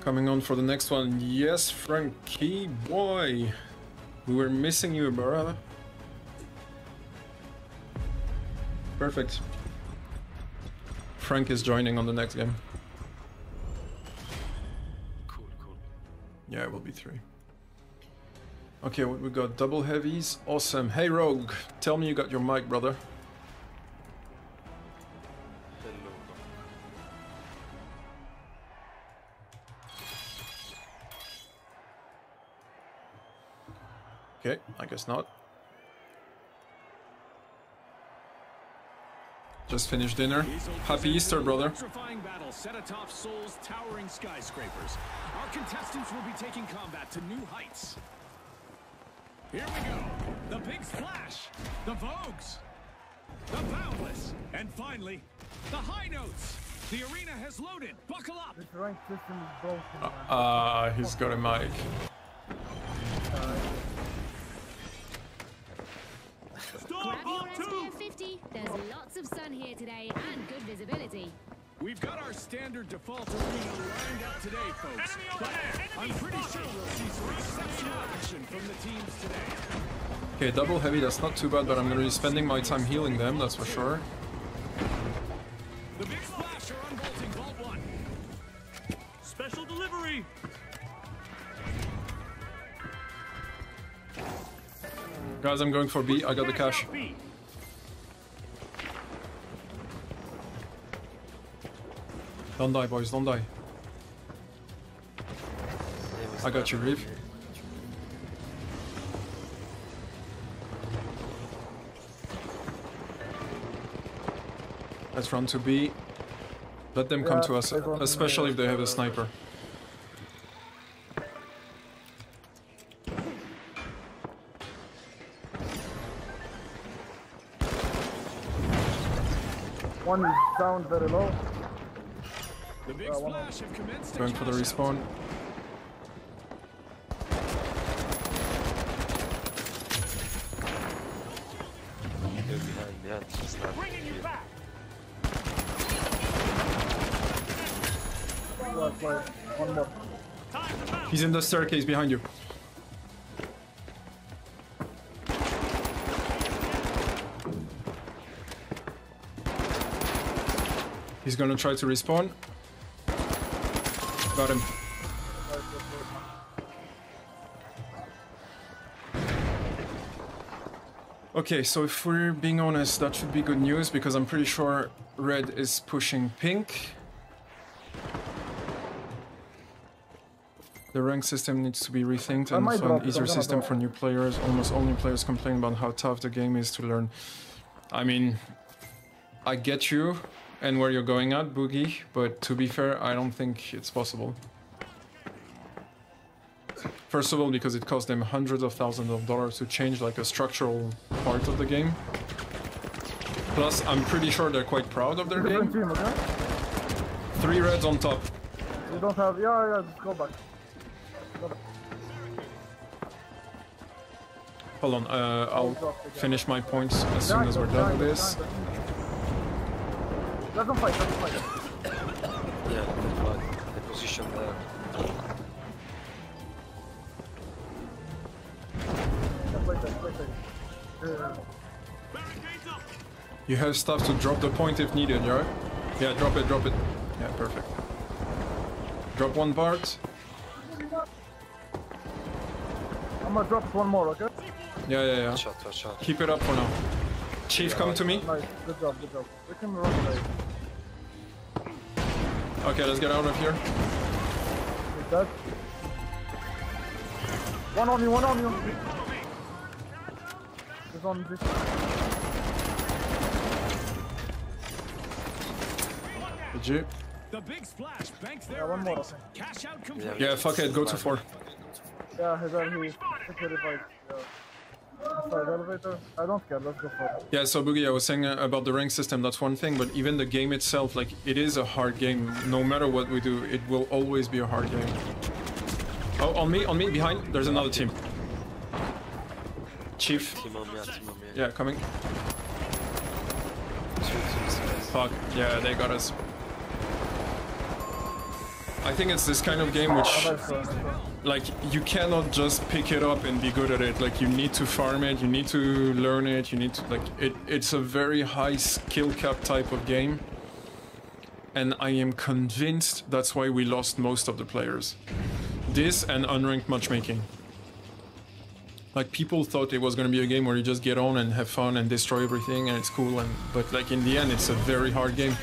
Coming on for the next one. Yes, Frankie boy. We were missing you, Barra. Perfect. Frank is joining on the next game. Cool, cool. Yeah, it will be three. Okay, what we got? Double heavies. Awesome. Hey, Rogue, tell me you got your mic, brother. Hello. Okay, I guess not. Just finished dinner. Happy Easter, brother. Battle set atop Seoul's towering skyscrapers. Our contestants will be taking combat to new heights. Here we go, the big splash, the Vogues, the Boundless, and finally, the high notes. The arena has loaded, buckle up. Ah, uh, uh, he's got a mic. Storm Ball two! There's lots of sun here today and good visibility. We've got our standard default arena lined up today, folks. Enemy over there. I'm pretty sure we'll see some exceptional action from the teams today. Okay, double heavy, that's not too bad, but I'm gonna be spending my time healing them, that's for sure. The big splash are unbolting vault one. Special delivery. Guys, I'm going for B, I got the cash. Don't die, boys, don't die. I got you, Reeve. Let's run to B. Let them come yeah, to us, especially if they have a sniper. One is down very low. The big splash have commenced. Going for the respawn. Bringing you back. One more. He's in the staircase behind you. He's gonna try to respawn. Got him. Okay, so if we're being honest, that should be good news because I'm pretty sure red is pushing pink. The rank system needs to be rethinked and find an easier system for new players. Almost only players complain about how tough the game is to learn. I mean, I get you and where you're going at, Boogie, but to be fair, I don't think it's possible. First of all, because it costs them hundreds of thousands of dollars to change like a structural part of the game. Plus, I'm pretty sure they're quite proud of their game. Team, okay? Three reds on top. You don't have... Yeah, yeah, just go back. Hold on, uh, I'll finish my points as soon as we're done with this. Doesn't fight, doesn't fight. Yeah, fight. The position there. You have stuff to drop the point if needed, right? Yeah, drop it, drop it. Yeah, perfect. Drop one part. I'm gonna drop one more, okay? Yeah, yeah, yeah. Shot, shot, shot. Keep it up for now. Chief, yeah, come to me. Nice. Good job, good job. We can run away. Okay, let's get out of here. He's dead. One on you, one on you. He's on this. Did you? The big splash banks there. Yeah, one more. Okay. Cash out complete. Yeah, fuck it, go to four. Yeah, he's on here. Terrified. I don't care, let's go for it. Yeah, so Boogie, I was saying about the rank system, that's one thing, but even the game itself, like, it is a hard game. No matter what we do, it will always be a hard game. Oh, on me, on me, behind, there's another team. Chief. Yeah, coming. Fuck, yeah, they got us. I think it's this kind of game which, like, you cannot just pick it up and be good at it. Like, you need to farm it, you need to learn it, you need to, like, it, it's a very high skill cap type of game. And I am convinced that's why we lost most of the players. This and unranked matchmaking. Like, people thought it was going to be a game where you just get on and have fun and destroy everything and it's cool, and but, like, in the end, it's a very hard game.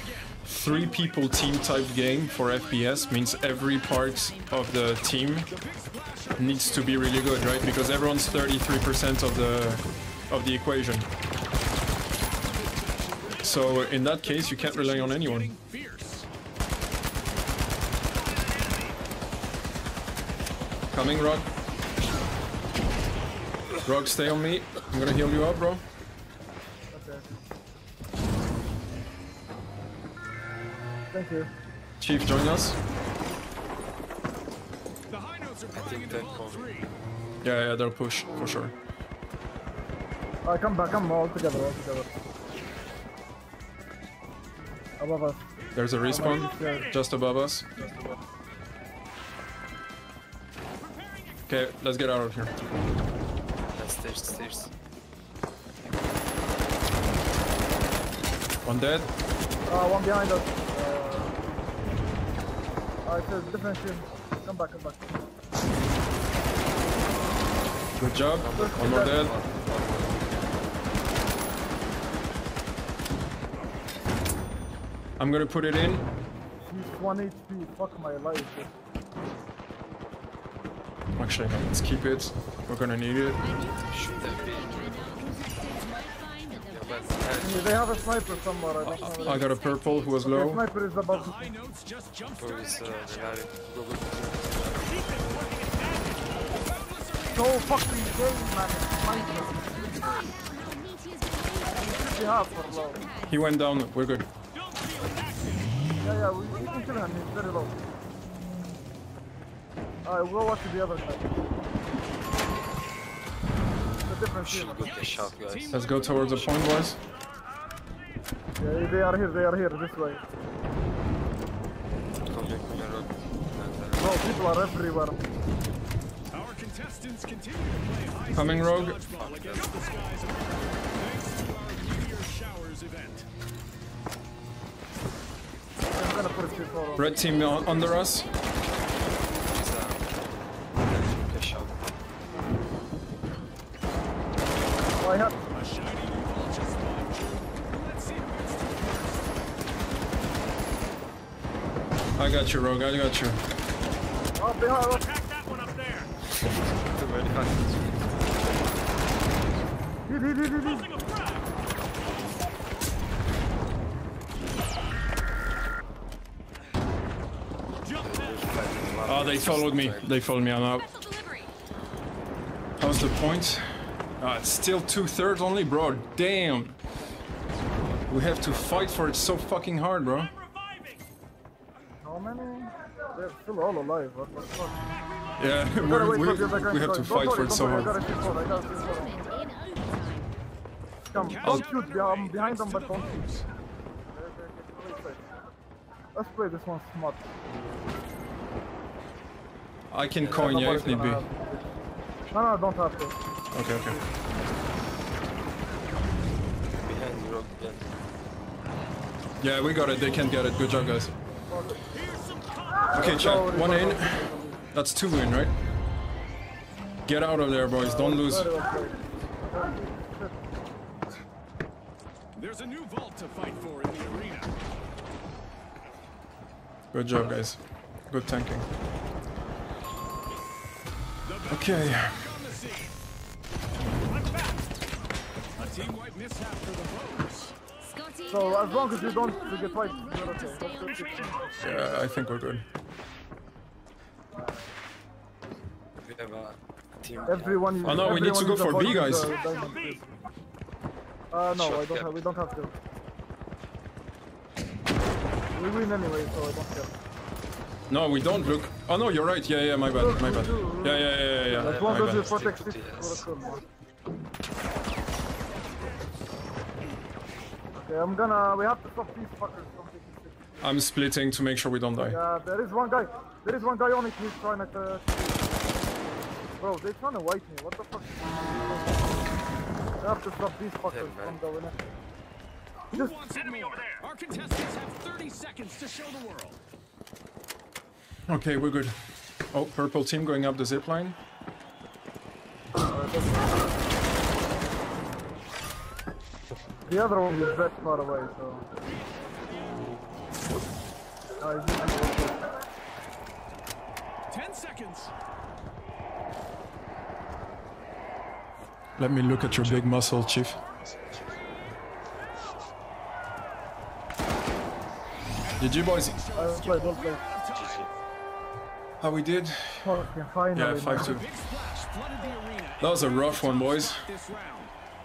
Three people team type game for F P S means every part of the team needs to be really good, right? Because everyone's thirty-three percent of the of the equation. So in that case, you can't rely on anyone. Coming, Rock. Rock, stay on me. I'm gonna heal you up, bro. Thank you. Chief, join us. The high notes are I think three. Yeah, yeah, they'll push for sure. Alright, come back, come all together, all together. Above us. There's a respawn just above us. Okay, let's get out of here. Stairs, stairs. One dead. Uh, one behind us. Uh, Alright, so different shield. Come back, come back. Good job. One more dead. I'm gonna put it in. He's one H P. Fuck my life. Actually, no, let's keep it. We're gonna need it. They have a sniper somewhere. I, don't uh, know I got a purple who was okay, low. Sniper is above. So fucking game, man. He went down. We're good. Yeah, yeah, we, we can kill him. He's very low. Alright, we'll watch the other side. It's a different team. Let's go towards the point, boys. Yeah, they are here, they are here, this way. No, people are everywhere. Our contestants continue to play high. Coming rogue. I'm gonna put a few forward. Red team under us. I have a shiny vulture spawn. Let's see who. I got you, Rogue, I got you. Oh, behind us. Attack that one up there. Dude, dude, dude, dude. Oh, they followed me. They followed me. I'm out. How's the point? Uh, it's still two-thirds only, bro. Damn. We have to fight for it so fucking hard, bro. How many? They're still all alive. What the fuck? Yeah, we, we, we have to fight for it so hard. I'll shoot behind them, but don't shoot. Let's play this one smart. I can coin you if need be. No, no, don't have to. Okay, okay. Behind the rock, yeah. Yeah, we got it. They can't get it. Good job, guys. Okay, check. One in. That's two in, right? Get out of there, boys. Don't lose. There's a new vault to fight for in the arena. Good job, guys. Good tanking. Okay. So as long as you don't get wiped, you're okay. Yeah, I think we're good. Everyone. Oh no, we need to go for B, guys. Uh, no, I don't have, we don't have to. We win anyway, so I don't care. No, we don't look. Oh no, you're right. Yeah, yeah, my bad, my bad. Yeah, yeah, yeah, yeah. As long as you protect six. Okay, I'm gonna. We have to stop these fuckers from taking six. I'm splitting to make sure we don't die. Yeah, there is one guy. There is one guy on it who's trying to. Uh, bro, they're trying to wipe me. What the fuck? We have to stop these fuckers yeah, from going after. Who Just... wants enemy over there? Our contestants have thirty seconds to show the world. Okay, we're good. Oh, purple team going up the zip line. The other one is that far away, so... Ten seconds. Let me look at your big muscle, Chief. G G, boys. Uh, play, don't play. How we did? Oh, yeah, five two. Yeah, that was a rough one, boys.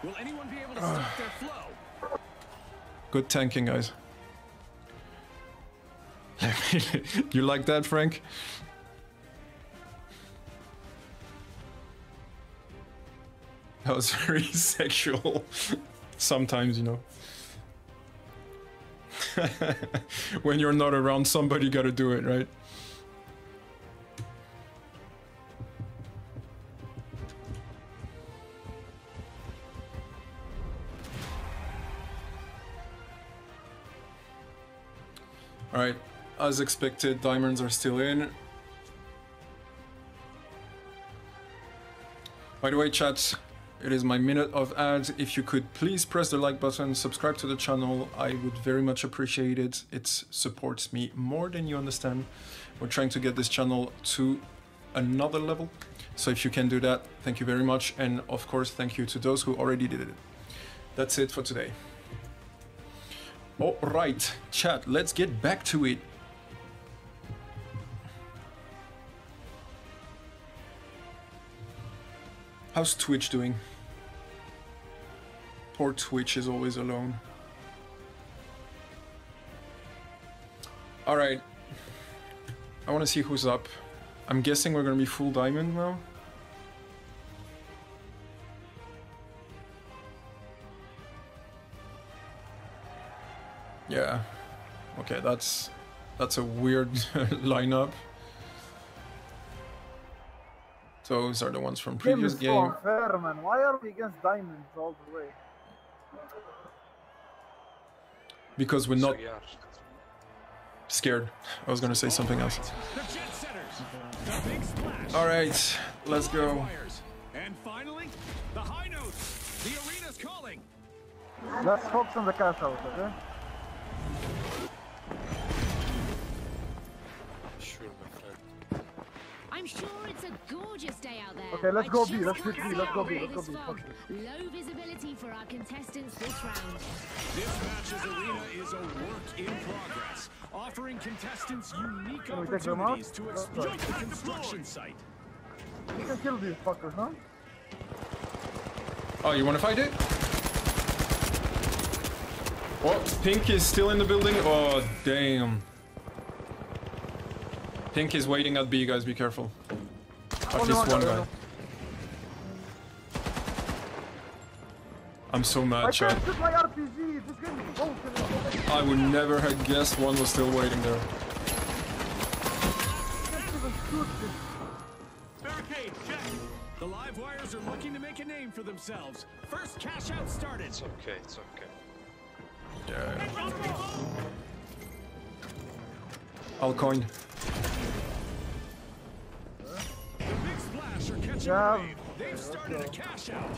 Will anyone be able to stop their flow? Good tanking, guys. You like that, Frank? That was very sexual. Sometimes, you know. When you're not around, somebody gotta do it, right? All right, as expected, diamonds are still in. By the way, chat, it is my minute of ads. If you could please press the like button, subscribe to the channel, I would very much appreciate it. It supports me more than you understand. We're trying to get this channel to another level. So if you can do that, thank you very much. And of course, thank you to those who already did it. That's it for today. All right, chat, let's get back to it. How's Twitch doing? Poor Twitch is always alone. All right, I want to see who's up. I'm guessing we're gonna be full diamond now. Yeah, okay, that's that's a weird lineup. Those are the ones from previous game. game. Fair, man. Why are we against diamonds all the way? Because we're not scared. I was gonna say something else. All right, let's go. And finally, the high notes. The arena's calling. Let's focus on the cash out, okay? I'm sure it's a gorgeous day out there. Okay, let's go B, let's go B, let's go B, let's go B. Low visibility for our contestants this round. This match's arena is a work in progress, offering contestants unique opportunities to exploit the construction site. You can kill these fuckers, huh? Oh, you want to fight it? Oh, Pink is still in the building. Oh, damn. Pink is waiting at B, guys, be careful. At least one guy. I'm so mad, chat. I would never have guessed one was still waiting there. Barricade, check. The live wires are looking to make a name for themselves. First cash out started. It's okay, it's okay. Yeah. I'll coin. Yeah. They've started a cash out.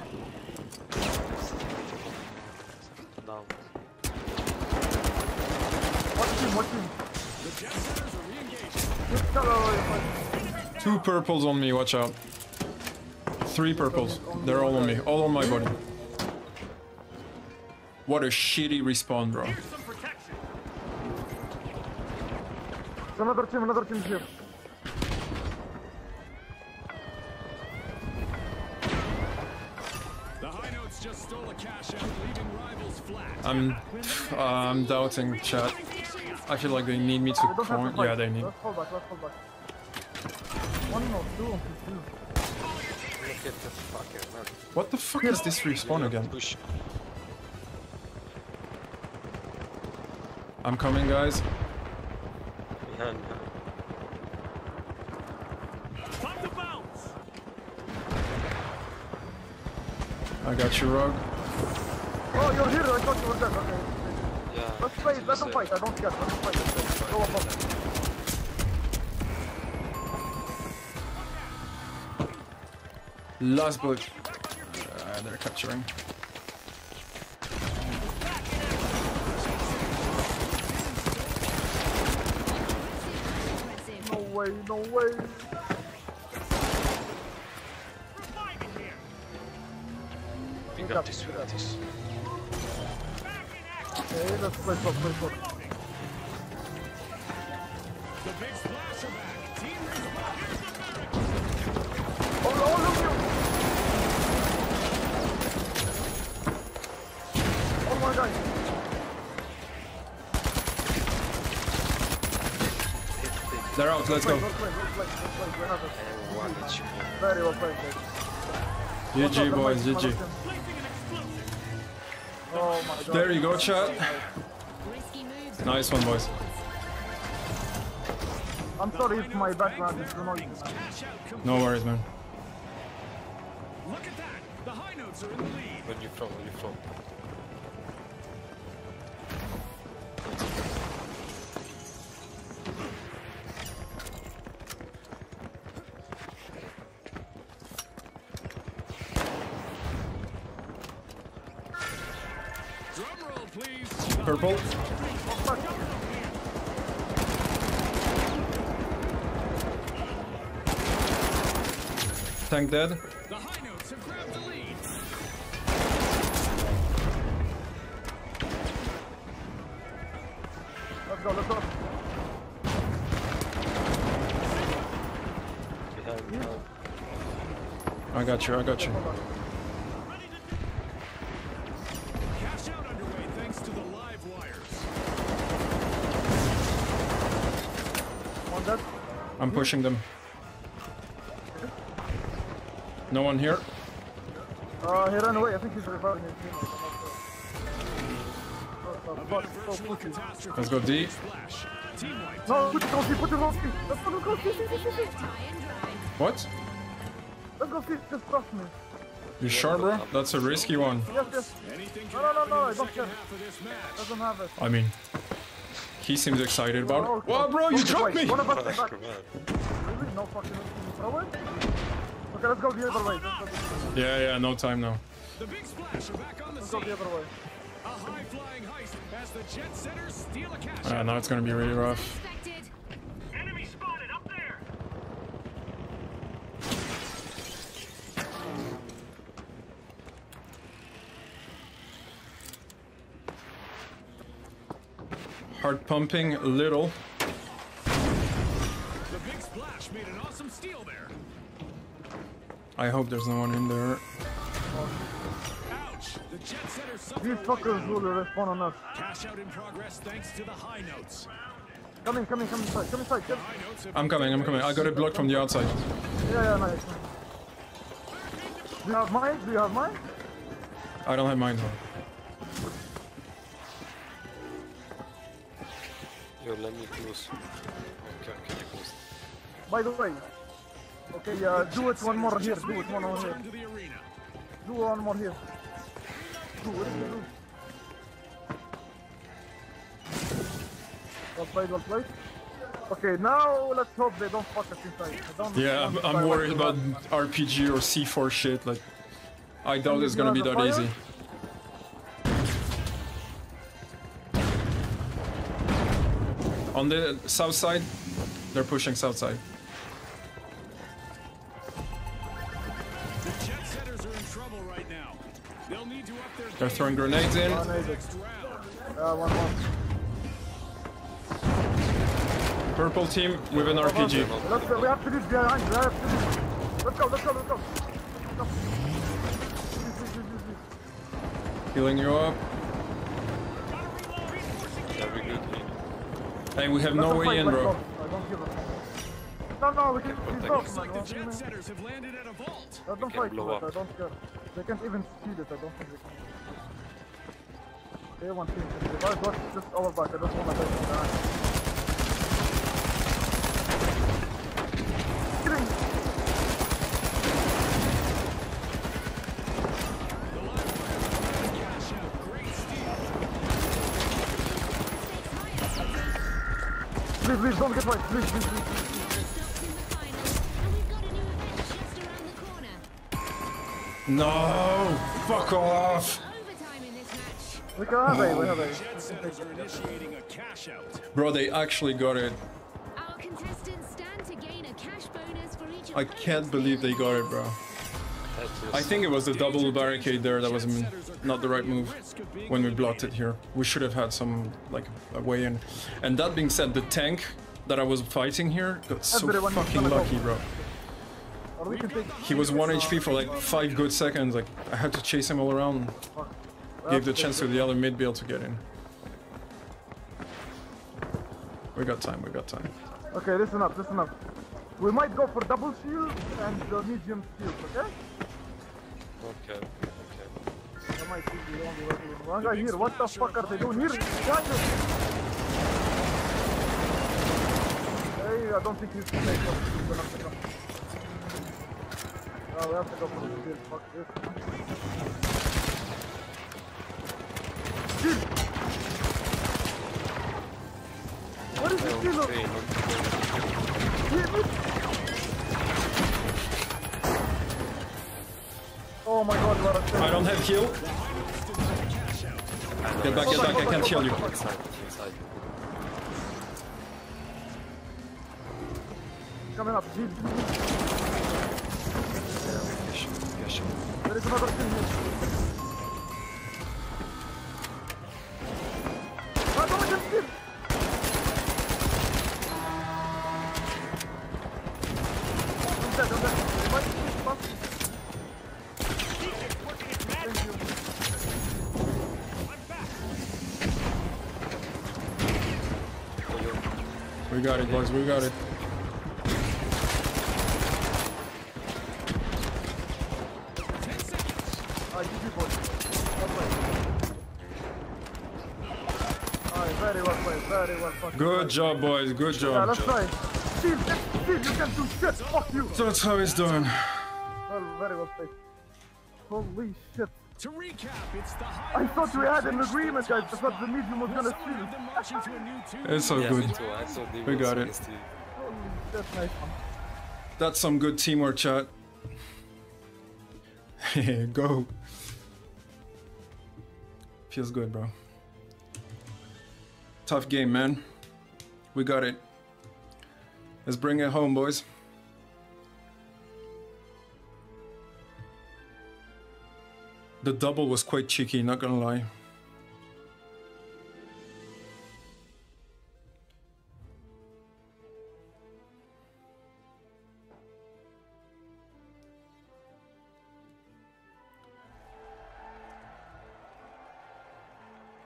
No. Watch him, watch him. The jet setters are re-engaged. Two purples on me, watch out. Three purples. They're all on me. All on my body. What a shitty respawn, bro. Another team, another team here. I'm, uh, I'm doubting, chat. I feel like they need me to point. Yeah, they need. Let's hold back, let's hold back. One more, two, two. What the fuck is this respawn again? I'm coming, guys. I got you, Rog. Oh, you're here, I thought you were dead, okay. Yeah. Let's play, let them fight, I don't care, let them fight, let's play. Go up on them. Last bullet. Uh, they're capturing. No way, no way. We got this, we got this. Okay, let's play top, play top. The big splash back. Team respawn. Oh, oh, look you. Oh my god. They're out, let's go. Very well played. G G boys, G G. Oh my God. There you go, chat. Nice one, boys. I'm sorry if my background is annoying. No worries, man. Look at that. The high notes are in the lead. Where you from? Where you from? Purple. Tank dead. The high notes have grabbed the lead. Let's go, let's go. I got you, I got you. I'm pushing them. No one here. Uh, he ran away. I think he's reviving his team. Oh, let's go D. No, put it on C, put it on C. Let's go C, C, C, C. What? Let's go C, just trust me. You sure, bro? That's a risky one. Yes, yes. No, no, no, no, I don't care. Doesn't have it. I mean... He seems excited about it. Whoa, bro, you dropped me! One of us is back. Really? No fucking problem? Okay, let's go the other way. Yeah, yeah, no time now. The big splash are back on the scene. Let's go the other way. A high-flying heist as the jet setters steal a cash. Alright, now it's gonna be really rough. Enemy spotted up there. Heart pumping a little. The big splash made an awesome steal there. I hope there's no one in there. Ouch! The jet setter suffered. These fuckers will respawn on us. Cash out in progress thanks to the high notes. Come in, come in, come inside, come inside. Come. I'm coming, I'm coming. I got it blocked from the outside. Yeah, yeah, nice. Do you have mine? Do you have mine? I don't have mine though. Yo, let me boost. Okay, can I boost? By the way, okay, uh, do it one more here. Do it one more here. Do one more here. Do it. Well played, well played. Okay, now let's hope they don't fuck us inside. Don't yeah, I'm, I'm worried about R P G or C four shit. Like, I doubt it's gonna be that easy. On the south side, they're pushing south side. The jet setters are in trouble right now. They'll need to up their they're throwing grenades in. Uh, one, one. Purple team with an R P G. Let's go, we have to leave behind. We have to leave. Let's go, let's go, let's go. Let's go. Healing you up. That'd be good. Hey, we have no way in, bro. No, no, we can Looks like the jet setters have landed at a vault. I don't fight blow up. I don't care. They can't even steal it. I don't think they can. They want to revive. Just our back. I don't want to die. Killing. Please, please, don't get right. Please, please, please. No! Fuck off! We got it, we got it. Bro, they actually got it. Our contestants stand to gain a cash bonus for each I can't believe they got it, bro. I think it was the double barricade there that was not the right move when we blocked it here. We should have had some, like, a way in. And that being said, the tank that I was fighting here got so fucking lucky, bro. He was one H P for like five good seconds, like, I had to chase him all around. Gave the chance to the other mid build to get in. We got time, we got time. Okay, listen up, listen up. We might go for double shield and the medium shield, okay? Okay, okay. That might be the only way. One guy here, what the fuck are they doing here? I don't think you can make it. We're gonna have to go. No, we have to go for the shield. Fuck this. Shield! What is the shield on? Oh my god, what a thing. I don't have heal. Get back, get back, I can't heal you. Coming up, shield. There is another thing here. I don't get him! I'm dead, I'm dead. Why did you pass me? Thank you. I'm back. We got it, boys, we got it. Good job, boys. Good job. Yeah, that's right. Steve, Steve, you can do shit. Fuck you. So that's how it's done. Well, very well played. Holy shit. To recap, it's the I thought we had an agreement, guys. I thought the medium was gonna steal. It's so good. We got it. That's some good teamwork, chat. Go. Feels good, bro. Tough game, man. We got it. Let's bring it home, boys. The double was quite cheeky, not gonna lie.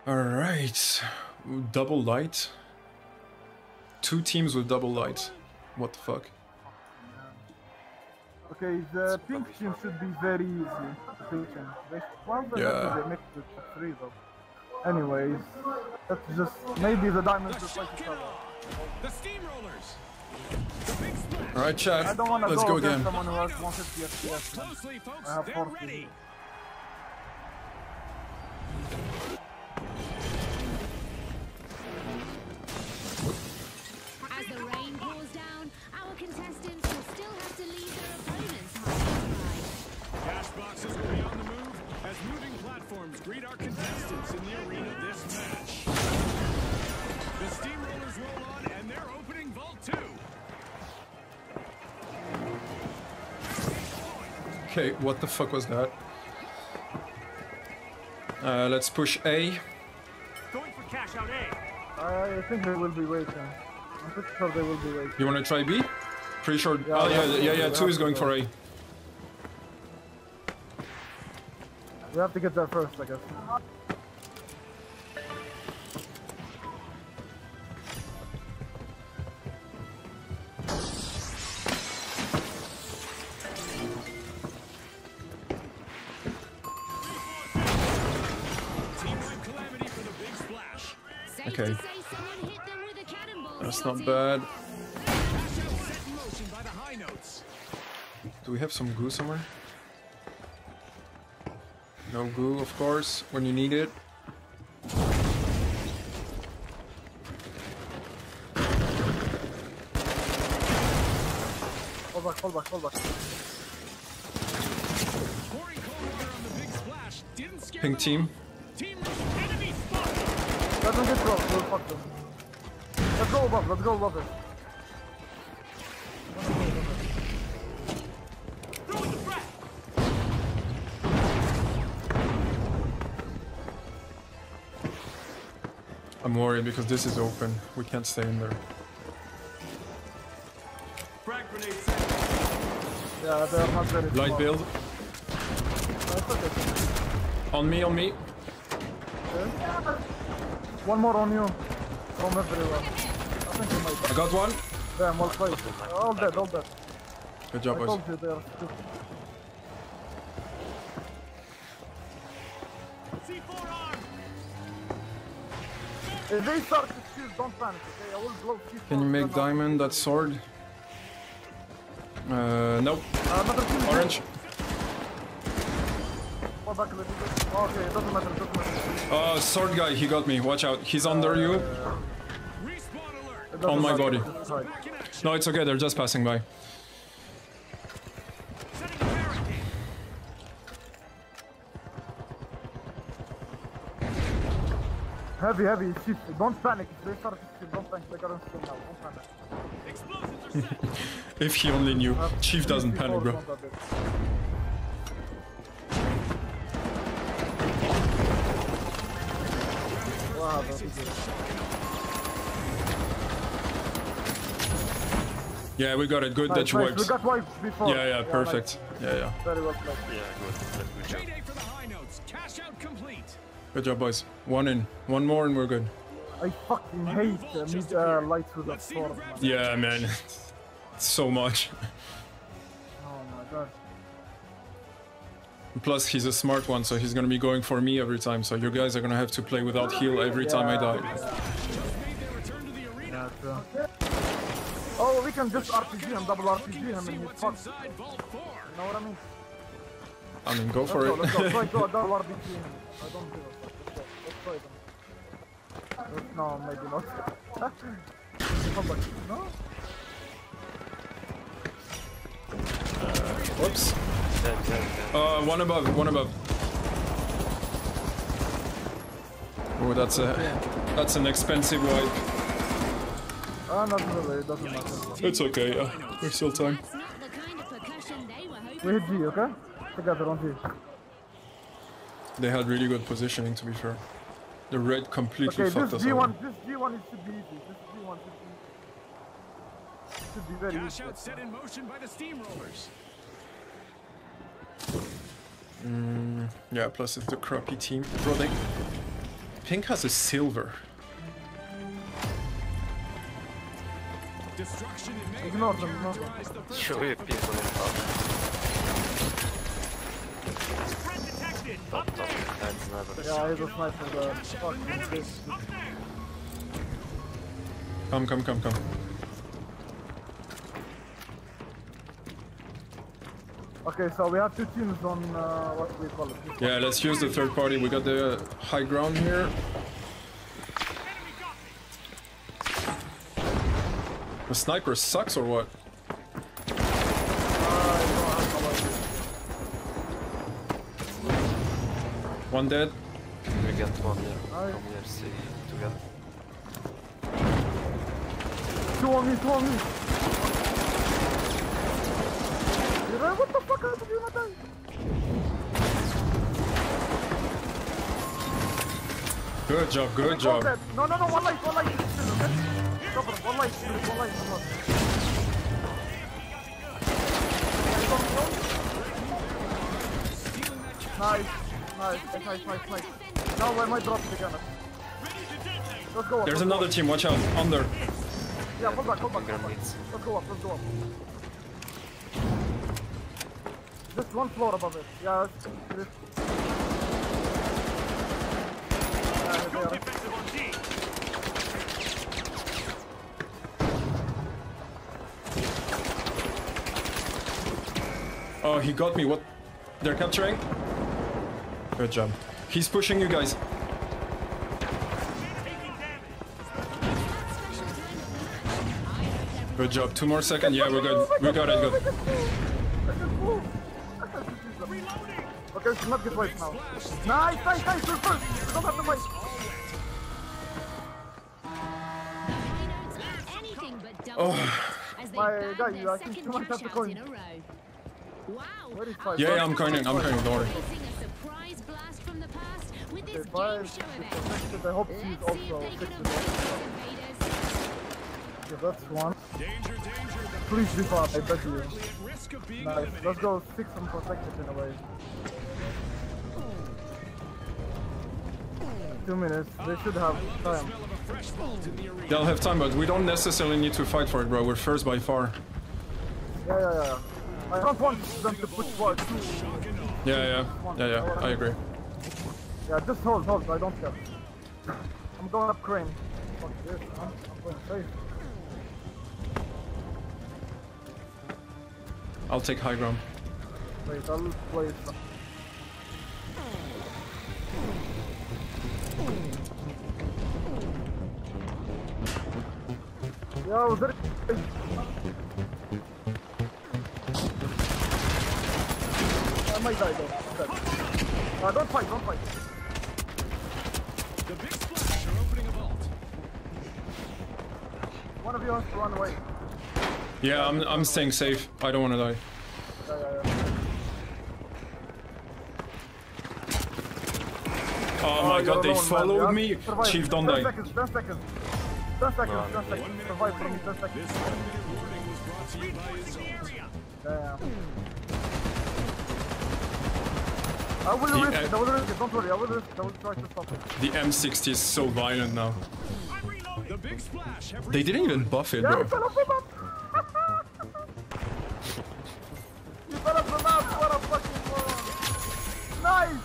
All right. Double light? Two teams with double light. What the fuck? Okay, the pink team should be very easy. Yeah. They make it three though. Anyways, that's just maybe the diamonds just like each other. The steamrollers. All right, chat. Let's go, go again. Someone who has one fifty F P S, closely, folks, I have they're ready. Contestants will still have to leave their opponents high. Cash boxes will be on the move as moving platforms greet our contestants in the arena this match. The steamrollers roll on and they're opening vault two. Okay, what the fuck was that? Uh, let's push A. Going for cash out A. Uh, I think they will be waiting. I'm pretty sure they will be waiting. You want to try B? Pretty sure. Yeah, oh, yeah, yeah, yeah, yeah. Two is going for A. We have to get there first, I guess. Okay. That's not bad. Do we have some goo somewhere? No goo, of course, when you need it. Hold back, hold back, hold back. Pink team. Let them get dropped, we'll fuck them. Let's go above, let's go above it. I'm worried because this is open. We can't stay in there. Yeah, they're not ready. Light build. No, on me, on me. Okay. One more on you. From everywhere. I think you might die. I got one. Damn, all fight. All dead, all dead. Good job, boys. I told you they are stupid. They start please don't panic, okay? I will blow people. Can you make diamond, that sword? Uh, nope. Uh, Orange. Okay, doesn't matter, doesn't matter. Uh, sword guy, he got me, watch out. He's under you. On my body. Sorry. No, it's okay, they're just passing by. Heavy, heavy, cheap. Don't panic. They start to steal. Don't panic. They got to steal now. Don't panic. Explosives are set. If he only knew. Uh, Chief doesn't panic, bro. Wow, yeah, we got it. Good nice, that you nice. wiped. We got wiped before. Yeah, yeah, yeah perfect. Nice. Yeah, yeah. Very well played. Yeah, good. Good job. For the high notes. Cash out complete. Good job, boys. One in. One more and we're good. I fucking hate uh, mid uh, light with that sword. Yeah, man. So much. Oh my god. Plus, he's a smart one, so he's gonna be going for me every time. So you guys are gonna have to play without heal every yeah. time I die. Yeah, true. Oh, we can just R P G and double R P G. I mean, you know what I mean? I mean, go for let's it. Go, let's go. Try to double R P G. I don't give a fuck. No, maybe not. Come back. No? Uh, whoops. Uh, one above, one above. Oh, that's a that's an expensive wipe. Ah, uh, not really. It doesn't matter. It's okay. Yeah, we're still time. We hit G, okay? Together on G. They had really good positioning, to be fair. The red completely okay, fucked us up. Okay, this G one is to be easy. This G one should be easy. It should be very Cash easy. Out set in motion by the steamrollers. Mm, yeah, plus it's the crappy team. Bro, they... Pink has a silver. Destruction in Ignore them, ignore them. Show you people in power. Top, top. Yeah, he's a sniper there. Fuck. Come, come, come, come. Okay, so we have two teams on uh, what do we call it? This yeah, one. Let's use the third party. We got the high ground here. The sniper sucks or what? One dead. We got one there. Right. From there, see, together. Two on me, two on me. What the fuck happened to you, my guy? Good job, good okay, job. Dead. No, no, no, one life, one life. Okay? Cover, one life, one life, one life. Nice. Nice, nice, nice, nice. Now I might drop the gunner. Let's go up. There's another team, watch out. Under. Yeah, come back, come back. Let's go up, let's go up. Just one floor above it. Yeah, it's... Oh, he got me. What? They're capturing? Good job. He's pushing you guys. Good job. Two more seconds. Yeah, we're good. We got it. Good. Okay, we should not get wiped now. Nice, nice, nice. We're first. We don't have to wipe. Oh. My guy, I think you might have to coin. Yeah, yeah, I'm coining. I'm coining. Don't worry. Okay, five, six, I hope she's also fixed it. Okay, that's one. Please be fast, I bet you. Nice, let's go six and protect it in a way. Two minutes, they should have time. They'll have time, but we don't necessarily need to fight for it, bro. We're first by far. Yeah, yeah, yeah. I don't want them to push forward. Yeah, yeah, yeah, yeah, I agree. Yeah, just hold, hold, I don't care. I'm going up crane. Fuck this, I'm, I'm going safe. I'll take high ground. Wait, I'll play. Yeah, I was there. I might die though. Uh, don't fight, don't fight. The big splash are opening a vault. One of you has to run away. Yeah, I'm I'm staying safe. I don't want to die. Yeah, yeah, yeah. Oh, oh my God, they followed man, me. Yeah. Chief, don't die. ten seconds, ten seconds. ten seconds, no, ten seconds. Survive for me, ten seconds. Yeah. I will the risk it, I will risk it, don't worry, I will risk it, I will try to stop it. The M sixty is so violent now. The big splash, they didn't even buff it, yeah, bro. You fell off the map, what a fucking moron. Nice!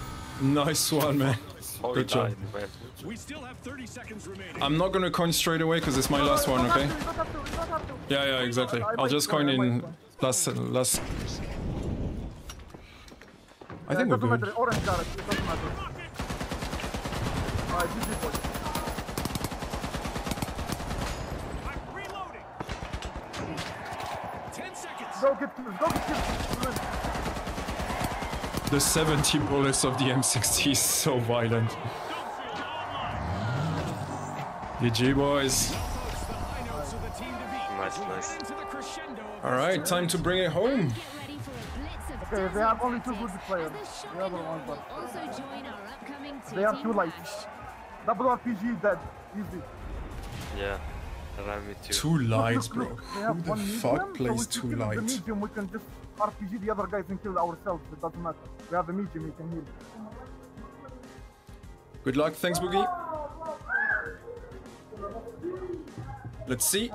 Nice one, man. Oh, good job. Died. We still have thirty seconds remaining. I'm not gonna coin straight away because it's my no, last one, okay? To, to, yeah, yeah, exactly. I'll just coin in last... Uh, last. I think yeah, we're good. Orange carrot, it doesn't matter. Alright, G G boys. I'm reloading. ten seconds. Go get kills, go get kills. The seventy bullets of the M sixty is so violent. G G boys. Nice, nice. Alright, time to bring it home. Okay, they have only two good players. The other one, but they have two lights. Double R P G is dead. Easy. Yeah, around me too. Two lights, bro. Who the fuck plays two lights? We can just R P G the other guys and kill ourselves. It doesn't matter. We have a medium, we can heal. Good luck, thanks, Boogie. Let's see.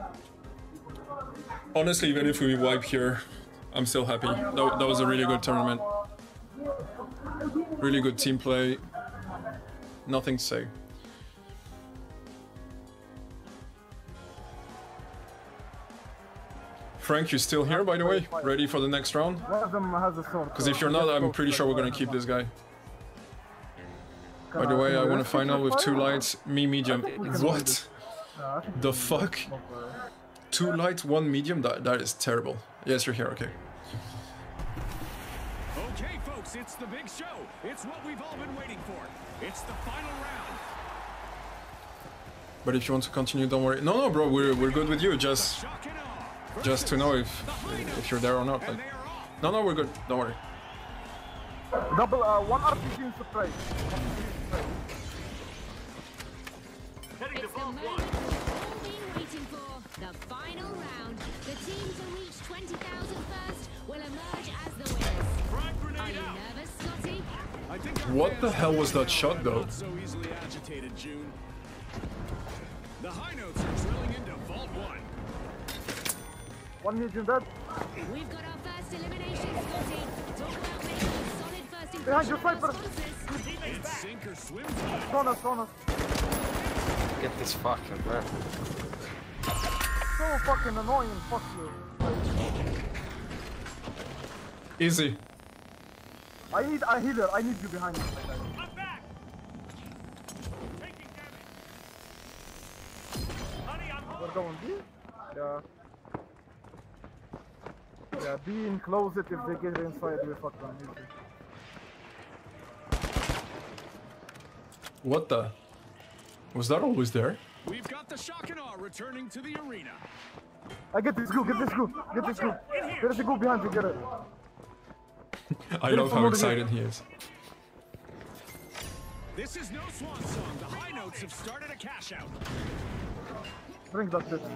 Honestly, even if we wipe here, I'm still happy. That, that was a really good tournament. Really good team play. Nothing to say. Frank, you still here, by the way? Ready for the next round? Because if you're not, I'm pretty sure we're gonna keep this guy. By the way, I want to find out with two lights, me medium. What? The fuck? Two lights, one medium? That, that is terrible. Yes, you're here, okay. Okay, folks, it's the big show. It's what we've all been waiting for. It's the final round. But if you want to continue, don't worry. No, no, bro, we're, we're good with you. Just just to know if if you're there or not. Like, no, no, we're good. Don't worry. Double, uh, one R P G in surprise. Heading to vault one. We've all been waiting for the final round. The teams are twenty thousand first will emerge as the winners. Are you nervous, Scotty? I think what the hell was that shot, though? Not so easily agitated, June. The high notes are drilling into vault one. One medium dead. We've got our first elimination, Scotty. Talk about making a solid first impression. Behind your sniper. It's sink or swim time. On us, on us. Get this fucking man. So fucking annoying, fuck you. Easy. I need a healer. I need you behind me. I'm back. Taking damage. Honey, I'm home. We're going B. Yeah. Yeah. Be in closet if they get inside. We fuck them. Easy. What the? Was that always there? We've got the shock and awe returning to the arena. I get this group, get this group, get this group. There is a group behind you, get it. I love how excited he is. This is no swan song. The high notes have started a cash out. Bring that bitch.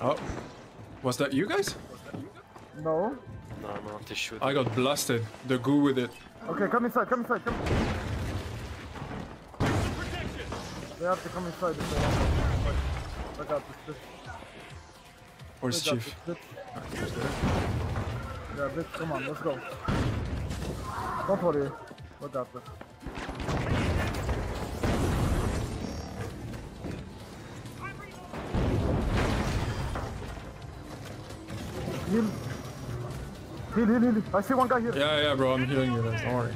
Oh, was that you guys? No. No, I'm not to shoot. I got blasted. The goo with it. Okay, come inside, come inside, come. They have to come inside if they want. I got this. Where's Chief? Yeah, bitch, come on, let's go. Don't worry. I got this. Heal. Heal, heal, heal. I see one guy here. Yeah, yeah, bro. I'm healing you guys. Don't worry.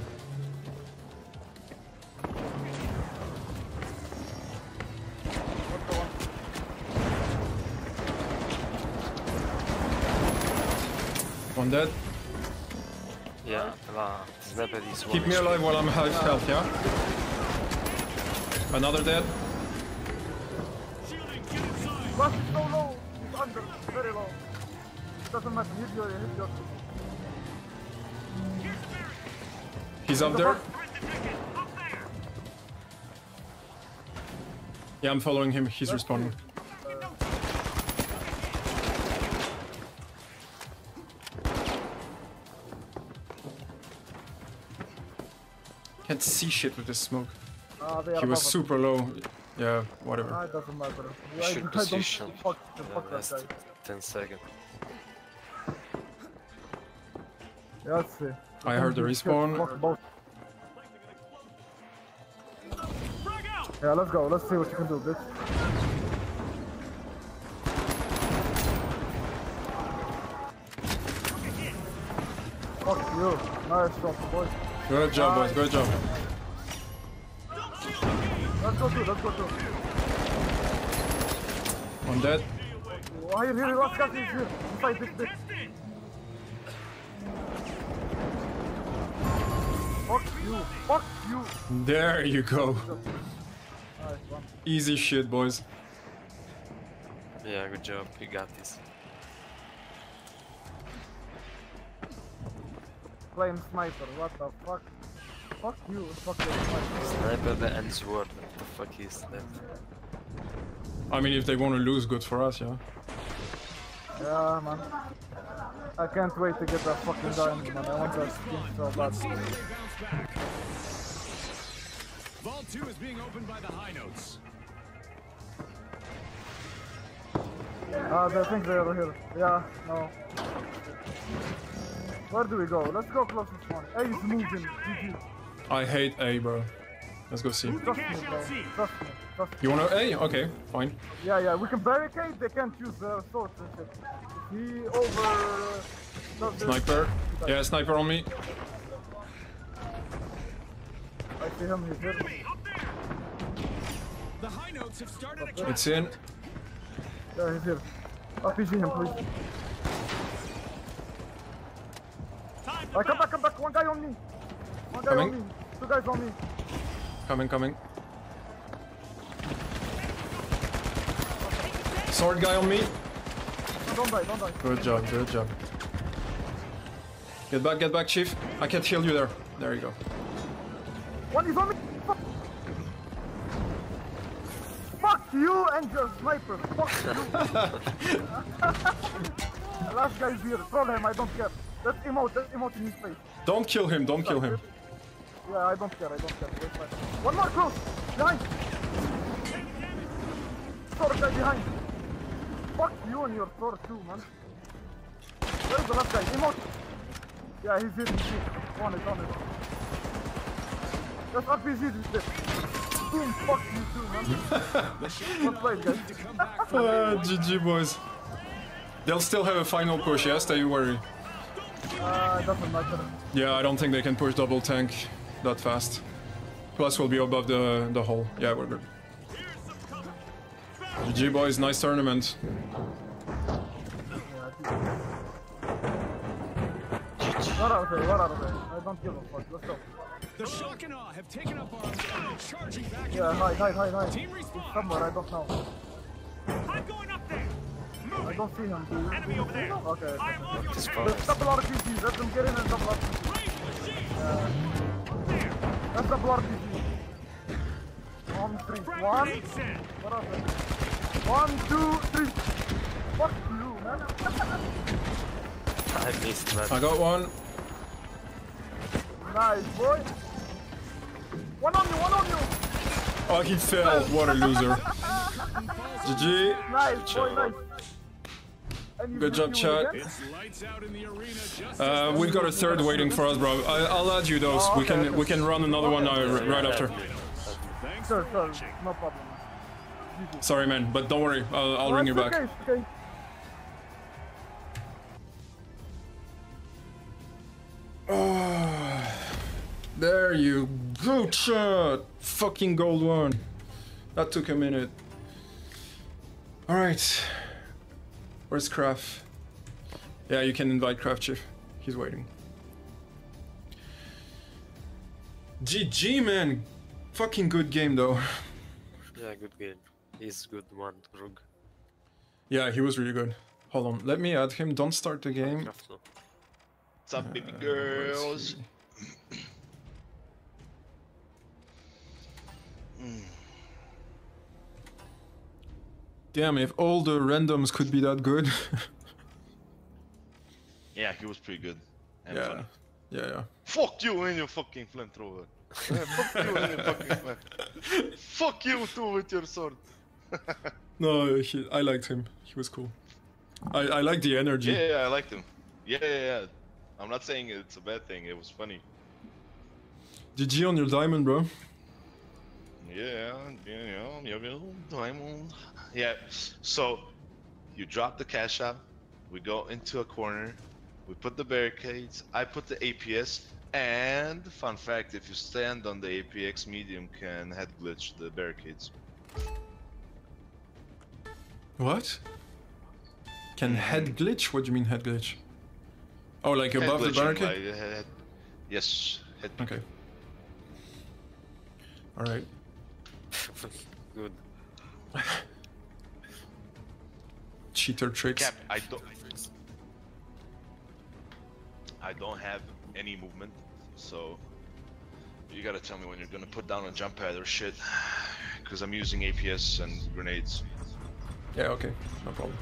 One dead. Yeah, keep me alive while I'm half health, yeah? Another dead. Rush is so low, he's under, very low. Doesn't matter, hit your, hit your. He's up there. Yeah, I'm following him, he's responding. Can't see shit with this smoke. Uh, he was super low. Yeah, whatever. Uh, it doesn't matter. You should I, position. I fuck, fuck that guy. ten seconds. Yeah, let's see. I heard the respawn. Yeah, let's go. Let's see what you can do, bitch. Fuck you. Nice shot, boys. Good job, boys. Good job. Let's go through. Let's go through. One dead. Oh, here, here, last guy is here. Inside this bit. Fuck you. Fuck you. There you go. Easy shit, boys. Yeah, good job. You got this. Flame sniper, what the fuck? Fuck you, fuck the sniper. Sniper the end's word, what the fuck is that? I mean, if they want to lose, good for us, yeah? Yeah, man. I can't wait to get that fucking diamond, man. I want that skin so bad. Vault two is being opened by the high notes. Ah, uh, I think they're over here. Yeah, no. Where do we go? Let's go closest one. A is moving. G G. I hate A, bro. Let's go C. Trust me, bro. Trust me. Trust me. You want to A? Okay, fine. Yeah, yeah, we can barricade. They can't use the uh, swords and shit. He over... Uh, sniper. Yeah, sniper on me. I see him. He's here. The high notes have started again. It's in. Yeah, he's here. R P G him, please. Uh, come back, come back, one guy on me! One guy coming. On me, two guys on me. Coming, coming. Sword guy on me. No, don't die, don't die. Good job, good job. Get back, get back, Chief. I can't heal you there. There you go. One is on me! Fuck, fuck you and your sniper! Fuck you! Last guy's here, troll him, I don't care. Let's emote, let's emote in his face. Don't kill him, don't kill him. Yeah, I don't care, I don't care. One more close! Behind! Sword guy behind! Fuck you and your sword too, man. Where's the last guy? Emote! Yeah, he's here, he's here. On it, on it. That's R P G with this. Boom, fuck you too, man. Good play, guys. uh, G G, boys. They'll still have a final push, yeah? Stay worried. Uh, it doesn't matter. Yeah, I don't think they can push double tank that fast. Plus, we'll be above the, the hole. Yeah, we're good. G G, boys. Nice tournament. What are they? What are they? I don't give a fuck. Let's go. The shock and awe have taken up our charging back. Yeah, hide, hide, hide, hide. He's somewhere, I don't know. I'm going up there. I don't see him. Enemy over there. Okay. Let's double R P G. Let them get in and double R P G. Yeah. Let's double R P G. One, three, one. What are they? One, two, three. Fuck you, man. I missed that. I got one. Nice, boy. One on you, one on you. Oh, he fell. What a loser. G G. Nice, boy, nice. Good job, chat. Uh, we've got a third waiting for us, bro. I, I'll add you those. Oh, okay, we can okay. we can run another okay. one now, r right after. Sure, sure. No problem. Sorry, man, but don't worry. I'll, I'll no, ring you back. Okay, okay. Oh, there you go, shot. Fucking gold one. That took a minute. All right. Where's Kraft? Yeah, you can invite Kraft, Chief. He's waiting. G G, man. Fucking good game, though. Yeah, good game. He's good one, Rogue. Yeah, he was really good. Hold on, let me add him. Don't start the game. What's up, baby uh, girls? Damn, if all the randoms could be that good. Yeah, he was pretty good. And yeah. Funny. Yeah, yeah. Fuck you and your fucking flamethrower. Yeah, fuck you and your fucking flamethrower. Fuck you too with your sword. No, he, I liked him. He was cool. I, I liked the energy. Yeah, yeah, I liked him. Yeah, yeah, yeah. I'm not saying it's a bad thing. It was funny. G G on your diamond, bro. Yeah, yeah, yeah, yeah, diamond. Yeah. So, you drop the cash out. We go into a corner. We put the barricades. I put the A P S. And fun fact: if you stand on the A P X, medium can head glitch the barricades. What? Can head glitch? What do you mean head glitch? Oh, like head above glitching, the barricade? Like, head, head, yes. Head. Okay. All right. Good. Cheater tricks. Cap, I don't. I don't have any movement, so you gotta tell me when you're gonna put down a jump pad or shit, because I'm using A P S and grenades. Yeah. Okay. No problem.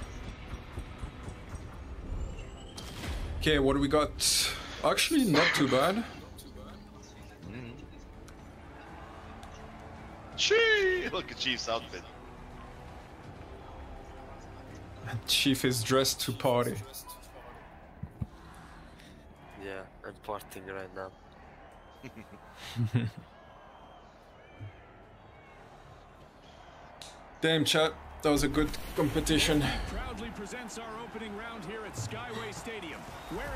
Okay, what do we got? Actually, not too bad. Not too bad. Mm-hmm. Chee! Look at Chief's outfit. Chief is dressed to party. Yeah, I'm partying right now. Damn, chat. That was a good competition.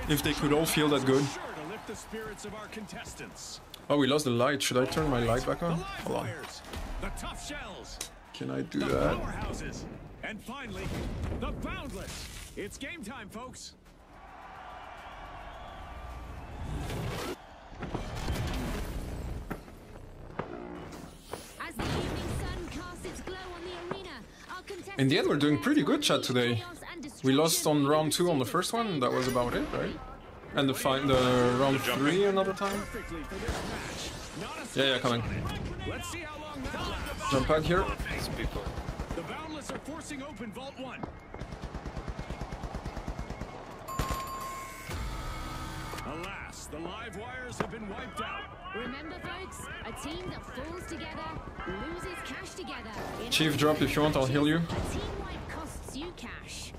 If they could all feel that good. Oh, we lost the light. Should I turn my light back on? Hold on. Can I do that? And finally, the Boundless. It's game time, folks. As the evening sun casts its glow on the arena. In the end, we're doing pretty good, chat, today. We lost on round two on the first one, that was about it, right? And the fi the round three another time. Yeah, yeah, coming. Jump back here. The Boundless are forcing open Vault one. Alas, the live wires have been wiped out. Remember, folks, a team that falls together loses cash together. Chief, drop if you want, I'll heal you. A team wipe costs you cash.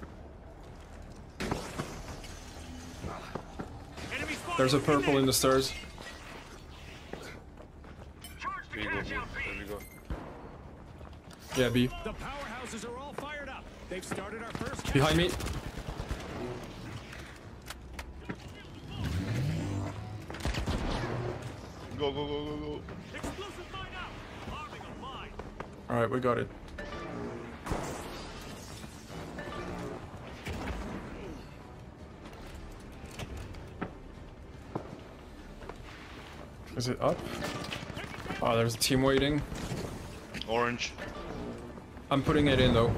There's a purple in the stairs. Here you go, here you go. Yeah, B. The powerhouses are all fired up. They've started our first. Behind me. Go, go, go, go, go. Explosive mine out. Arming a mine. All right, we got it. Is it up? Oh, there's a team waiting. Orange. I'm putting it in, though.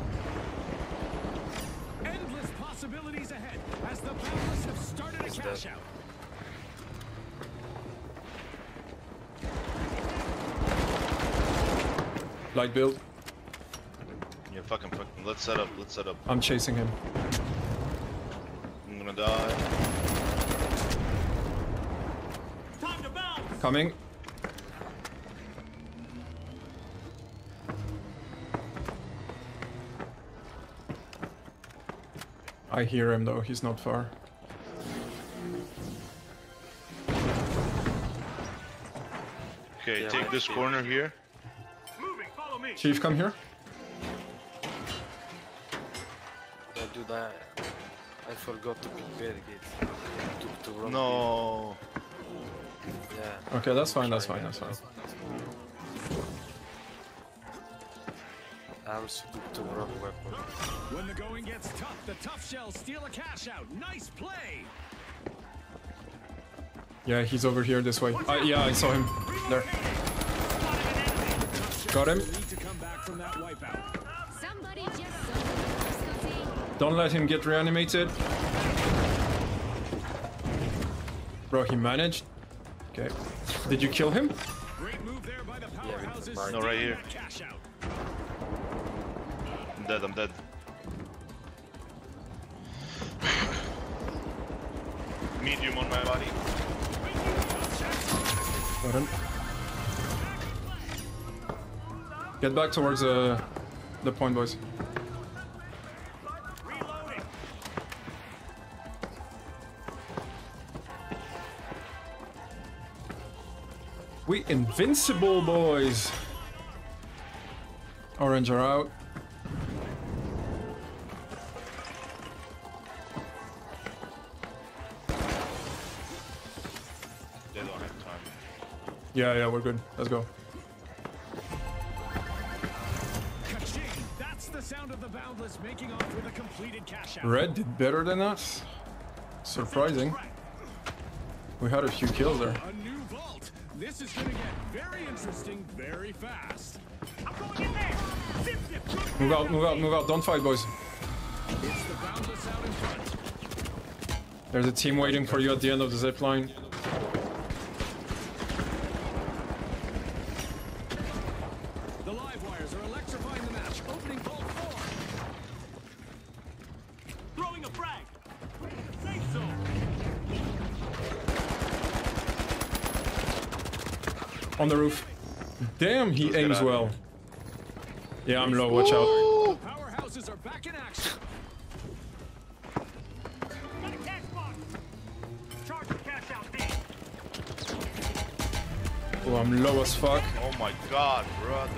Endless possibilities ahead as the Boundless have started a cash out. Light build. Yeah, fucking fucking. Let's set up. Let's set up. I'm chasing him. I'm gonna die. Time to bounce. Coming. I hear him though. He's not far. Okay, yeah, take this corner here. Chief, come here. Don't do that. I forgot to prepare it. To, to no. It. Yeah. Okay, that's fine, that's fine, that's fine. I was hooked to the wrong weapon. When the going gets tough, the tough shells steal a cash out. Nice play. Yeah, he's over here this way. Uh, yeah, I saw him. There. Got him. Don't let him get reanimated. Bro, he managed. Okay. Did you kill him? No, right here. I'm dead, I'm dead. Medium on my body. Got him. Get back towards uh, the point, boys. We invincible, boys. Orange are out. They don't have time. Yeah, yeah, we're good. Let's go. That's the sound of the Boundless making off with a completed cash out. Red did better than us. Surprising. We had a few kills there. This is gonna get very interesting very fast. I'm going in there. Zip, zip, move out, move out, move out. Don't fight, boys. It's the Boundless out in front. There's a team waiting for you at the end of the zip line. The live wires are electrifying the match. Opening vault four. Throwing a frag. Say so. On the roof. Damn, he aims well. Yeah, I'm low. Watch out. Powerhouses are back in action. Oh, I'm low as fuck. Oh my god, brother.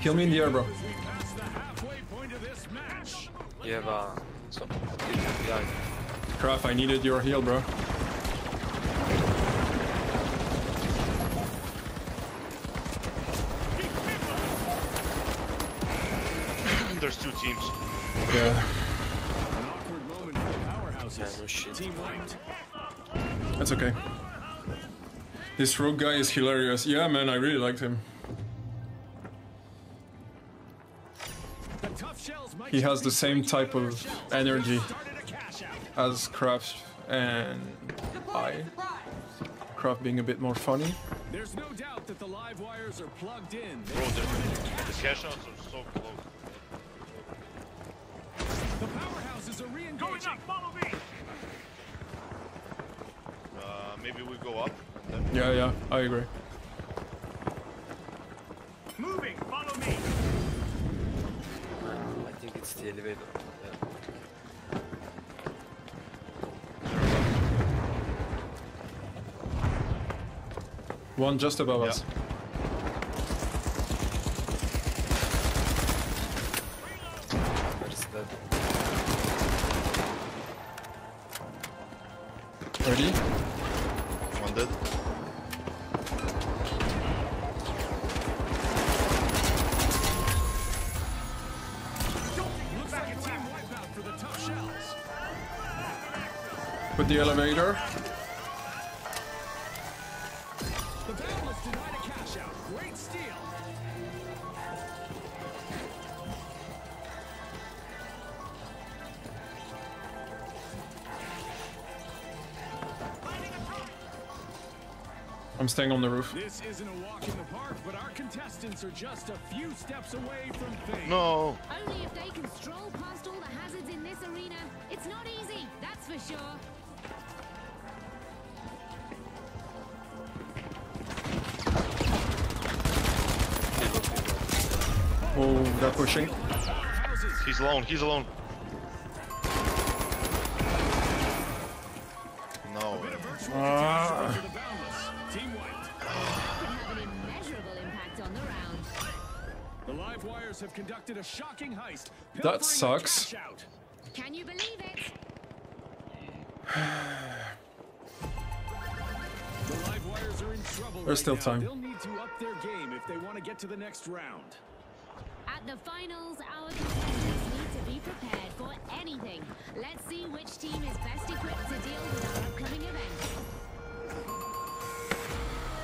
Kill me in the air, bro. Yeah, but so, yeah. Crap, I needed your heal, bro. There's two teams. Yeah. An awkward moment for the powerhouses. Yeah, no shit. Team wiped. That's okay. This rogue guy is hilarious. Yeah, man, I really liked him. He has the same type of energy as Kraft, and I. Kraft being a bit more funny. There's no doubt that the live wires are plugged in. Bro, the, the cash outs are so close. The powerhouses are re-engaging. Going up, follow me. Uh, maybe we go up. And then yeah, yeah, I agree. Moving, follow me. Uh, I think it's the elevator. Yeah. One just above yeah. us. Ready? One dead. Put the elevator. The Boundless denied a cash out. Great steal. I'm staying on the roof. This isn't a walk in the park, but our contestants are just a few steps away from fame. No. Only if they can stroll past all the hazards in this arena. It's not easy, that's for sure. Oh, they're pushing. He's alone, he's alone. No way. Ah. Have conducted a shocking heist. That sucks. Can you believe it? The live There's still time. They'll need to up their game if they want to get to the next round. At the finals, our contenders need to be prepared for anything. Let's see which team is best equipped to deal with our upcoming event.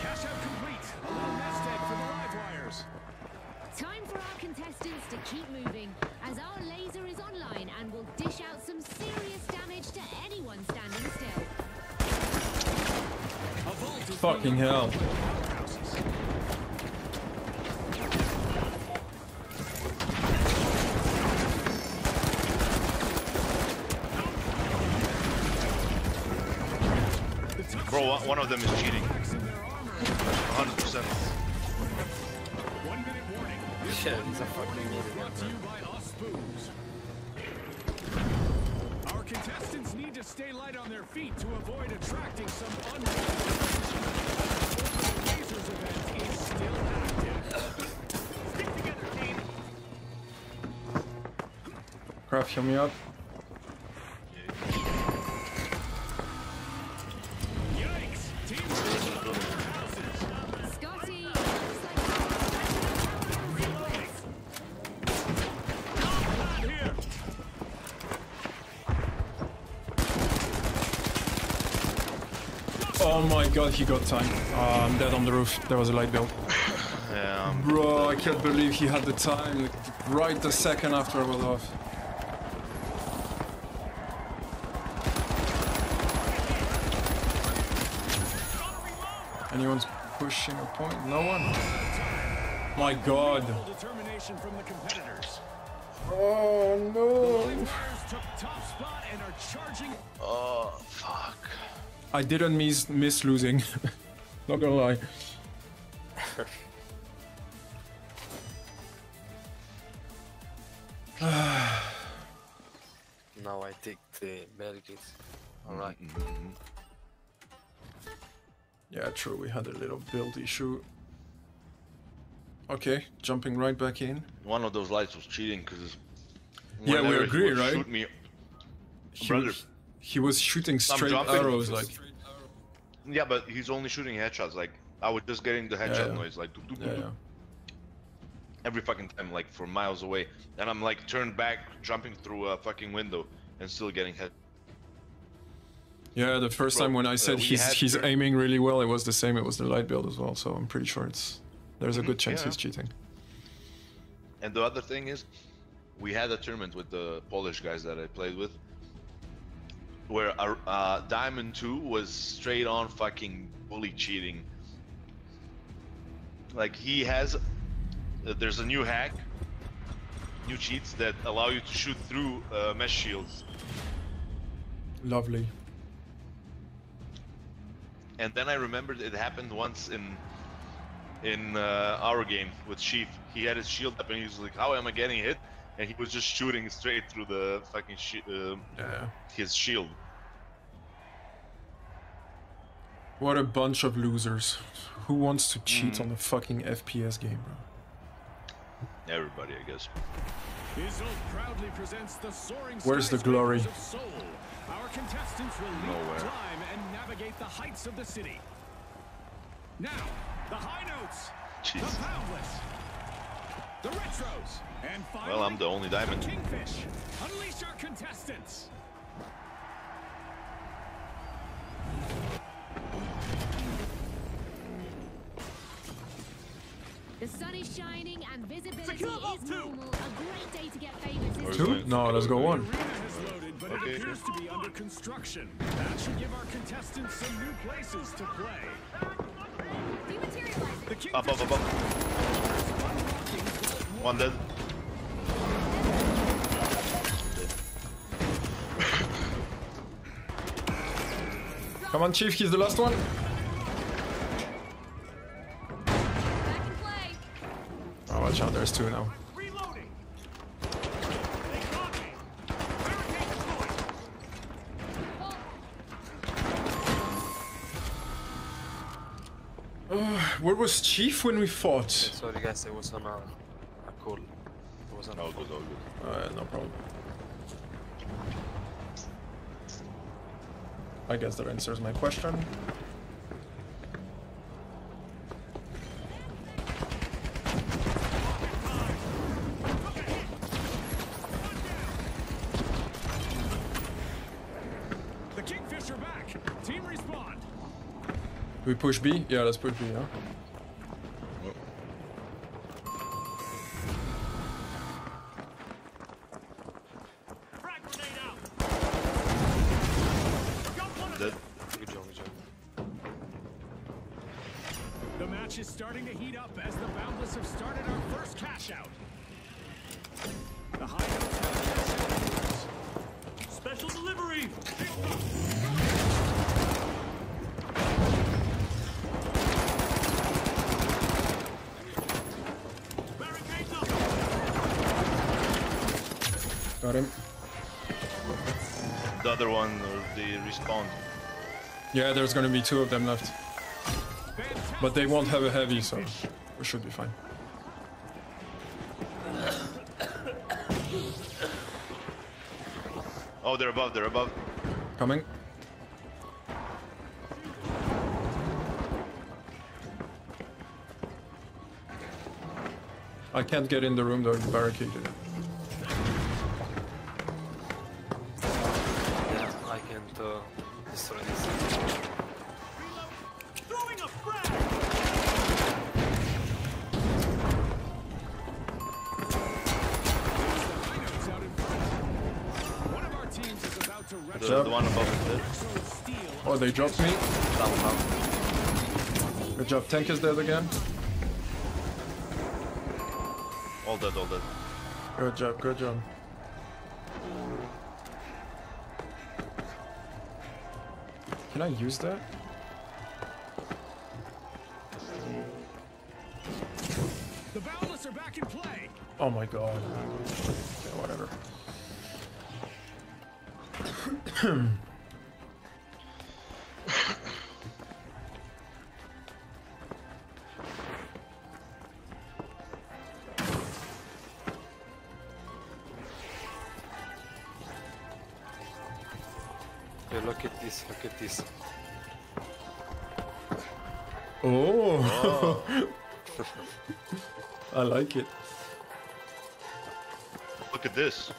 Cash out complete. A low nest egg for the live wires. Time for our contestants to keep moving, as our laser is online and will dish out some serious damage to anyone standing still. Fucking hell. Bro, one of them is cheating. one hundred percent. One minute warning. Shit, he's a fucking loser. Brought to you by us Spoons. Our contestants need to stay light on their feet to avoid attracting some unwanted. Craft, heal me up. Oh my god, he got time. Oh, I'm dead on the roof. There was a light build. Yeah, bro, I can't believe he had the time. Like, right the second after I was off. Anyone's pushing a point? No one? My god. Determination from the competitors. Oh no. Oh fuck. I didn't miss miss losing. Not gonna lie. Now I take the barricades. Alright. Mm-hmm. Yeah, true, we had a little build issue. Okay, jumping right back in. One of those lights was cheating because... Yeah, we agree, right? Shoot me. He, was, he was shooting straight arrows, like... Straight arrow. Yeah, but he's only shooting headshots, like... I was just getting the headshot yeah. noise, like... Doo, doo, doo, yeah, doo. Yeah. Every fucking time, like, for miles away. And I'm, like, turned back, jumping through a fucking window, and still getting head. Yeah, the first Bro, time when I said uh, he's he's to... aiming really well, it was the same. It was the light build as well, so I'm pretty sure it's there's a good chance yeah. he's cheating. And the other thing is, we had a tournament with the Polish guys that I played with, where our, uh, Diamond two was straight on fucking bully cheating. Like he has, uh, there's a new hack, new cheats that allow you to shoot through uh, mesh shields. Lovely. And then I remembered it happened once in in uh, our game with Chief. He had his shield up and he was like, "How am I getting hit?" And he was just shooting straight through the fucking sh uh, yeah. his shield. What a bunch of losers! Who wants to cheat mm. on a fucking F P S game, bro? Everybody, I guess. Proudly presents the soaring Where's the glory? Our contestants will lead time and navigate the heights of the city. Now, the high notes, Jeez. the boundless, the retros, and finally, well, I'm the only diamond. The Kingfish. Unleash our contestants. The sun is shining and visibility is normal. A great day to get favors. Two? No, let's go one. But okay. It appears to be under construction. That should give our contestants some new places to play. Up, up, up, up. One dead. Come on, Chief, he's the last one. Oh, watch out, there's two now. Where was Chief when we fought? Sorry guys, it was on a, a call. It was on a call. All good, all good. Uh, no problem. I guess that answers my question. got your back. Team respawn. We push B? Yeah, let's push B, yeah. Yeah, there's gonna be two of them left. But they won't have a heavy, so we should be fine. Oh, they're above, they're above. Coming. I can't get in the room though, it's barricaded. They dropped me. Good job. Tank is dead again. All dead, all dead. Good job, good job. Can I use that? The Boundless are back in play. Oh my god. Okay, whatever. Look at this. Oh! Oh. I like it. Look at this.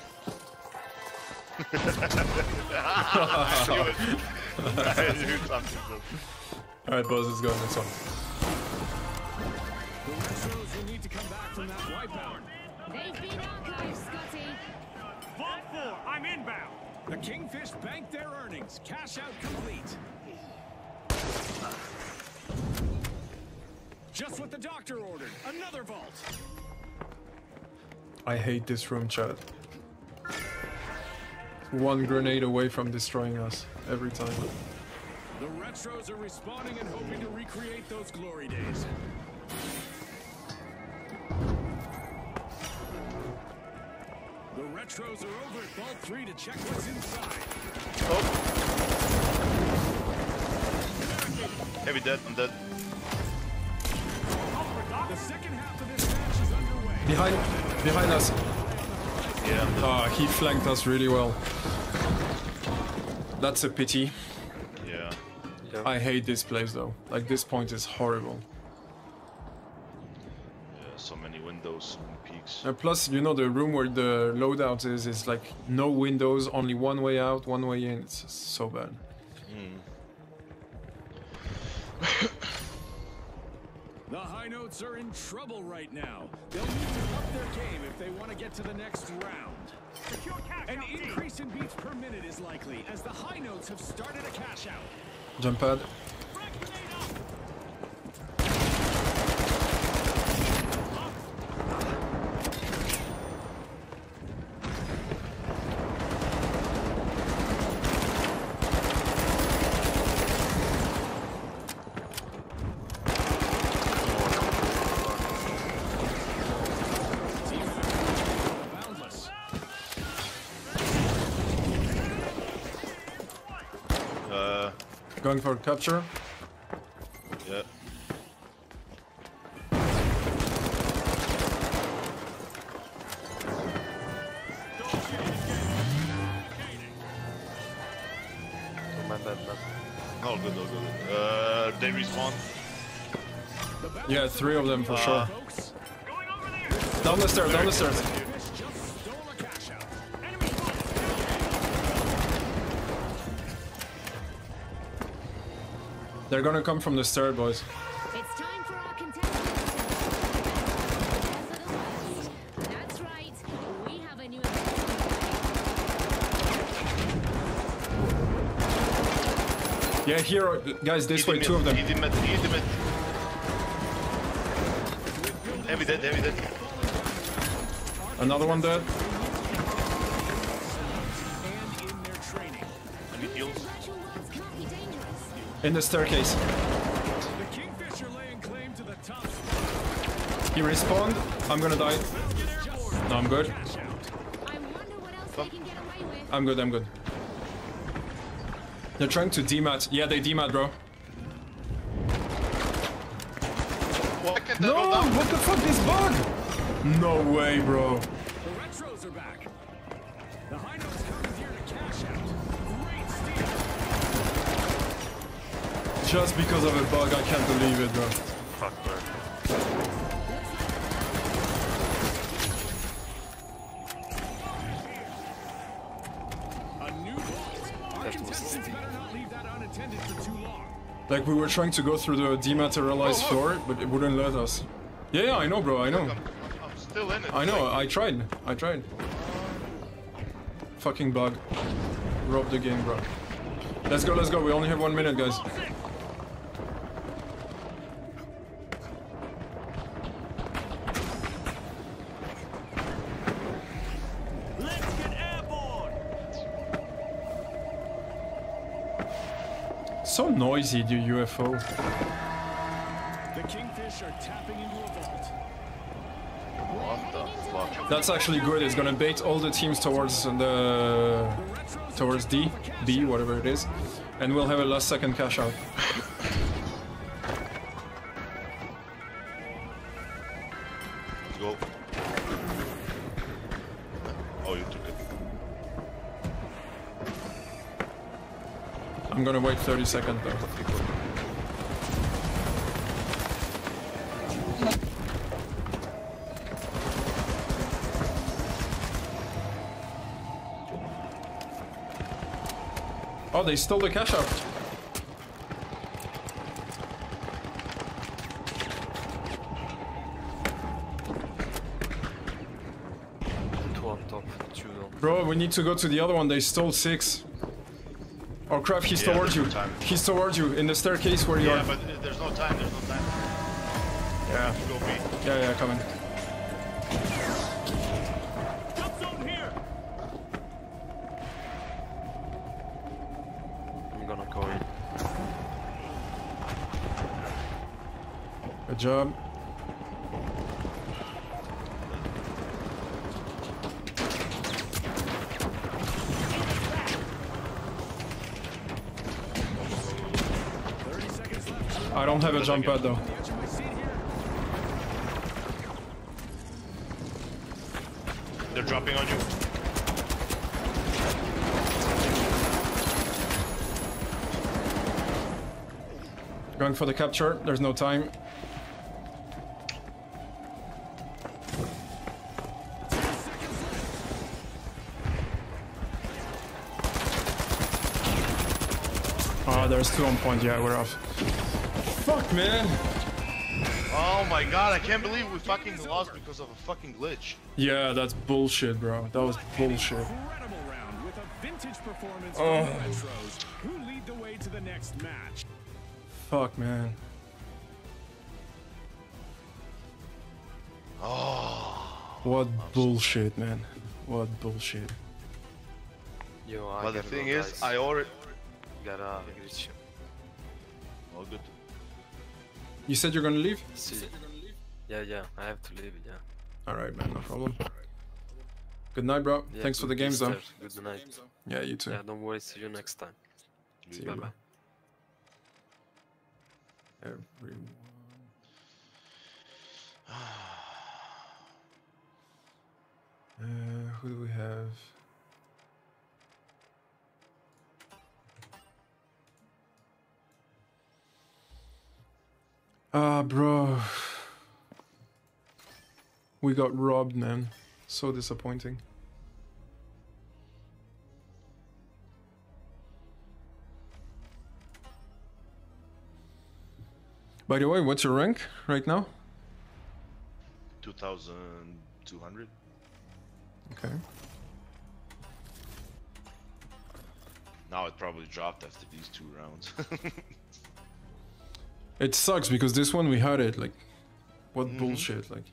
Alright, Buzz is going this one. The Westos will need to come back from that wipeout. They've been outclassed, Scotty. Vault four, I'm inbound. The Kingfish banked their earnings. Cash out complete. Just what the doctor ordered. Another vault. I hate this room, chat. One grenade away from destroying us every time. The Retros are respawning and hoping to recreate those glory days. The Retros are over at Vault three to check what's inside. Oh. Heavy dead, I'm dead. The second half of this match is underway. Behind, behind us. Yeah, I'm dead. Ah, he flanked us really well. That's a pity. Yeah. yeah. I hate this place though. Like, this point is horrible. Uh, plus, you know, the room where the loadout is, is like no windows, only one way out, one way in. It's so bad. Mm. The High Notes are in trouble right now. They'll need to up their game if they want to get to the next round. An increase in beats per minute is likely, as the High Notes have started a cash out. Jump pad. Going for capture. Yeah. Oh, good, good, good. Uh, they respawn. Yeah, three of them for uh, sure. Down the stairs, down the stairs. They're gonna come from the stairs, boys. It's time for our contestants. That's right. We have a new event. Yeah, here, are, guys, this way, two of them. He's in mid, he's in mid. Heavy dead, heavy dead. Another one dead. In the staircase. He respawned. I'm gonna die. No, I'm good. I'm good, I'm good. They're trying to demat. Yeah, they demat, bro. What? No, what the fuck is bug? No way, bro. Just because of a bug, I can't believe it, bro. Fuck, bro. Like, we were trying to go through the dematerialized floor, but it wouldn't let us. Yeah, yeah, I know, bro, I know. I'm, I'm still in it. I know, I tried, I tried. Fucking bug. Robbed the game, bro. Let's go, let's go, we only have one minute, guys. So noisy, the U F O. The kingfish are tapping into a vault. What the fuck? That's actually good. It's gonna bait all the teams towards the towards D, B, whatever it is, and we'll have a last second cash out. Let's go. Oh, you took it. I'm gonna wait thirty seconds though. Oh, they stole the cash out. Two on top, two on. Bro, we need to go to the other one. They stole six. Oh crap, he's yeah, towards you. No he's towards you in the staircase where you yeah, are. Yeah, but there's no time, there's no time. Yeah. Go B. Yeah, yeah, coming. Jump zone here. I'm gonna go in. Good job. I don't have a jump pad though. They're dropping on you. Going for the capture. There's no time. Ah, oh, there's two on point. Yeah, we're off. Fuck, man. Oh my god, I can't believe we fucking lost because of a fucking glitch. Yeah, that's bullshit, bro. That was bullshit. Oh. Fuck, man. Oh. What bullshit, man. What bullshit. Yo, I but the thing go, is, guys. I already got a glitch. All good. You said you're gonna leave? See. Yeah, yeah, I have to leave, yeah. Alright, man, no problem. Good night, bro. Yeah, thanks for the games, though. Good night. Yeah, you too. Yeah, don't worry, see you next time. See bye you, bye. Everyone. Uh, who do we have? Ah, uh, bro. We got robbed, man. So disappointing. By the way, what's your rank right now? two thousand two hundred. Okay. Now it probably dropped after these two rounds. It sucks because this one we had it, like, what mm-hmm. bullshit, like.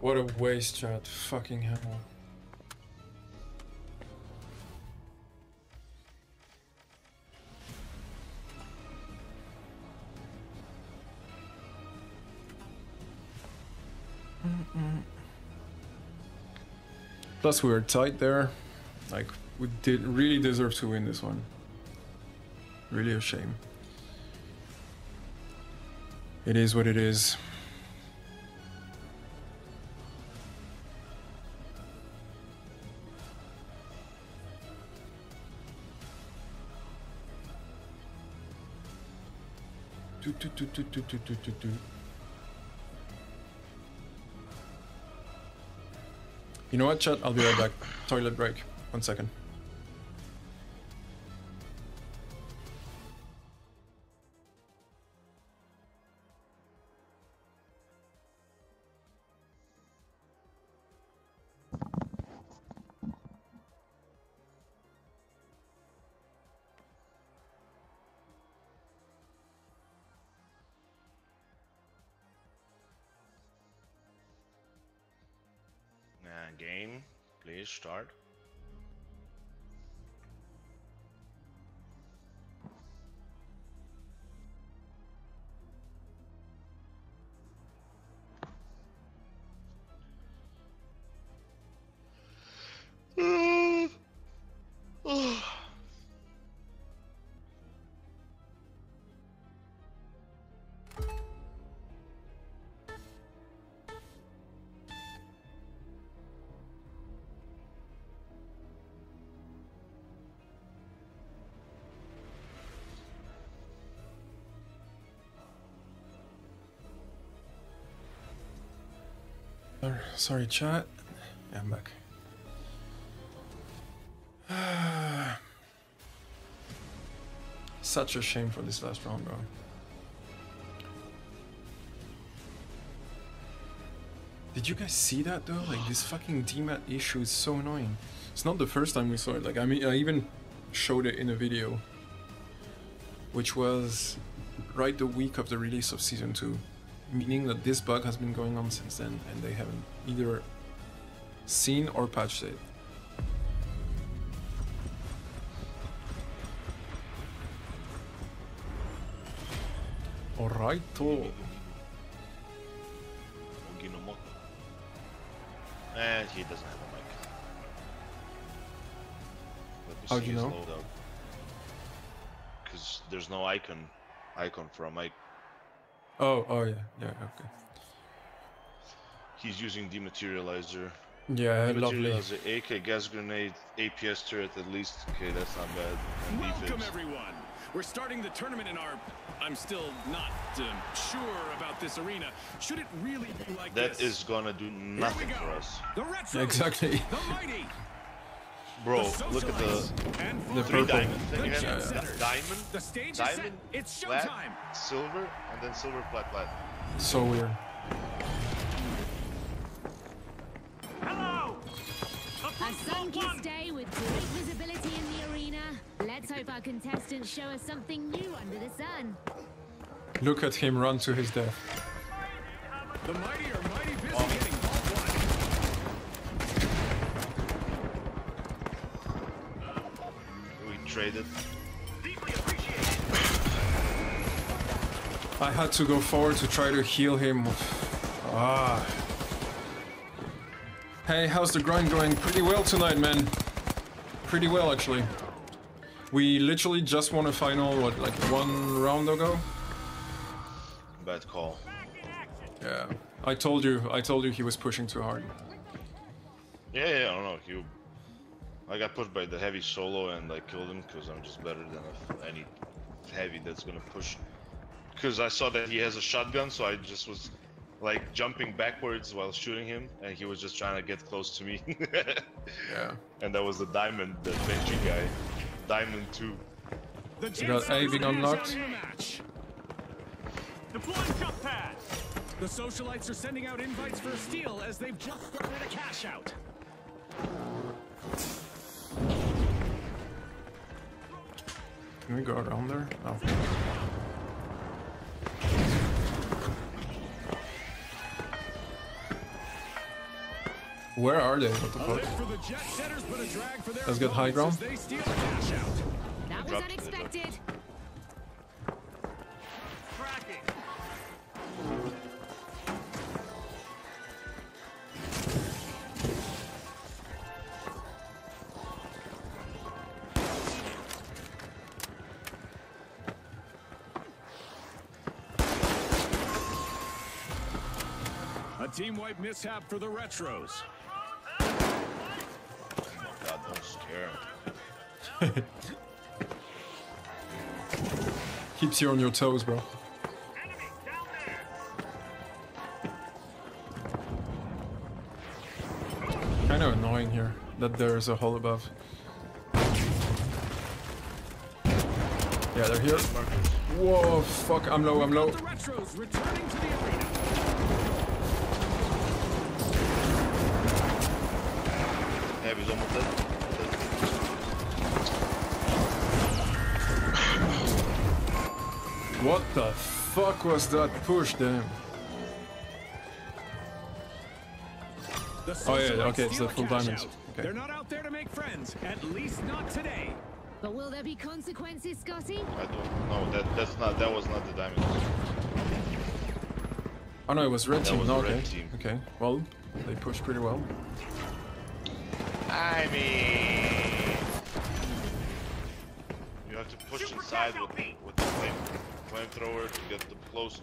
What a waste, chat. Fucking hell. Mm-mm. Plus we were tight there. Like, we did really deserve to win this one. Really a shame. It is what it is. Do, do, do, do, do, do, do, do. You know what, chat? I'll be right back. Toilet break. One second. Start. Sorry, chat. Yeah, I'm back. Such a shame for this last round, bro. Did you guys see that though? Like, this fucking D MAT issue is so annoying. It's not the first time we saw it. Like, I mean, I even showed it in a video, which was right the week of the release of season two. Meaning that this bug has been going on since then, and they haven't either seen or patched it. Alrighto. And he doesn't have a mic. Let me How see do you his know? Loadout. Because there's no icon, icon for a mic. Oh, oh yeah, yeah, okay. He's using dematerializer. Yeah, lovely. A K, gas grenade, A P S turret at least. Okay, that's not bad. And welcome defense. Everyone! We're starting the tournament in our... I'm still not uh, sure about this arena. Should it really be like that this? That is gonna do nothing go. For us. The retro, exactly. The mighty. Bro, the look at the and the three diamond thing. The yeah. Diamond, the stage diamond, it's showtime. Flat, silver, and then silver, flat, flat. So weird. Hello. A sun-kissed day with great visibility in the arena. Let's hope our contestants show us something new under the sun. Look at him run to his death. The mighty are mighty busy. Oh. Traded. I had to go forward to try to heal him. Ah. Hey, how's the grind going? Pretty well tonight, man. Pretty well, actually. We literally just won a final, what, like one round ago? Bad call. Yeah. I told you, I told you he was pushing too hard. Yeah, yeah, I don't know. He... I got pushed by the heavy solo and I killed him because I'm just better than any heavy that's gonna push. Because I saw that he has a shotgun, so I just was like jumping backwards while shooting him, and he was just trying to get close to me. Yeah. And that was the diamond, the Benji guy. Diamond two. You got A being unlocked. Deploying jump pad. The socialites are sending out invites for a steal as they've just started a cash out. Can we go around there? No. Where are they? What the fuck? Let's get high ground. That was unexpected. A team-wide mishap for the retros. God, don't scare him. Keeps you on your toes, bro. Enemy down there. Kind of annoying here that there is a hole above. Yeah, they're here. Whoa, fuck! I'm low. I'm low. The retros returning to the arena. Yeah, he's almost dead. What the fuck was that push, damn? Oh yeah, okay, it's the full diamonds. Okay. They're not out there to make friends, at least not today. But will there be consequences, Scotty? I don't know. That that's not that was not the diamonds. Oh no, it was red that team. Was no, red okay. Team. Okay. Well, they pushed pretty well. I mean, you have to push Super inside with, with the flame. Flamethrower to get the close.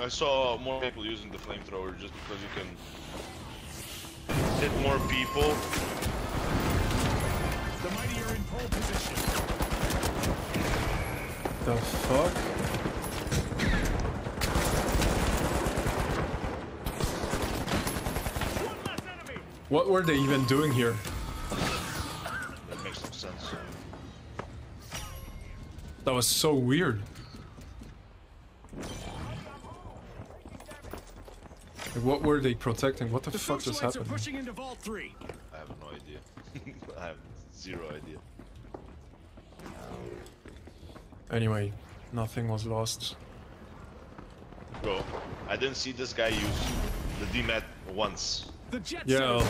I saw more people using the flamethrower just because you can hit more people. The mighty are in pole position. The fuck? One less enemy. What were they even doing here? That makes no sense. That was so weird. What were they protecting? What the, the fuck just happened? Pushing into vault three. I have no idea. I have zero idea. Anyway, nothing was lost. Bro, I didn't see this guy use the D MAT once. The yeah,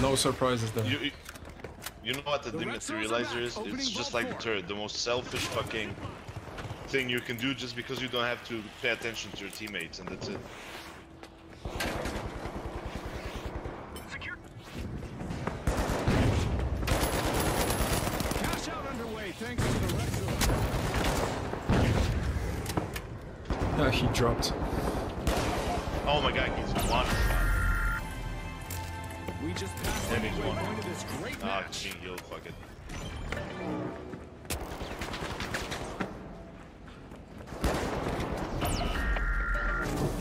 no surprises there. You, you, You know what the, the dematerializer is? It's just like the turret, the most selfish fucking thing you can do just because you don't have to pay attention to your teammates, and that's it. Secure. Cash out underway, thanks to the retro. No, he dropped. Oh my god, he's one. We just passed the midway point of this great match. Ah, healed, fuck it.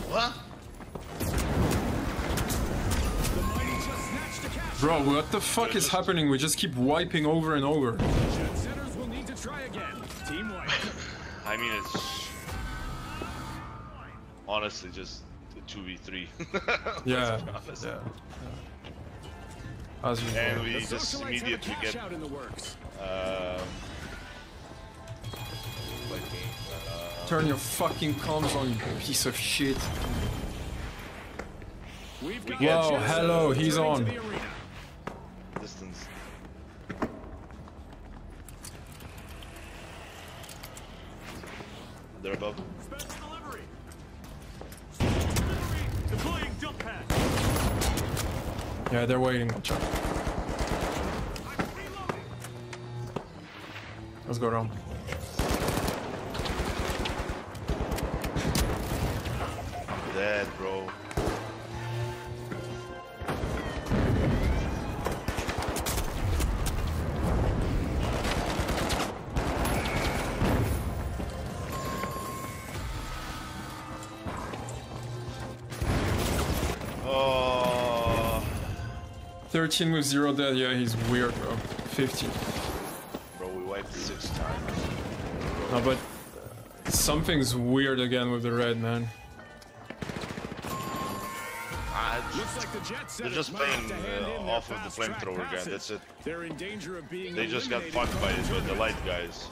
What? The mighty just snatched the cash. Bro, what the fuck is happening? We just keep wiping over and over. Jet setters will need to try again. Team wipe. I mean, it's honestly just a two v three. Yeah. Yeah. Yeah. As and we just immediately get out in the works. Uh, like, uh, turn your fucking comms on, you piece of shit. We've got Whoa, hello, he's on. Distance. They're above. Special delivery. Deploying jump pad. Yeah, they're waiting. Let's go around. I'm dead, bro. Oh. thirteen with zero dead, yeah, he's weird, bro. fifteen. Bro, we wiped six times. No, but something's weird again with the red, man. Uh, they're just playing uh, off of the flamethrower guy, that's it. They just got fucked by it, the light guys.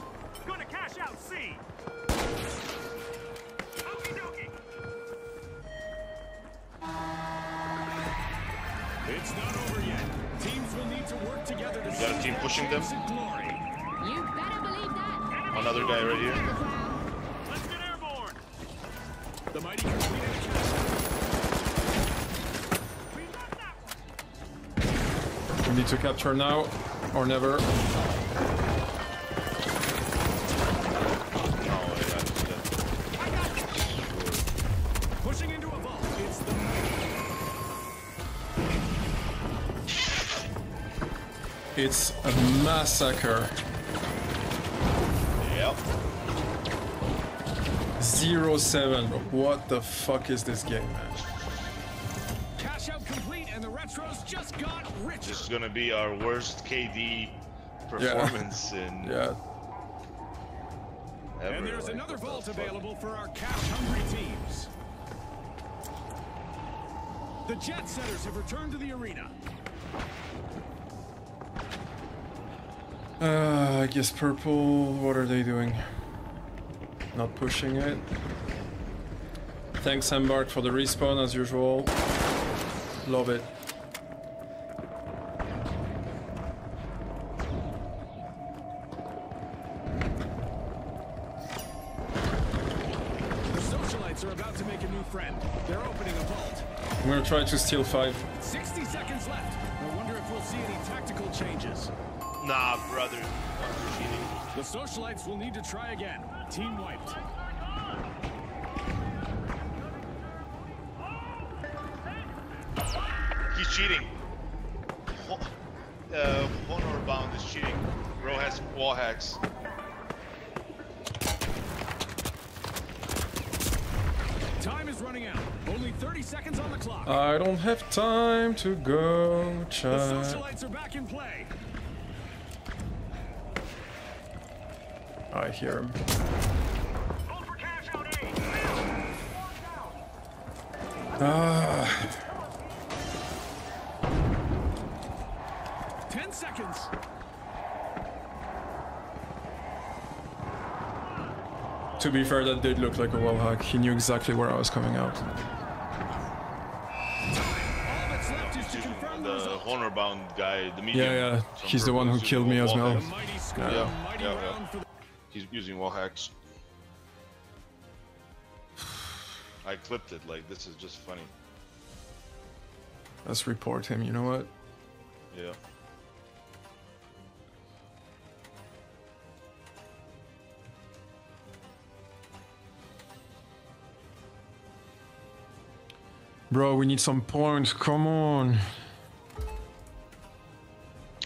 It's not over yet. Teams will need to work together to. You got a team pushing them. You better believe that. Another guy right here. Let's get airborne. The mighty. We got that one. We need to capture now or never. No, I got it. I got it. Pushing into a vault. It's the. It's a massacre. Yep. zero seven. What the fuck is this game, man? Cash out complete, and the retros just got rich. This is gonna be our worst K D performance yeah. in. Yeah. Ever, and there's like, another vault available for our cash-hungry teams. The jet setters have returned to the arena. Uh, I guess purple, what are they doing? Not pushing it. Thanks Embark for the respawn as usual. Love it. The socialites are about to make a new friend. They're opening a vault. I'm gonna try to steal five. sixty seconds left. I wonder if we'll see any tactical changes. Nah, brother. The socialites will need to try again. Team wiped. He's cheating. Uh, Honorbound is cheating. Bro has wall hacks. Time is running out. Only thirty seconds on the clock. I don't have time to go, child. The socialites are back in play. I hear him. Ah. Ten seconds. To be fair, that did look like a wall hack. He knew exactly where I was coming out. Honorbound guy, the medium. Yeah, yeah. He's the one who killed me as well. Yeah, yeah, yeah. yeah. He's using wall hacks. I clipped it, like, this is just funny. Let's report him, you know what? Yeah. Bro, we need some points, come on.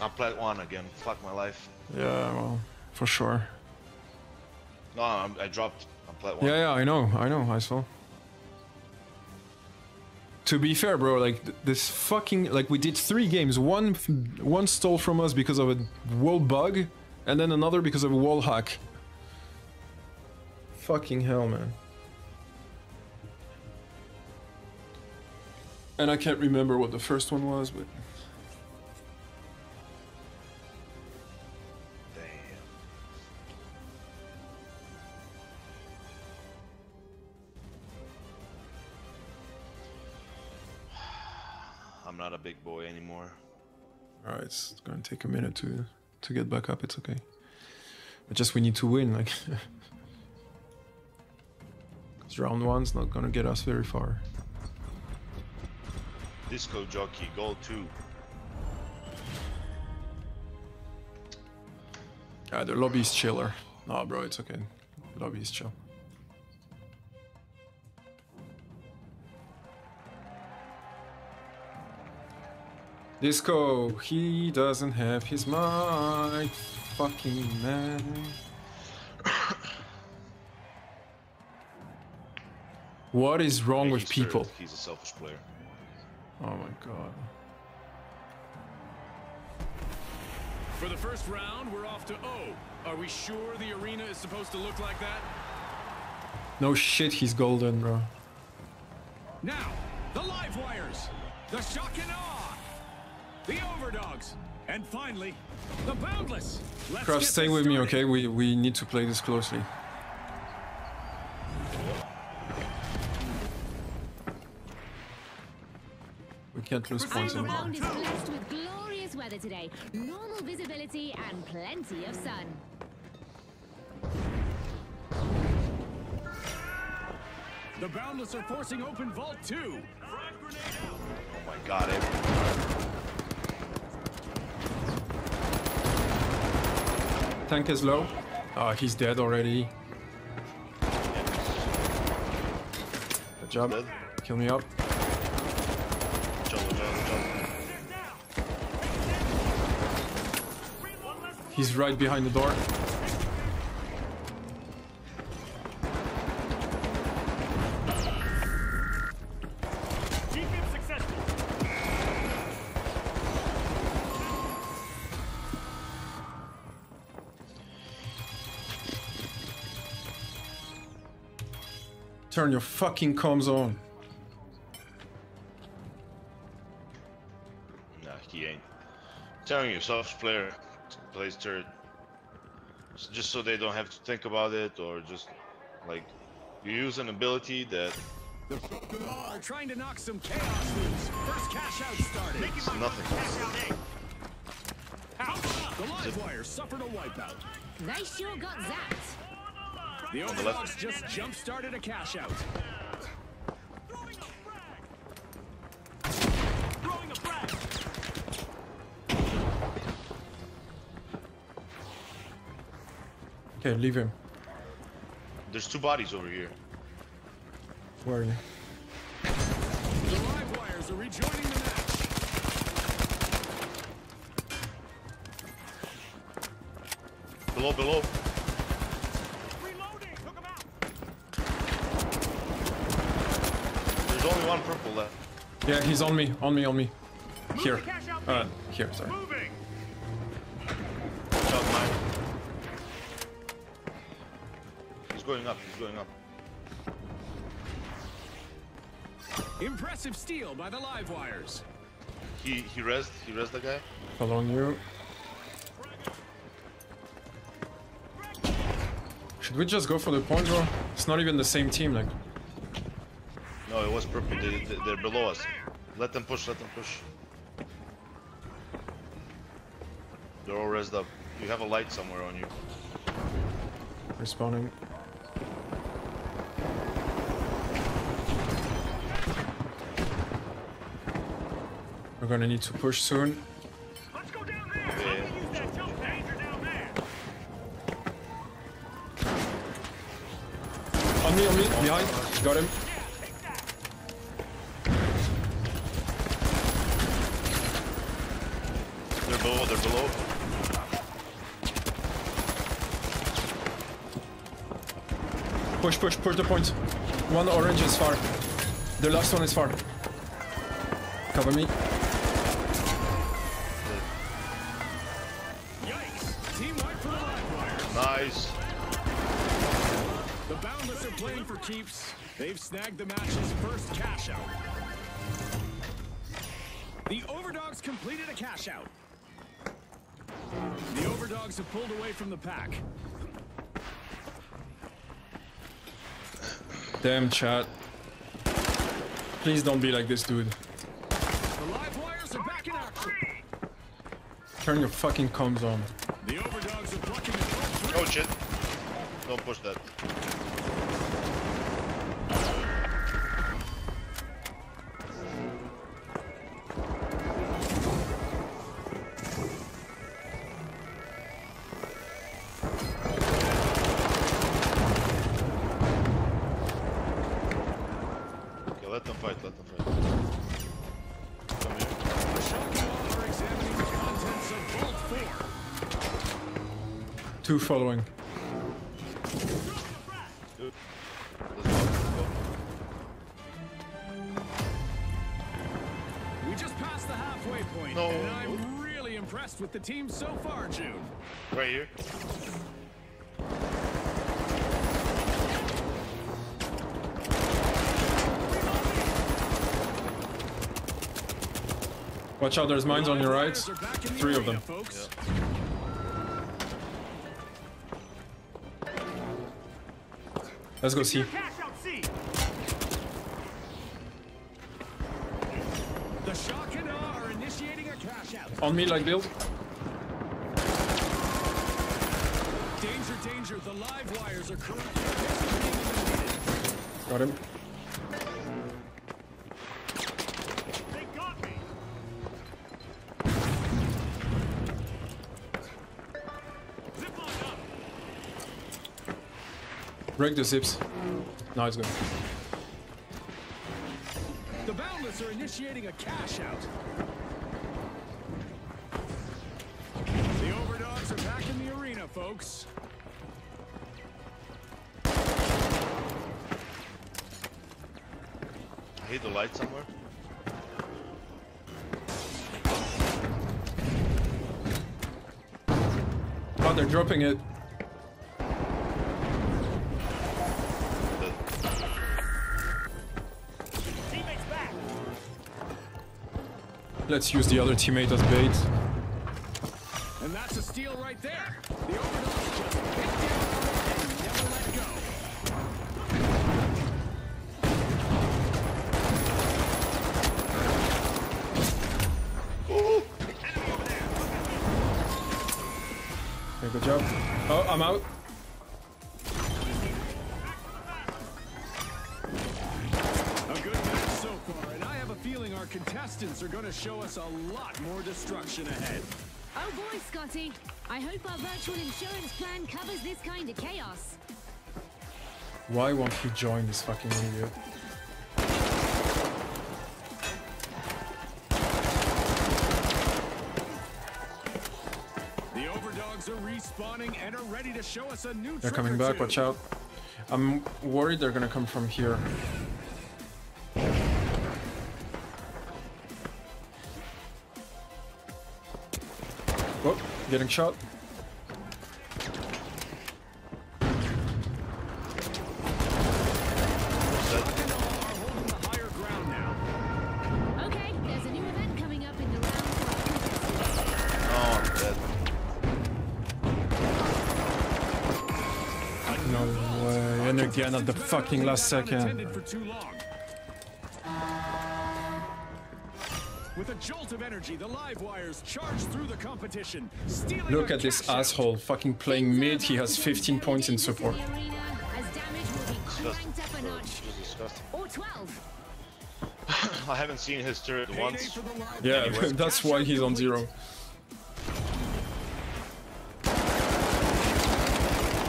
I'm plat one again, fuck my life. Yeah, well, for sure. No, I'm, I dropped on plat one. Yeah, yeah, I know, I know, I saw. To be fair, bro, like, this fucking... Like, we did three games. One one stole from us because of a wall bug, and then another because of a wall hack. Fucking hell, man. And I can't remember what the first one was, but... Not a big boy anymore. All right, it's gonna take a minute to to get back up. It's okay. But just we need to win, like, because round one's not gonna get us very far. Disco jockey, goal two. Ah, the lobby's chiller. Nah, bro, it's okay. Lobby's chill. Disco, he doesn't have his mic, fucking man. What is wrong with people? He's a selfish player. Oh my god. For the first round, we're off to oh. Are we sure the arena is supposed to look like that? No shit, he's golden, bro. Now, the live wires, the shock and awe, the overdogs, and finally, the boundless. Kraft, stay with me, okay? We we need to play this closely. We can't lose points anymore. Weather today, normal visibility and plenty of sun. The Boundless are forcing open vault two. Oh my god, it. Tank is low. Ah, uh, he's dead already. Good job. Dead. Kill me up. He's right behind the door. Turn your fucking comms on. Nah, he ain't. I'm telling you, soft player. Place turret just so they don't have to think about it, or just like you use an ability that oh, trying to knock some chaos loose. First cash out started. It's nothing. The live wire suffered a wipeout. They sure got zapped. The overdogs just jump started a cash out. Okay, leave him. There's two bodies over here. Where are you? The live wires are rejoining the match. Below, below. Reloading, took him out. There's only one purple left. Yeah, he's on me, on me, on me. Move here. Uh, here, sorry. Moving. He's going up, he's going up. Impressive steal by the live wires. He he rezzed, he rezzed the guy. Following you. Should we just go for the point, bro? It's not even the same team, like. No, it was purple. They, they, they're below us. Let them push, let them push. They're all rezzed up. You have a light somewhere on you. Respawning. We're gonna need to push soon. Let's go down there. Yeah. Use that jump danger down there. On me, on me, behind. Got him. They're below, they're below. Push, push, push the point. One orange is far. The last one is far. Cover me. Nice. The Boundless are playing for keeps. They've snagged the match's first cash out. The Overdogs completed a cash out. The Overdogs have pulled away from the pack. Damn, chat. Please don't be like this, dude. The live wires are back in action. Turn your fucking comms on. The Overdogs are blocking the oh shit. Don't push that. Okay, let them fight, let them fight. Come here. The Shock are examining the contents of Vault four. Two following. We just passed the halfway point, no. and I'm really impressed with the team so far, June. Right here. Watch out, there's mines on your right. Three of them. Folks. Yeah. Let's go see. The Shock and Awe are initiating a cash out. On me, like build. Danger, danger. The live wires are currently. Got him. Break the zips. Now it's good. The Boundless are initiating a cash out. The Overdogs are back in the arena, folks. I hit the light somewhere. Oh, they're dropping it. Let's use the other teammate as bait. And that's a steal right there. The Overdose just picked it up and never let go. Ooh. Enemy over there. Okay, good job. Oh, I'm out. Contestants are going to show us a lot more destruction ahead. Oh boy, Scotty. I hope our virtual insurance plan covers this kind of chaos. Why won't you join this fucking idiot? The Overdogs are respawning and are ready to show us a new. They're coming back, watch out. I'm worried they're going to come from here. Oh, getting shot. Okay, there's a new event coming up in the round. Oh, I'm dead. No way. And again at the fucking last second. With a jolt of energy, the live wires charge through the competition. Look at this asshole fucking playing mid. He has fifteen points in support. I haven't seen his turret once. Yeah, that's why he's on zero.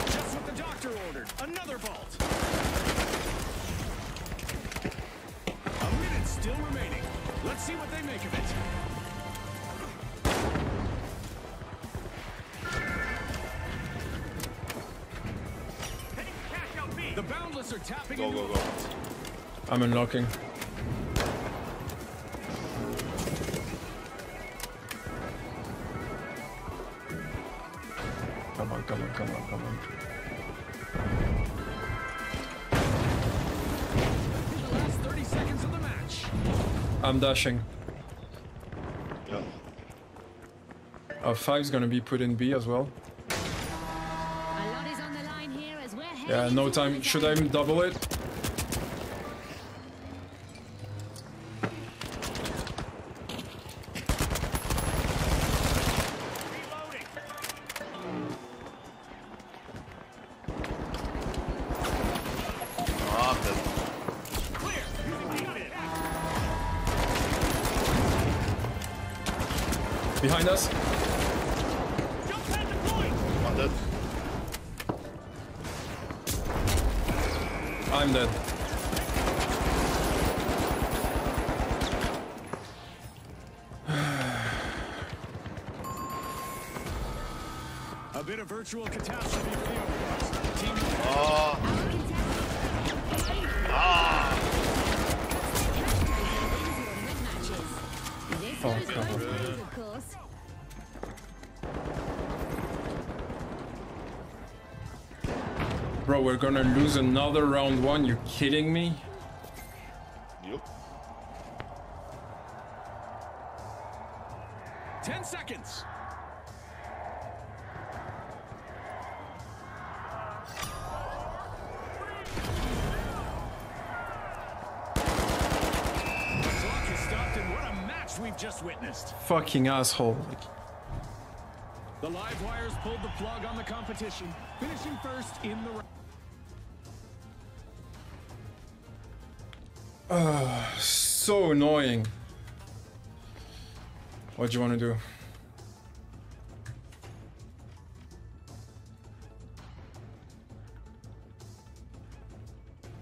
Just what the doctor ordered. Another vault. A minute still remaining. Let's see what they make of it. The Boundless are tapping. Go, go, go. I'm unlocking. Come on, come on, come on, come on. The last thirty seconds of the match. I'm dashing. Yeah. Uh, five's gonna be put in B as well. A lot is on the line here as we're yeah, no time. Should I double it? Behind us. I'm dead. I'm dead. A bit of virtual catastrophe for the Overwatch team. Oh. Ah. Oh, come on. Bro, we're gonna lose another round one. You kidding me? Yep. Ten seconds. Just witnessed. Fucking asshole. The live wires pulled the plug on the competition, finishing first in the round. Uh, so annoying. What do you want to do?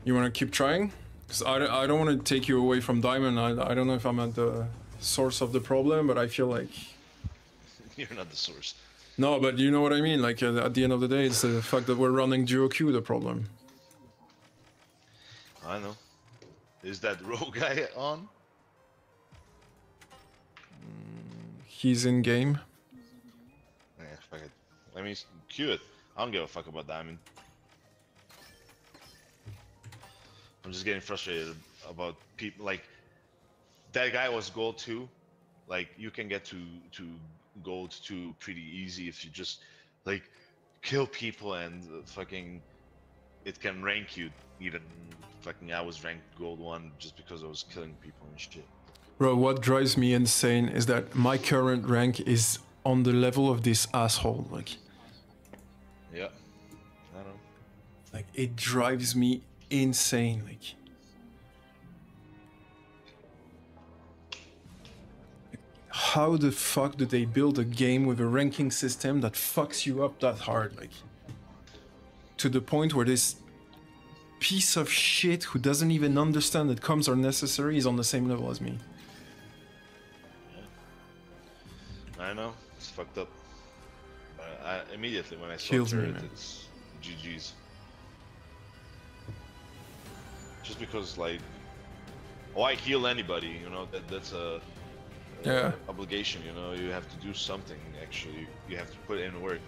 You want to keep trying? Because I, I don't want to take you away from Diamond. I, I don't know if I'm at the source of the problem, but I feel like you're not the source. No, but you know what I mean. Like uh, at the end of the day, it's the fact that we're running duo queue the problem. I know. Is that rogue guy on? Mm, he's in game. Yeah, fuck it. Let me queue it. I don't give a fuck about Diamond. I'm just getting frustrated about people like. That guy was gold two, like you can get to to gold two pretty easy if you just like kill people and fucking it can rank you. Even fucking I was ranked gold one just because I was killing people and shit. Bro, what drives me insane is that my current rank is on the level of this asshole. Like, yeah, I know. Like it drives me insane. Like. How the fuck do they build a game with a ranking system that fucks you up that hard? Like, to the point where this piece of shit who doesn't even understand that comms are necessary is on the same level as me. Yeah. I know, it's fucked up. Uh, I, immediately when I saw Kills turret, me, it's G G's. Just because, like, why heal anybody? You know, that that's a. Yeah. Obligation, you know, you have to do something actually. You have to put in work.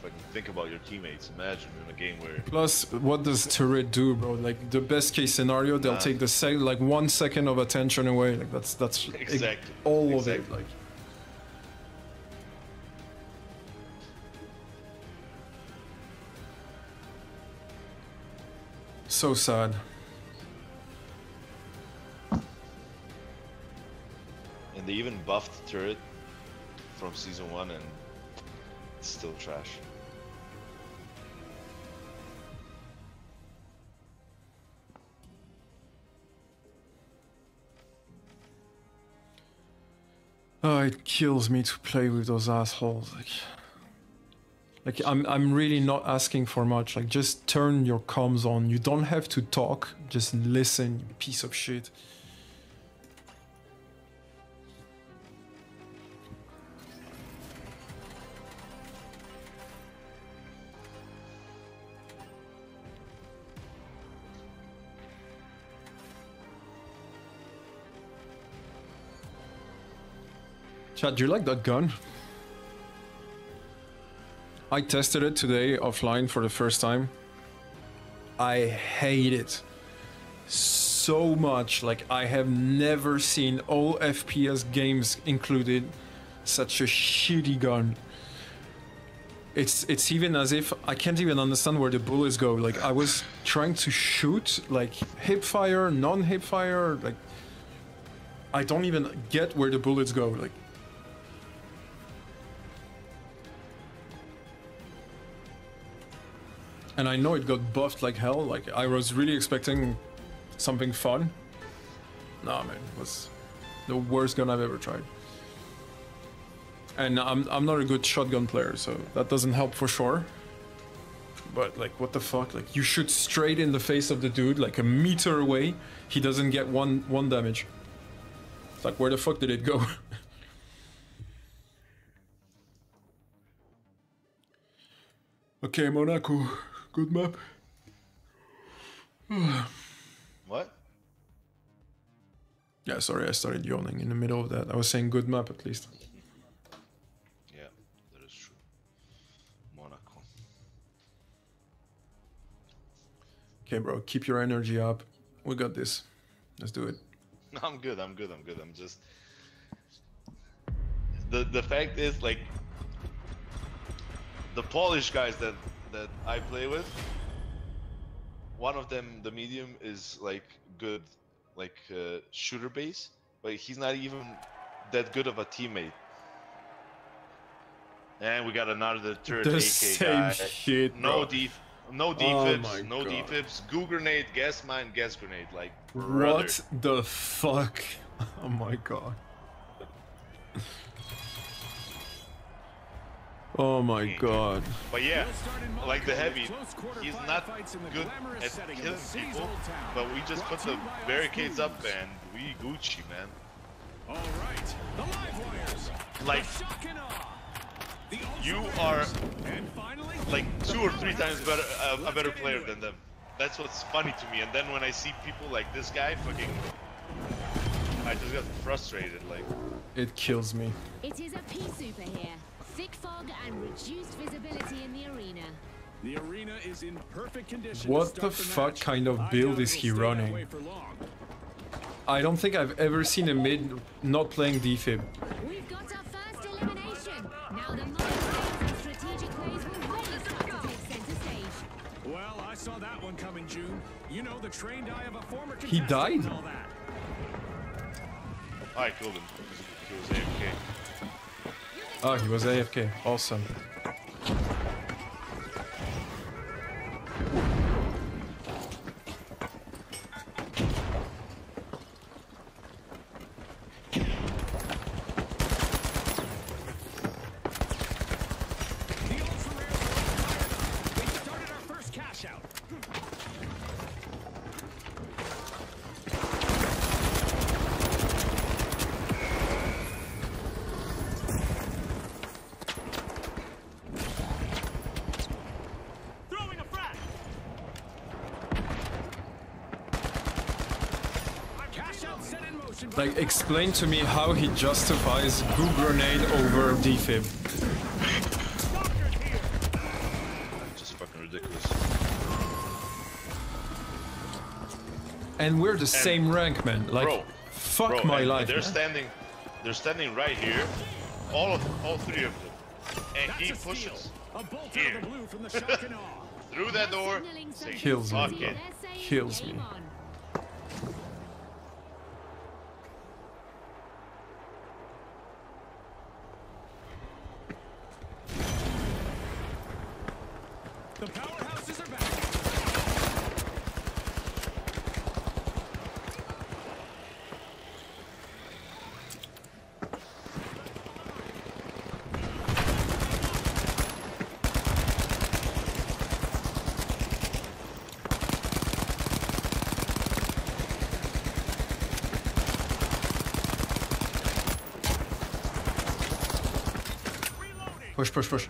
Fucking think about your teammates. Imagine in a game where. Plus, what does turret do, bro? Like the best case scenario, they'll nah. take the sec like one second of attention away. Like that's that's exactly all exactly. of it. Like. So sad. And they even buffed turret from season one and it's still trash. Oh, it kills me to play with those assholes. Like, like I'm, I'm really not asking for much. Like, just turn your comms on. You don't have to talk. Just listen, you piece of shit. Chat, do you like that gun? I tested it today offline for the first time. I hate it so much. Like, I have never seen all F P S games included such a shitty gun. It's it's even as if I can't even understand where the bullets go. Like, I was trying to shoot, like, hipfire, non-hipfire. Like, I don't even get where the bullets go. Like. And I know it got buffed like hell, like I was really expecting something fun. Nah, man, it was the worst gun I've ever tried. And I'm, I'm not a good shotgun player, so that doesn't help for sure. But like, what the fuck? Like, you shoot straight in the face of the dude, like a meter away, he doesn't get one, one damage. It's like, where the fuck did it go? Okay, Monaco. Good map. What? Yeah, sorry, I started yawning in the middle of that. I was saying good map at least. Yeah, that is true. Monaco. Okay, bro, keep your energy up. We got this. Let's do it. No, I'm good, I'm good, I'm good. I'm just... The, the fact is, like, the Polish guys that, that I play with, one of them, the medium, is, like, good... like uh, shooter base, but he's not even that good of a teammate. And we got another third the A K same guy. Shit, no def, no defibs, oh no God. defibs. Goo grenade, gas mine, gas grenade. Like brother. What the fuck? Oh my God. Oh my God. But yeah, like the heavy, he's not good at killing people, but we just put the barricades up and we Gucci, man. Like, you are like two or three times better, uh, a better player than them. That's what's funny to me. And then when I see people like this guy fucking... I just got frustrated, like... It kills me. It is a pea super here. Thick fog and reduced visibility in the arena. The arena is in perfect condition. What the fuck kind of build is he running? I don't think I've ever seen a mid not playing defib. We've got our first elimination. Now the modern strategic plays will really start to take center stage. Well, I saw that one coming, June. You know the trained eye of a former contestant. He died? And all that. I killed him. He was A F K. Oh, he was A F K. Awesome. Like, explain to me how he justifies goo grenade over defib. Just fucking ridiculous. And we're the and same rank, man. Like, bro, fuck bro, my life. They're man. standing, they're standing right here. All of, all three of them. And That's he pushes a bolt here. Out of the blue from the shock and awe. Through that door. Kills me. It. Kills me. Push, push, push.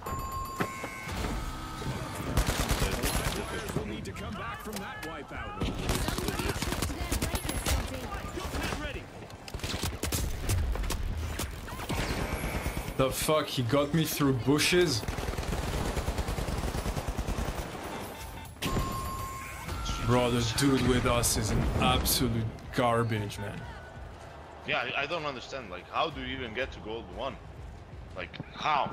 We'll need to come back from that wipeout. The fuck, he got me through bushes? Bro, this dude with us is an absolute garbage, man. Yeah, I don't understand. Like, how do you even get to gold one? Like, how?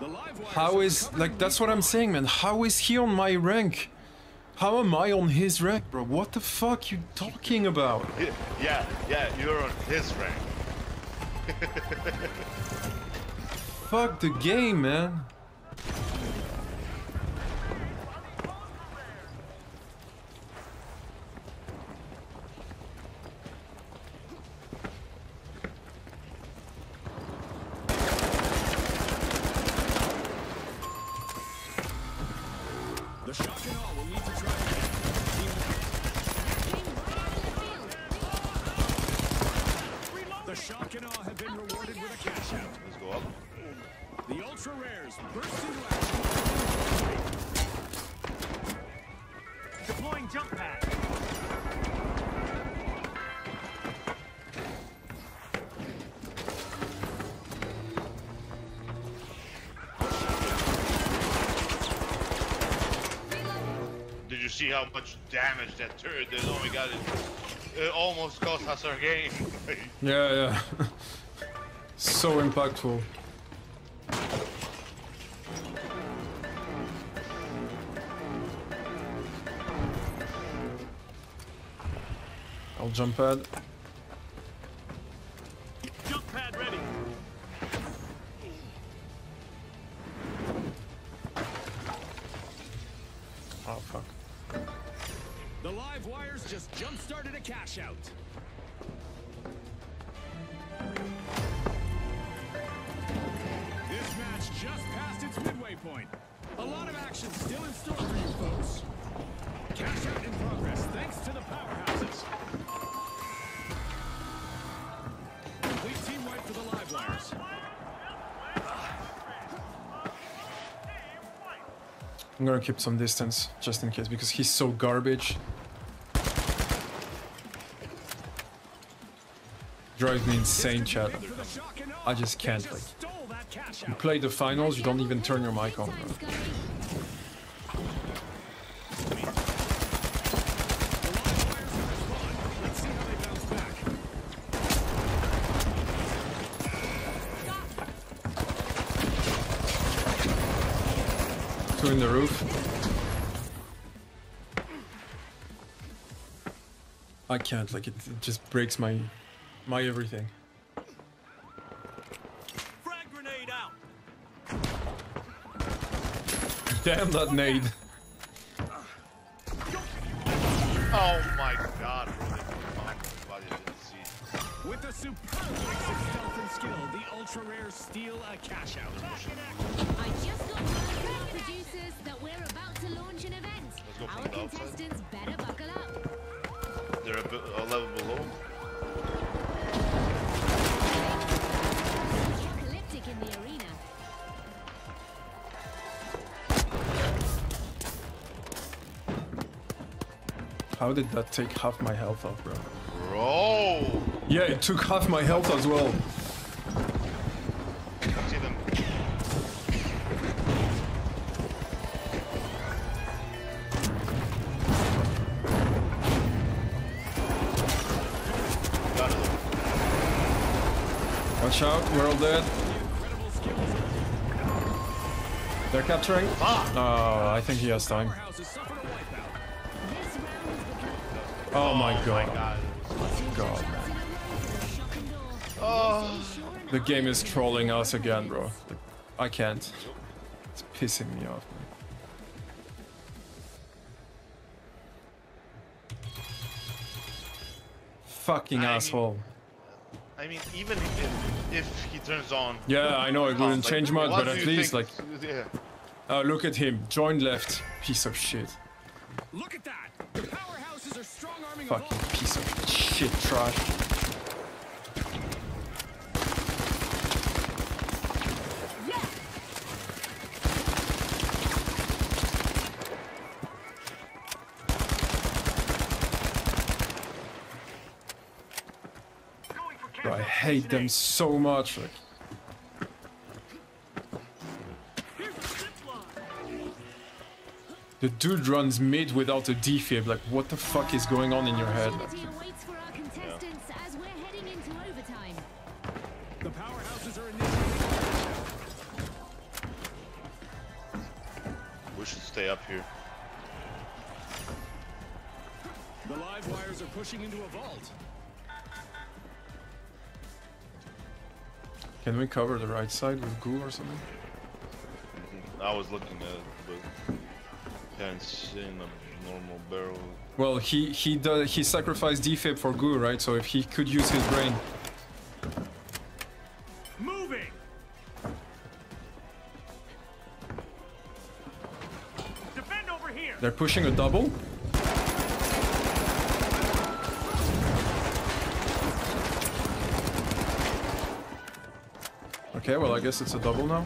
How is, like, that's what I'm saying, man. How is he on my rank? How am I on his rank, bro? What the fuck you talking about? Yeah, yeah, you're on his rank. Fuck the game, man. see how much damage that turret did. Oh my god, it, it almost cost us our game. Yeah, yeah. So impactful. I'll jump pad. Jump pad ready. Oh fuck. The live wires just jump started a cash out. This match just passed its midway point. A lot of action still in store for you folks. Cash out in progress thanks to the powerhouses. Complete team wipe for the live wires. I'm gonna keep some distance just in case because he's so garbage. Drives me insane, chat. I just can't. Like, you play the finals, you don't even turn your mic on. Bro. In the roof. I can't, like it, it just breaks my my everything. Frag grenade out. Damn that nade. Oh my god, really. With a superb mix of stealth and skill, the ultra rare steal a cash out. I just got word from producers that we're about to launch an event. Our contestants better buckle up. They're a, bit, a level below. Apocalyptic in the arena. How did that take half my health off, bro? Bro! Yeah, it took half my health as well. Watch out, we're all dead. They're capturing. Oh, I think he has time. Oh my god. God. Oh. The game is trolling us again, bro. I can't. It's pissing me off, man. Fucking asshole. I mean, even if, if he turns on... Yeah, I know, it wouldn't change much, but at least, like... Yeah. Uh, look at him, join left. Piece of shit. Look at that! The powerhouses are strong-arming... Fucking piece of shit trash. I hate them so much. Like. The dude runs mid without a defib. Like, what the fuck is going on in your head? Like. We should stay up here. The live wires are pushing into a vault. Can we cover the right side with goo or something? I was looking at it, but can't see in a normal barrel. Well, he he does, he sacrificed defib for goo, right? So if he could use his brain. Moving. Defend over here. They're pushing a double. Okay, well, I guess it's a double now.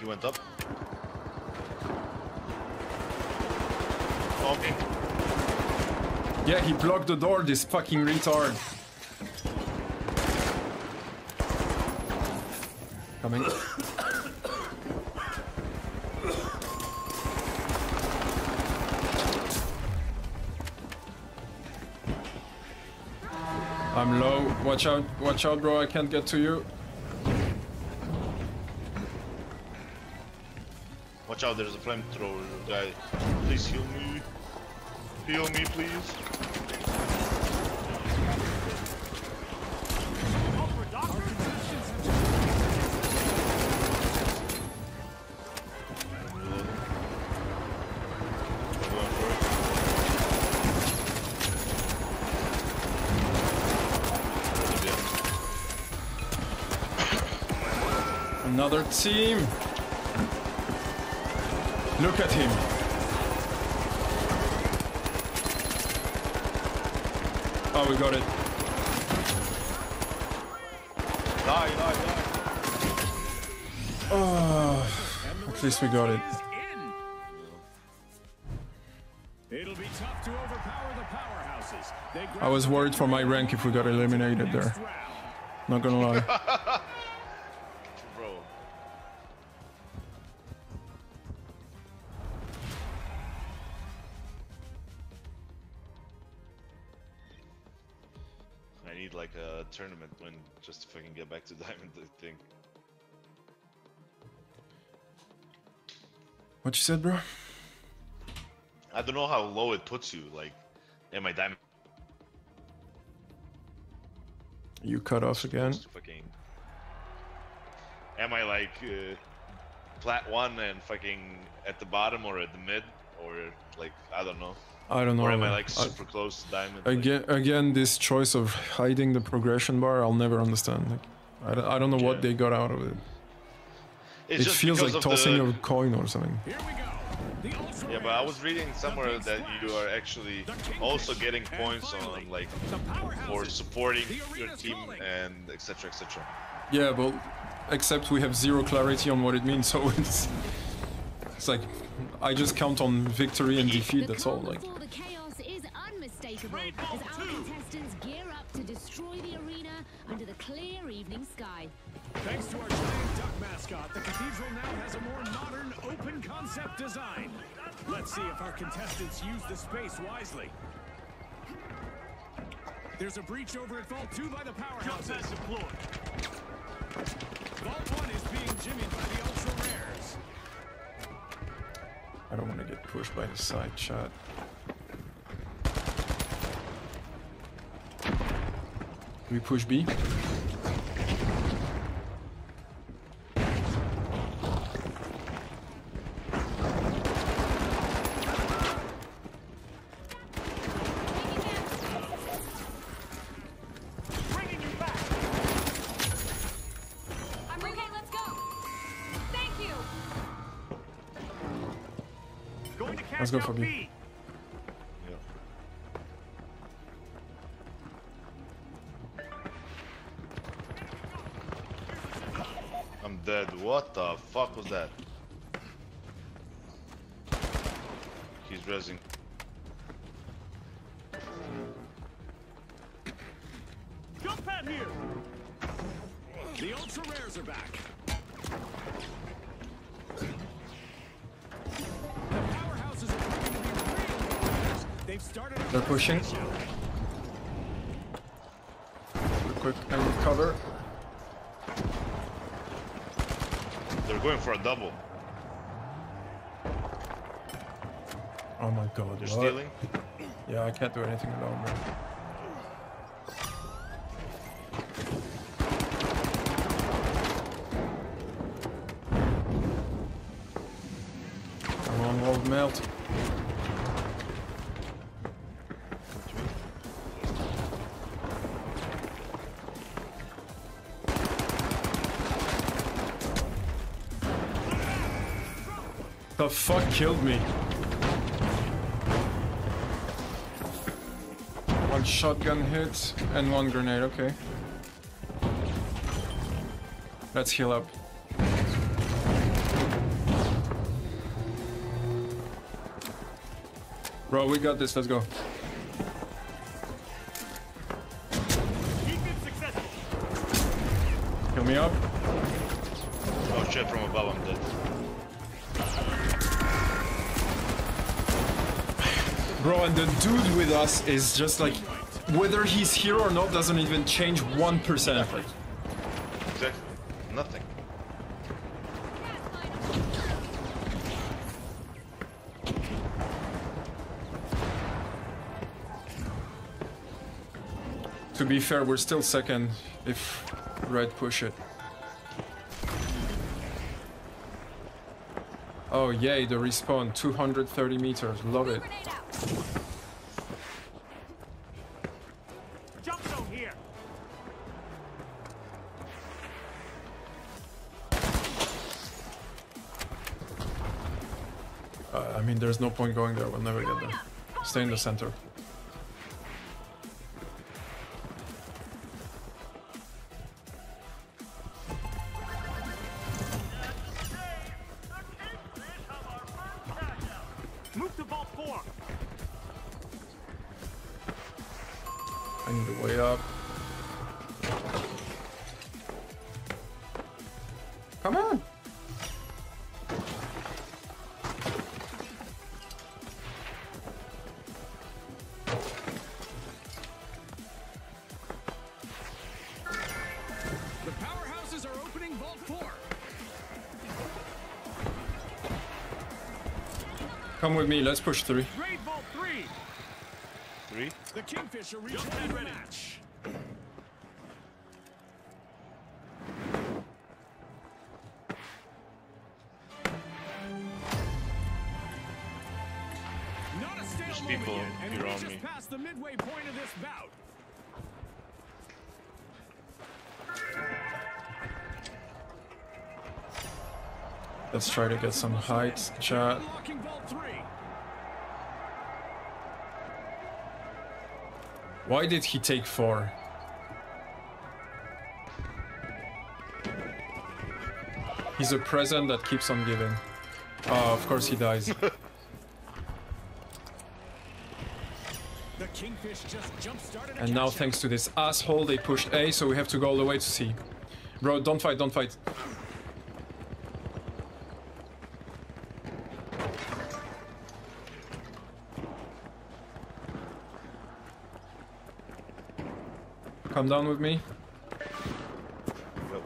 He went up. Okay. Yeah, he blocked the door, this fucking retard. Coming. Watch out, watch out, bro, I can't get to you. Watch out, there's a flamethrower guy. Please heal me. Heal me, please. Another team. Look at him. Oh, we got it. Die, die, die. Oh, at least we got it. It'll be tough to overpower the powerhouses. I was worried for my rank if we got eliminated there. Not gonna lie. Tournament win just if I can get back to diamond, I think. What you said, bro? I don't know how low it puts you, like, am I diamond? You cut off again. Fucking... Am I like uh, plat one and fucking at the bottom or at the mid or like I don't know. I don't know. Or am I like super I, close to diamond? Again, like? again, this choice of hiding the progression bar, I'll never understand. Like, I don't, I don't know yeah. what they got out of it. It's it just feels like tossing the... a coin or something. Here we go. Yeah, but I was reading somewhere that you are actually also getting points on like for supporting your team and et cetera et cetera. Yeah, but except we have zero clarity on what it means, so it's. It's like, I just count on victory and defeat, that's all, like. The chaos is unmistakable as our contestants gear up to destroy the arena under the clear evening sky. Thanks to our giant duck mascot, the cathedral now has a more modern, open concept design. Let's see if our contestants use the space wisely. There's a breach over at Vault two by the powerhouses. Vault one is being jimmied by the ultra rares. I don't want to get pushed by the side shot. Can we push B? Let's go for B. Yeah. I'm dead. What the fuck was that? He's rezzing. Jump pad here. The ultra rares are back. They're pushing. Quick and recover. They're going for a double. Oh my god. They're stealing? Yeah, I can't do anything alone, bro. Come on, old melt. The fuck killed me. One shotgun hit and one grenade, okay. Let's heal up. Bro, we got this, let's go. Heal me up. Oh shit, from above, I'm dead. Bro, and the dude with us is just like whether he's here or not doesn't even change one percent. Exactly. Exactly. Nothing. To be fair, we're still second if Red push it. Oh yay, the respawn, two hundred thirty meters, love it. Uh, I mean, there's no point going there, we'll never get there. Stay in the center. Come with me, let's push three. three. Three? The Kingfisher reached that match. Not a stale moment people yet, and we just me. Passed the midway point of this bout. Let's try to get some height, chat. Why did he take four? He's a present that keeps on giving. Oh, of course he dies. And now thanks to this asshole, they pushed A, so we have to go all the way to C. Bro, don't fight, don't fight. Come down with me. Nope.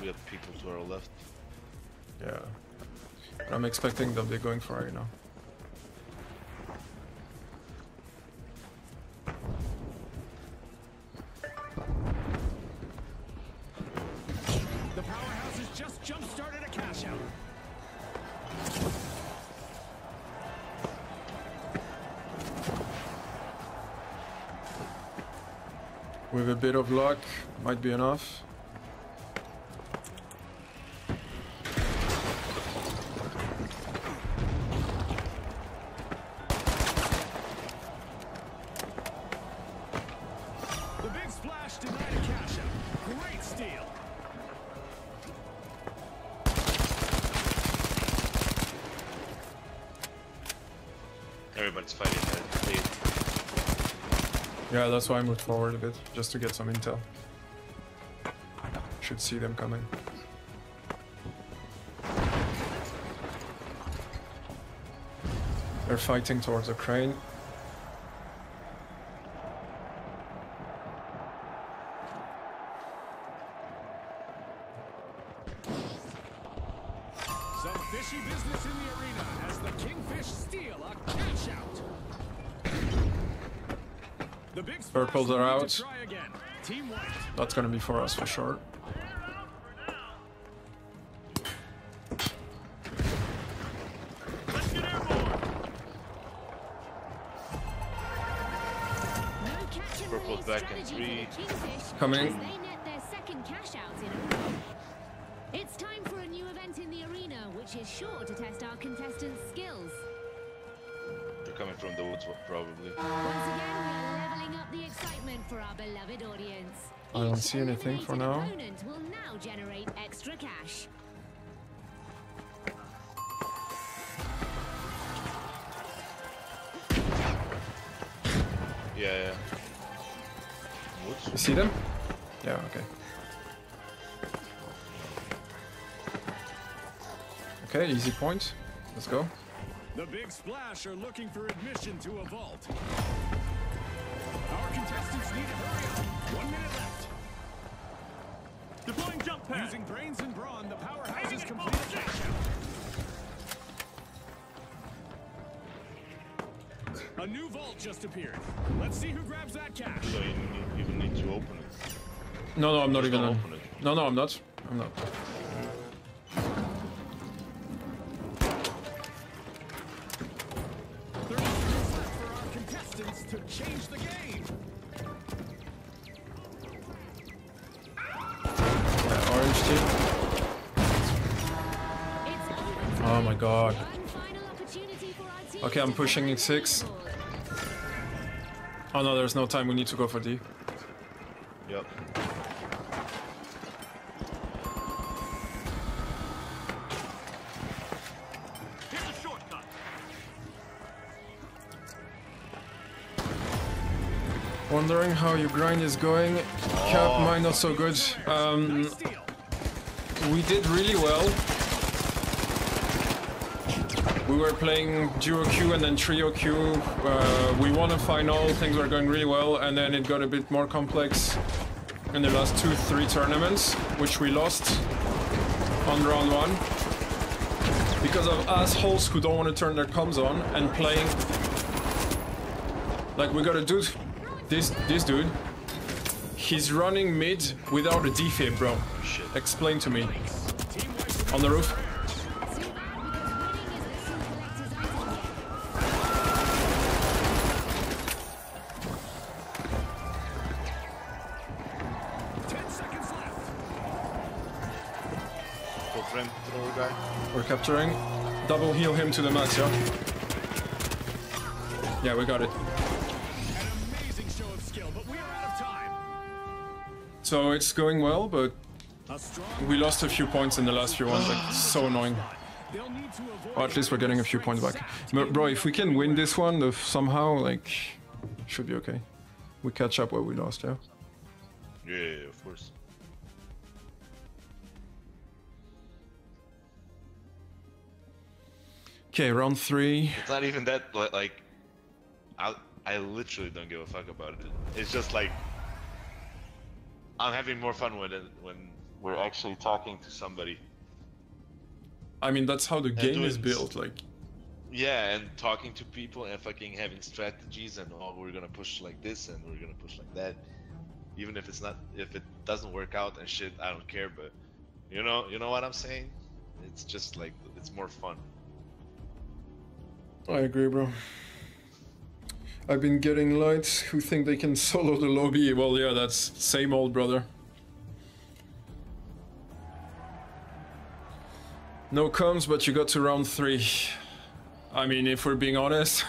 We have people to our left. Yeah. I'm expecting that they're going for A now. Bit of luck might be enough. The big splash denied a cash out. Great steal. Everybody's fighting. Yeah, that's why I moved forward a bit, just to get some intel. Should see them coming. They're fighting towards the crane. Purples are out. That's gonna be for us for sure. Purple's back in three. Coming. It's time for a new event in the arena, which is sure to test our contestants' skills. They're coming from the woods, probably. Once again, up the excitement for our beloved audience. I don't see anything for now. Opponent will now generate extra cash. Yeah. You see them? Yeah, okay. Okay, easy point. Let's go. The Big Splash are looking for admission to a vault. Our contestants need to hurry up. One minute left. Deploying jump pad. Using brains and brawn, the powerhouse is complete. A new vault just appeared. Let's see who grabs that cash. So you don't even need to open it. No, no, I'm not even. Open it. No, no, I'm not. I'm not. To change the game. Yeah, orange team. Oh my god. Okay, I'm pushing in six. Oh no, there's no time. We need to go for D. Yep. Wondering how your grind is going. Cap, mine not so good. Um, we did really well. We were playing duo queue and then trio queue. Uh, we won a final, things were going really well, and then it got a bit more complex in the last two, three tournaments, which we lost on round one. Because of assholes who don't want to turn their comms on and playing. Like, we got a dude. This this dude, he's running mid without a defib, bro. Shit. Explain to me. On the roof. ten seconds left. We're capturing. Double heal him to the max, yeah? Yeah, we got it. So it's going well, but we lost a few points in the last few ones, like, so annoying. Or at least we're getting a few points back. But bro, if we can win this one if somehow, like, should be okay. We catch up where we lost, yeah? Yeah, of course. Okay, round three. It's not even that, like, I, I literally don't give a fuck about it. It's just like, I'm having more fun with it when we're actually talking to somebody. I mean, that's how the and game doing, is built, like. Yeah, and talking to people and fucking having strategies and oh, we're gonna push like this and we're gonna push like that. Even if it's not, if it doesn't work out and shit, I don't care. But you know, you know what I'm saying? It's just like it's more fun. I agree, bro. I've been getting lights who think they can solo the lobby. Well, yeah, that's same old, brother. No comms, but you got to round three. I mean, if we're being honest,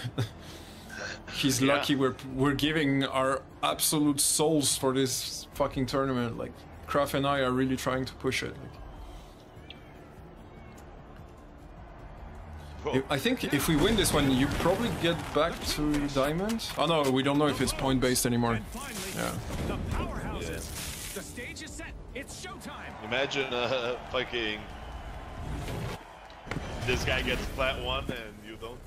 he's yeah. lucky we're we're giving our absolute souls for this fucking tournament. Like, Kraft and I are really trying to push it. Like, I think if we win this one, you probably get back to Diamond. Oh no, we don't know if it's point-based anymore. Yeah. yeah. Imagine uh, fucking... This guy gets flat one and you don't.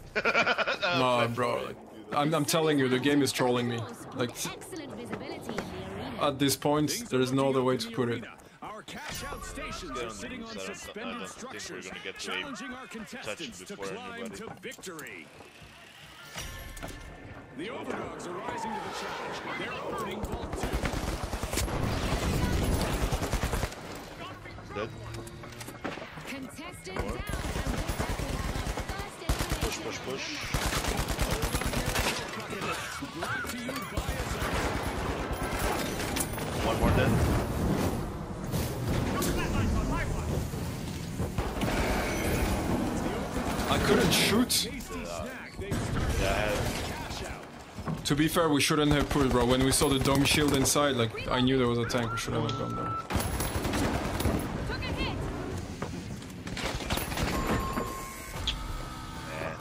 No, bro. Like, I'm, I'm telling you, the game is trolling me. Like, at this point, there is no other way to put it. Cash out stations are sitting on suspended structures, challenging our contestants to climb to victory. The overdogs are rising to the challenge. They're opening vault two. Contestant down. Push, push, push. Brought to you by a one more dead. I couldn't shoot. Yeah. Yeah. To be fair, we shouldn't have pulled, bro. When we saw the dome shield inside, like, I knew there was a tank. We should have gone there.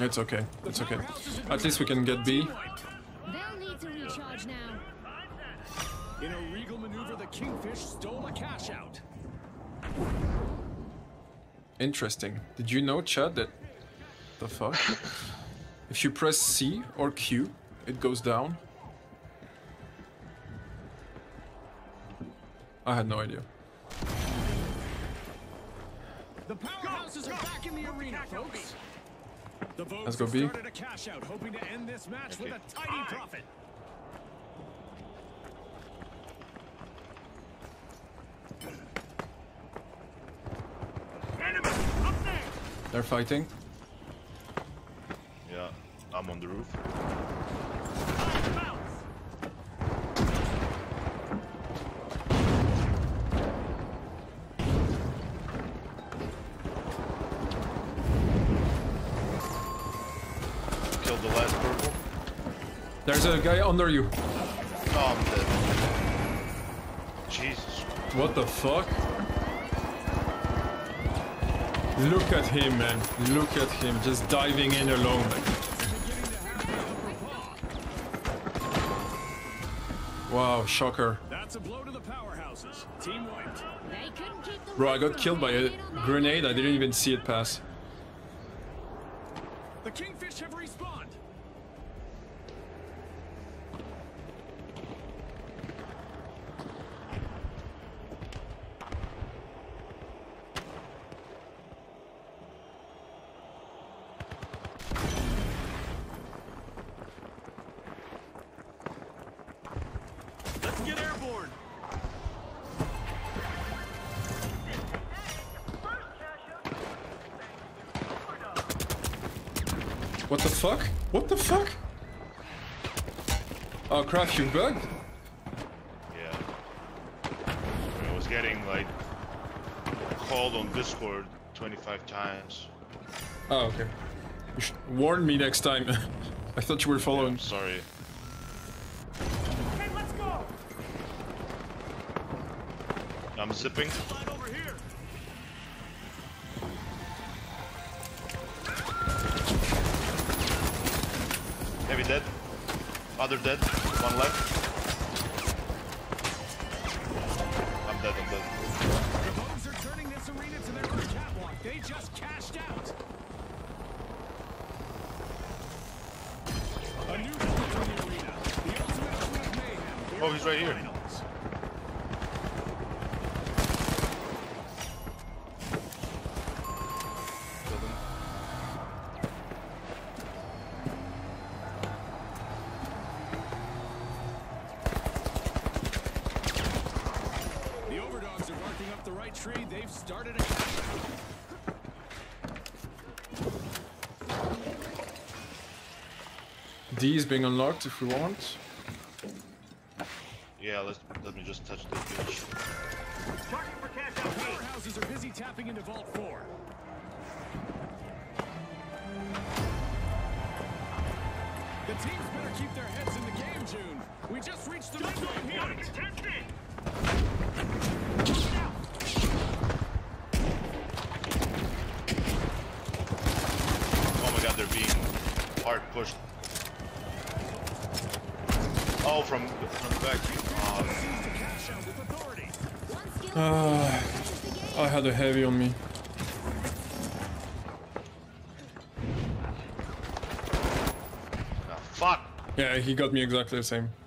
It's okay. It's okay. At least we can get B. They'll need to recharge now. In a regal maneuver, the Kingfish stole a cash out. Interesting. Did you know, Chad, that the fuck? If you press C or Q, it goes down. I had no idea. The powerhouses are back in the arena, folks. The Let's go B. A cash out, hoping to end this match okay. with a tidy profit. Enemy up there. They're fighting. Yeah, I'm on the roof. There's a guy under you. Oh, I'm dead. Jesus. What the fuck? Look at him, man. Look at him. Just diving in alone. Like. Wow, shocker. That's a blow to the powerhouses. Team wiped. Bro, I got killed by a grenade. I didn't even see it pass. The Kingfish have respawned. What the fuck? What the fuck? Oh crap, you bugged? Yeah. I was getting like called on Discord twenty-five times. Oh, okay. You should warn me next time. I thought you were following. Yeah, sorry. Okay, let's go. I'm zipping. Dead. Other dead. One left. I'm dead, I'm dead. The Bones are turning this arena to their own catwalk. They just cashed out. A new one from the arena. The ultimate one of mayhem. Oh, he's right here. D is being unlocked if we want. Yeah, let's, let me just touch this bitch. Target for cash out. Powerhouses are busy tapping into Vault four. The teams better keep their heads in the game, June. We just reached the midway point. Oh my god, they're being hard pushed. Oh, from, from the back. Oh. Uh, I had a heavy on me. Ah, fuck! Yeah, he got me exactly the same. Oh,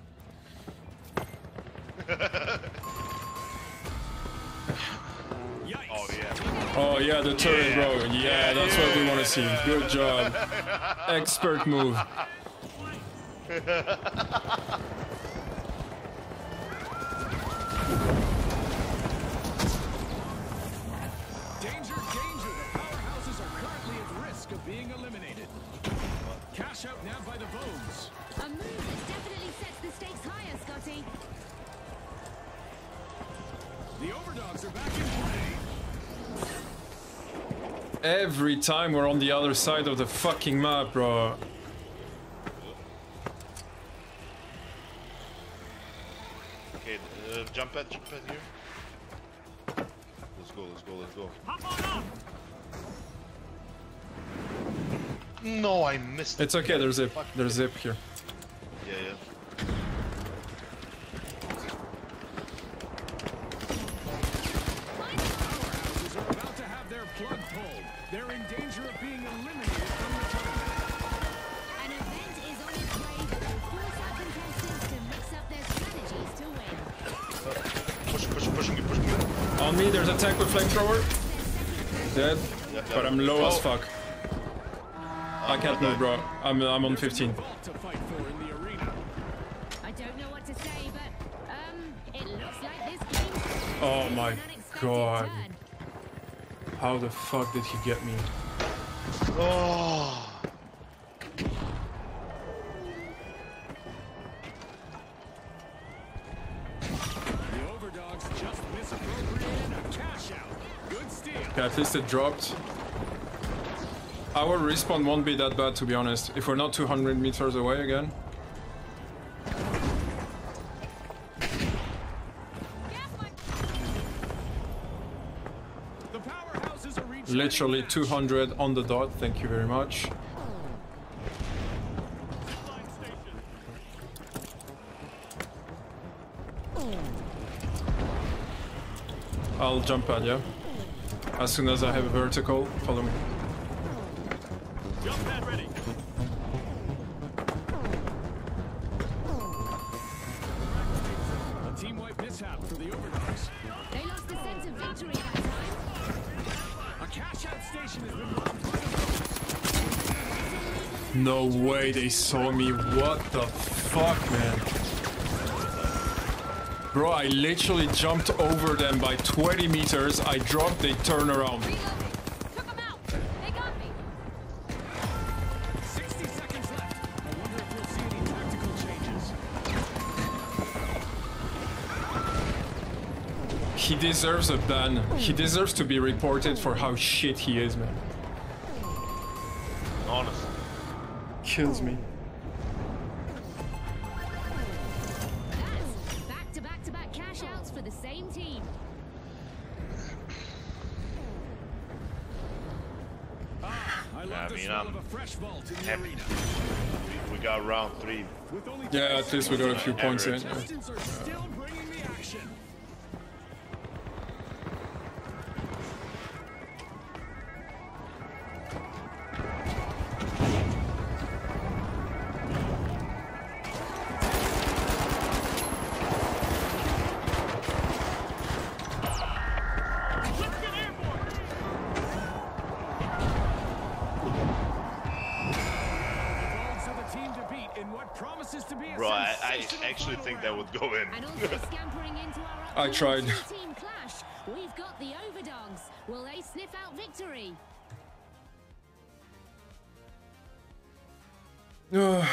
yeah. Oh, yeah, the turret, yeah. Bro. Yeah, yeah, that's yeah. what we want to see. Good job. Expert move. Every time we're on the other side of the fucking map, bro. Okay, uh, jump pad, jump pad here. Let's go, let's go, let's go. Hop on up. No, I missed it. It's okay, there's zip. There's zip here. Yeah, yeah. Plug pull. in danger of being eliminated from the tournament. An event is on its way that will force our contestants to mix up their strategies to win. Pushing, pushing, pushing, pushing. On me, there's attack with flamethrower. Dead, yeah, yeah. But I'm low oh. as fuck. I can't move, bro. I'm I'm on fifteen. Oh my god! How the fuck did he get me? Oh! Okay, at least it dropped. Our respawn won't be that bad, to be honest, if we're not two hundred meters away again. Literally two hundred on the dot, thank you very much. I'll jump pad, yeah? As soon as I have a vertical, follow me. No way they saw me, what the fuck, man. Bro, I literally jumped over them by twenty meters, I dropped, they turn around. He deserves a ban. He deserves to be reported for how shit he is, man. Honestly. Kills me. That's back to back to back cash outs for the same team. Ah, I love the smell of a fresh vault in the arena. We got round three. Yeah, at least we got a few points in. Go in. I tried. Team clash. We've got the overdogs. Will they sniff out victory? All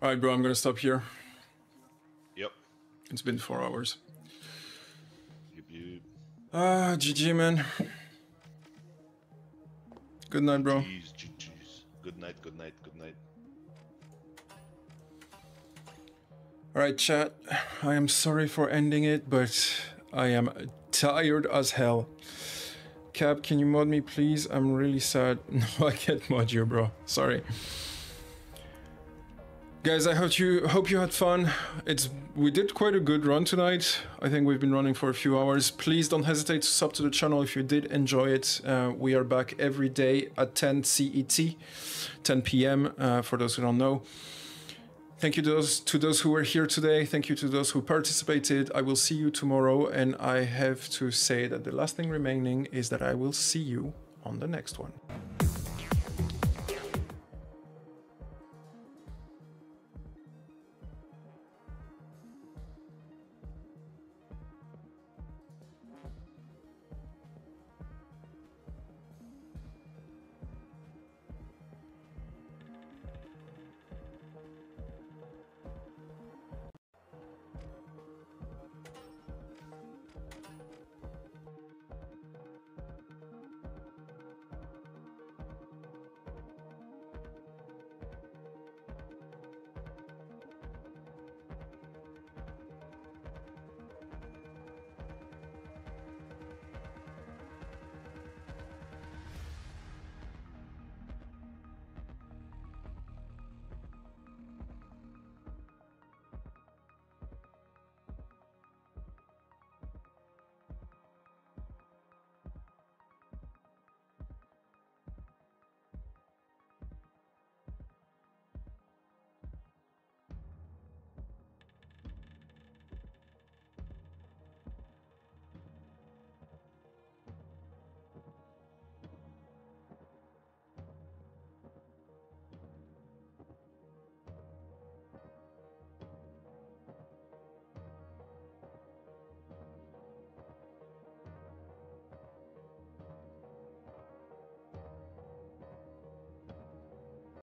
right, bro. I'm gonna stop here. Yep. It's been four hours. Ah, uh, G G, man. Good night, bro. Jeez, G Gs. Good night. Good night. Good night. Alright chat, I am sorry for ending it, but I am tired as hell. Cap, can you mod me please? I'm really sad. No, I can't mod you, bro. Sorry. Guys, I hope you hope you had fun. It's we did quite a good run tonight. I think we've been running for a few hours. Please don't hesitate to sub to the channel if you did enjoy it. Uh, we are back every day at ten C E T, ten P M uh, for those who don't know. Thank you to those, to those who were here today. Thank you to those who participated. I will see you tomorrow. And I have to say that the last thing remaining is that I will see you on the next one.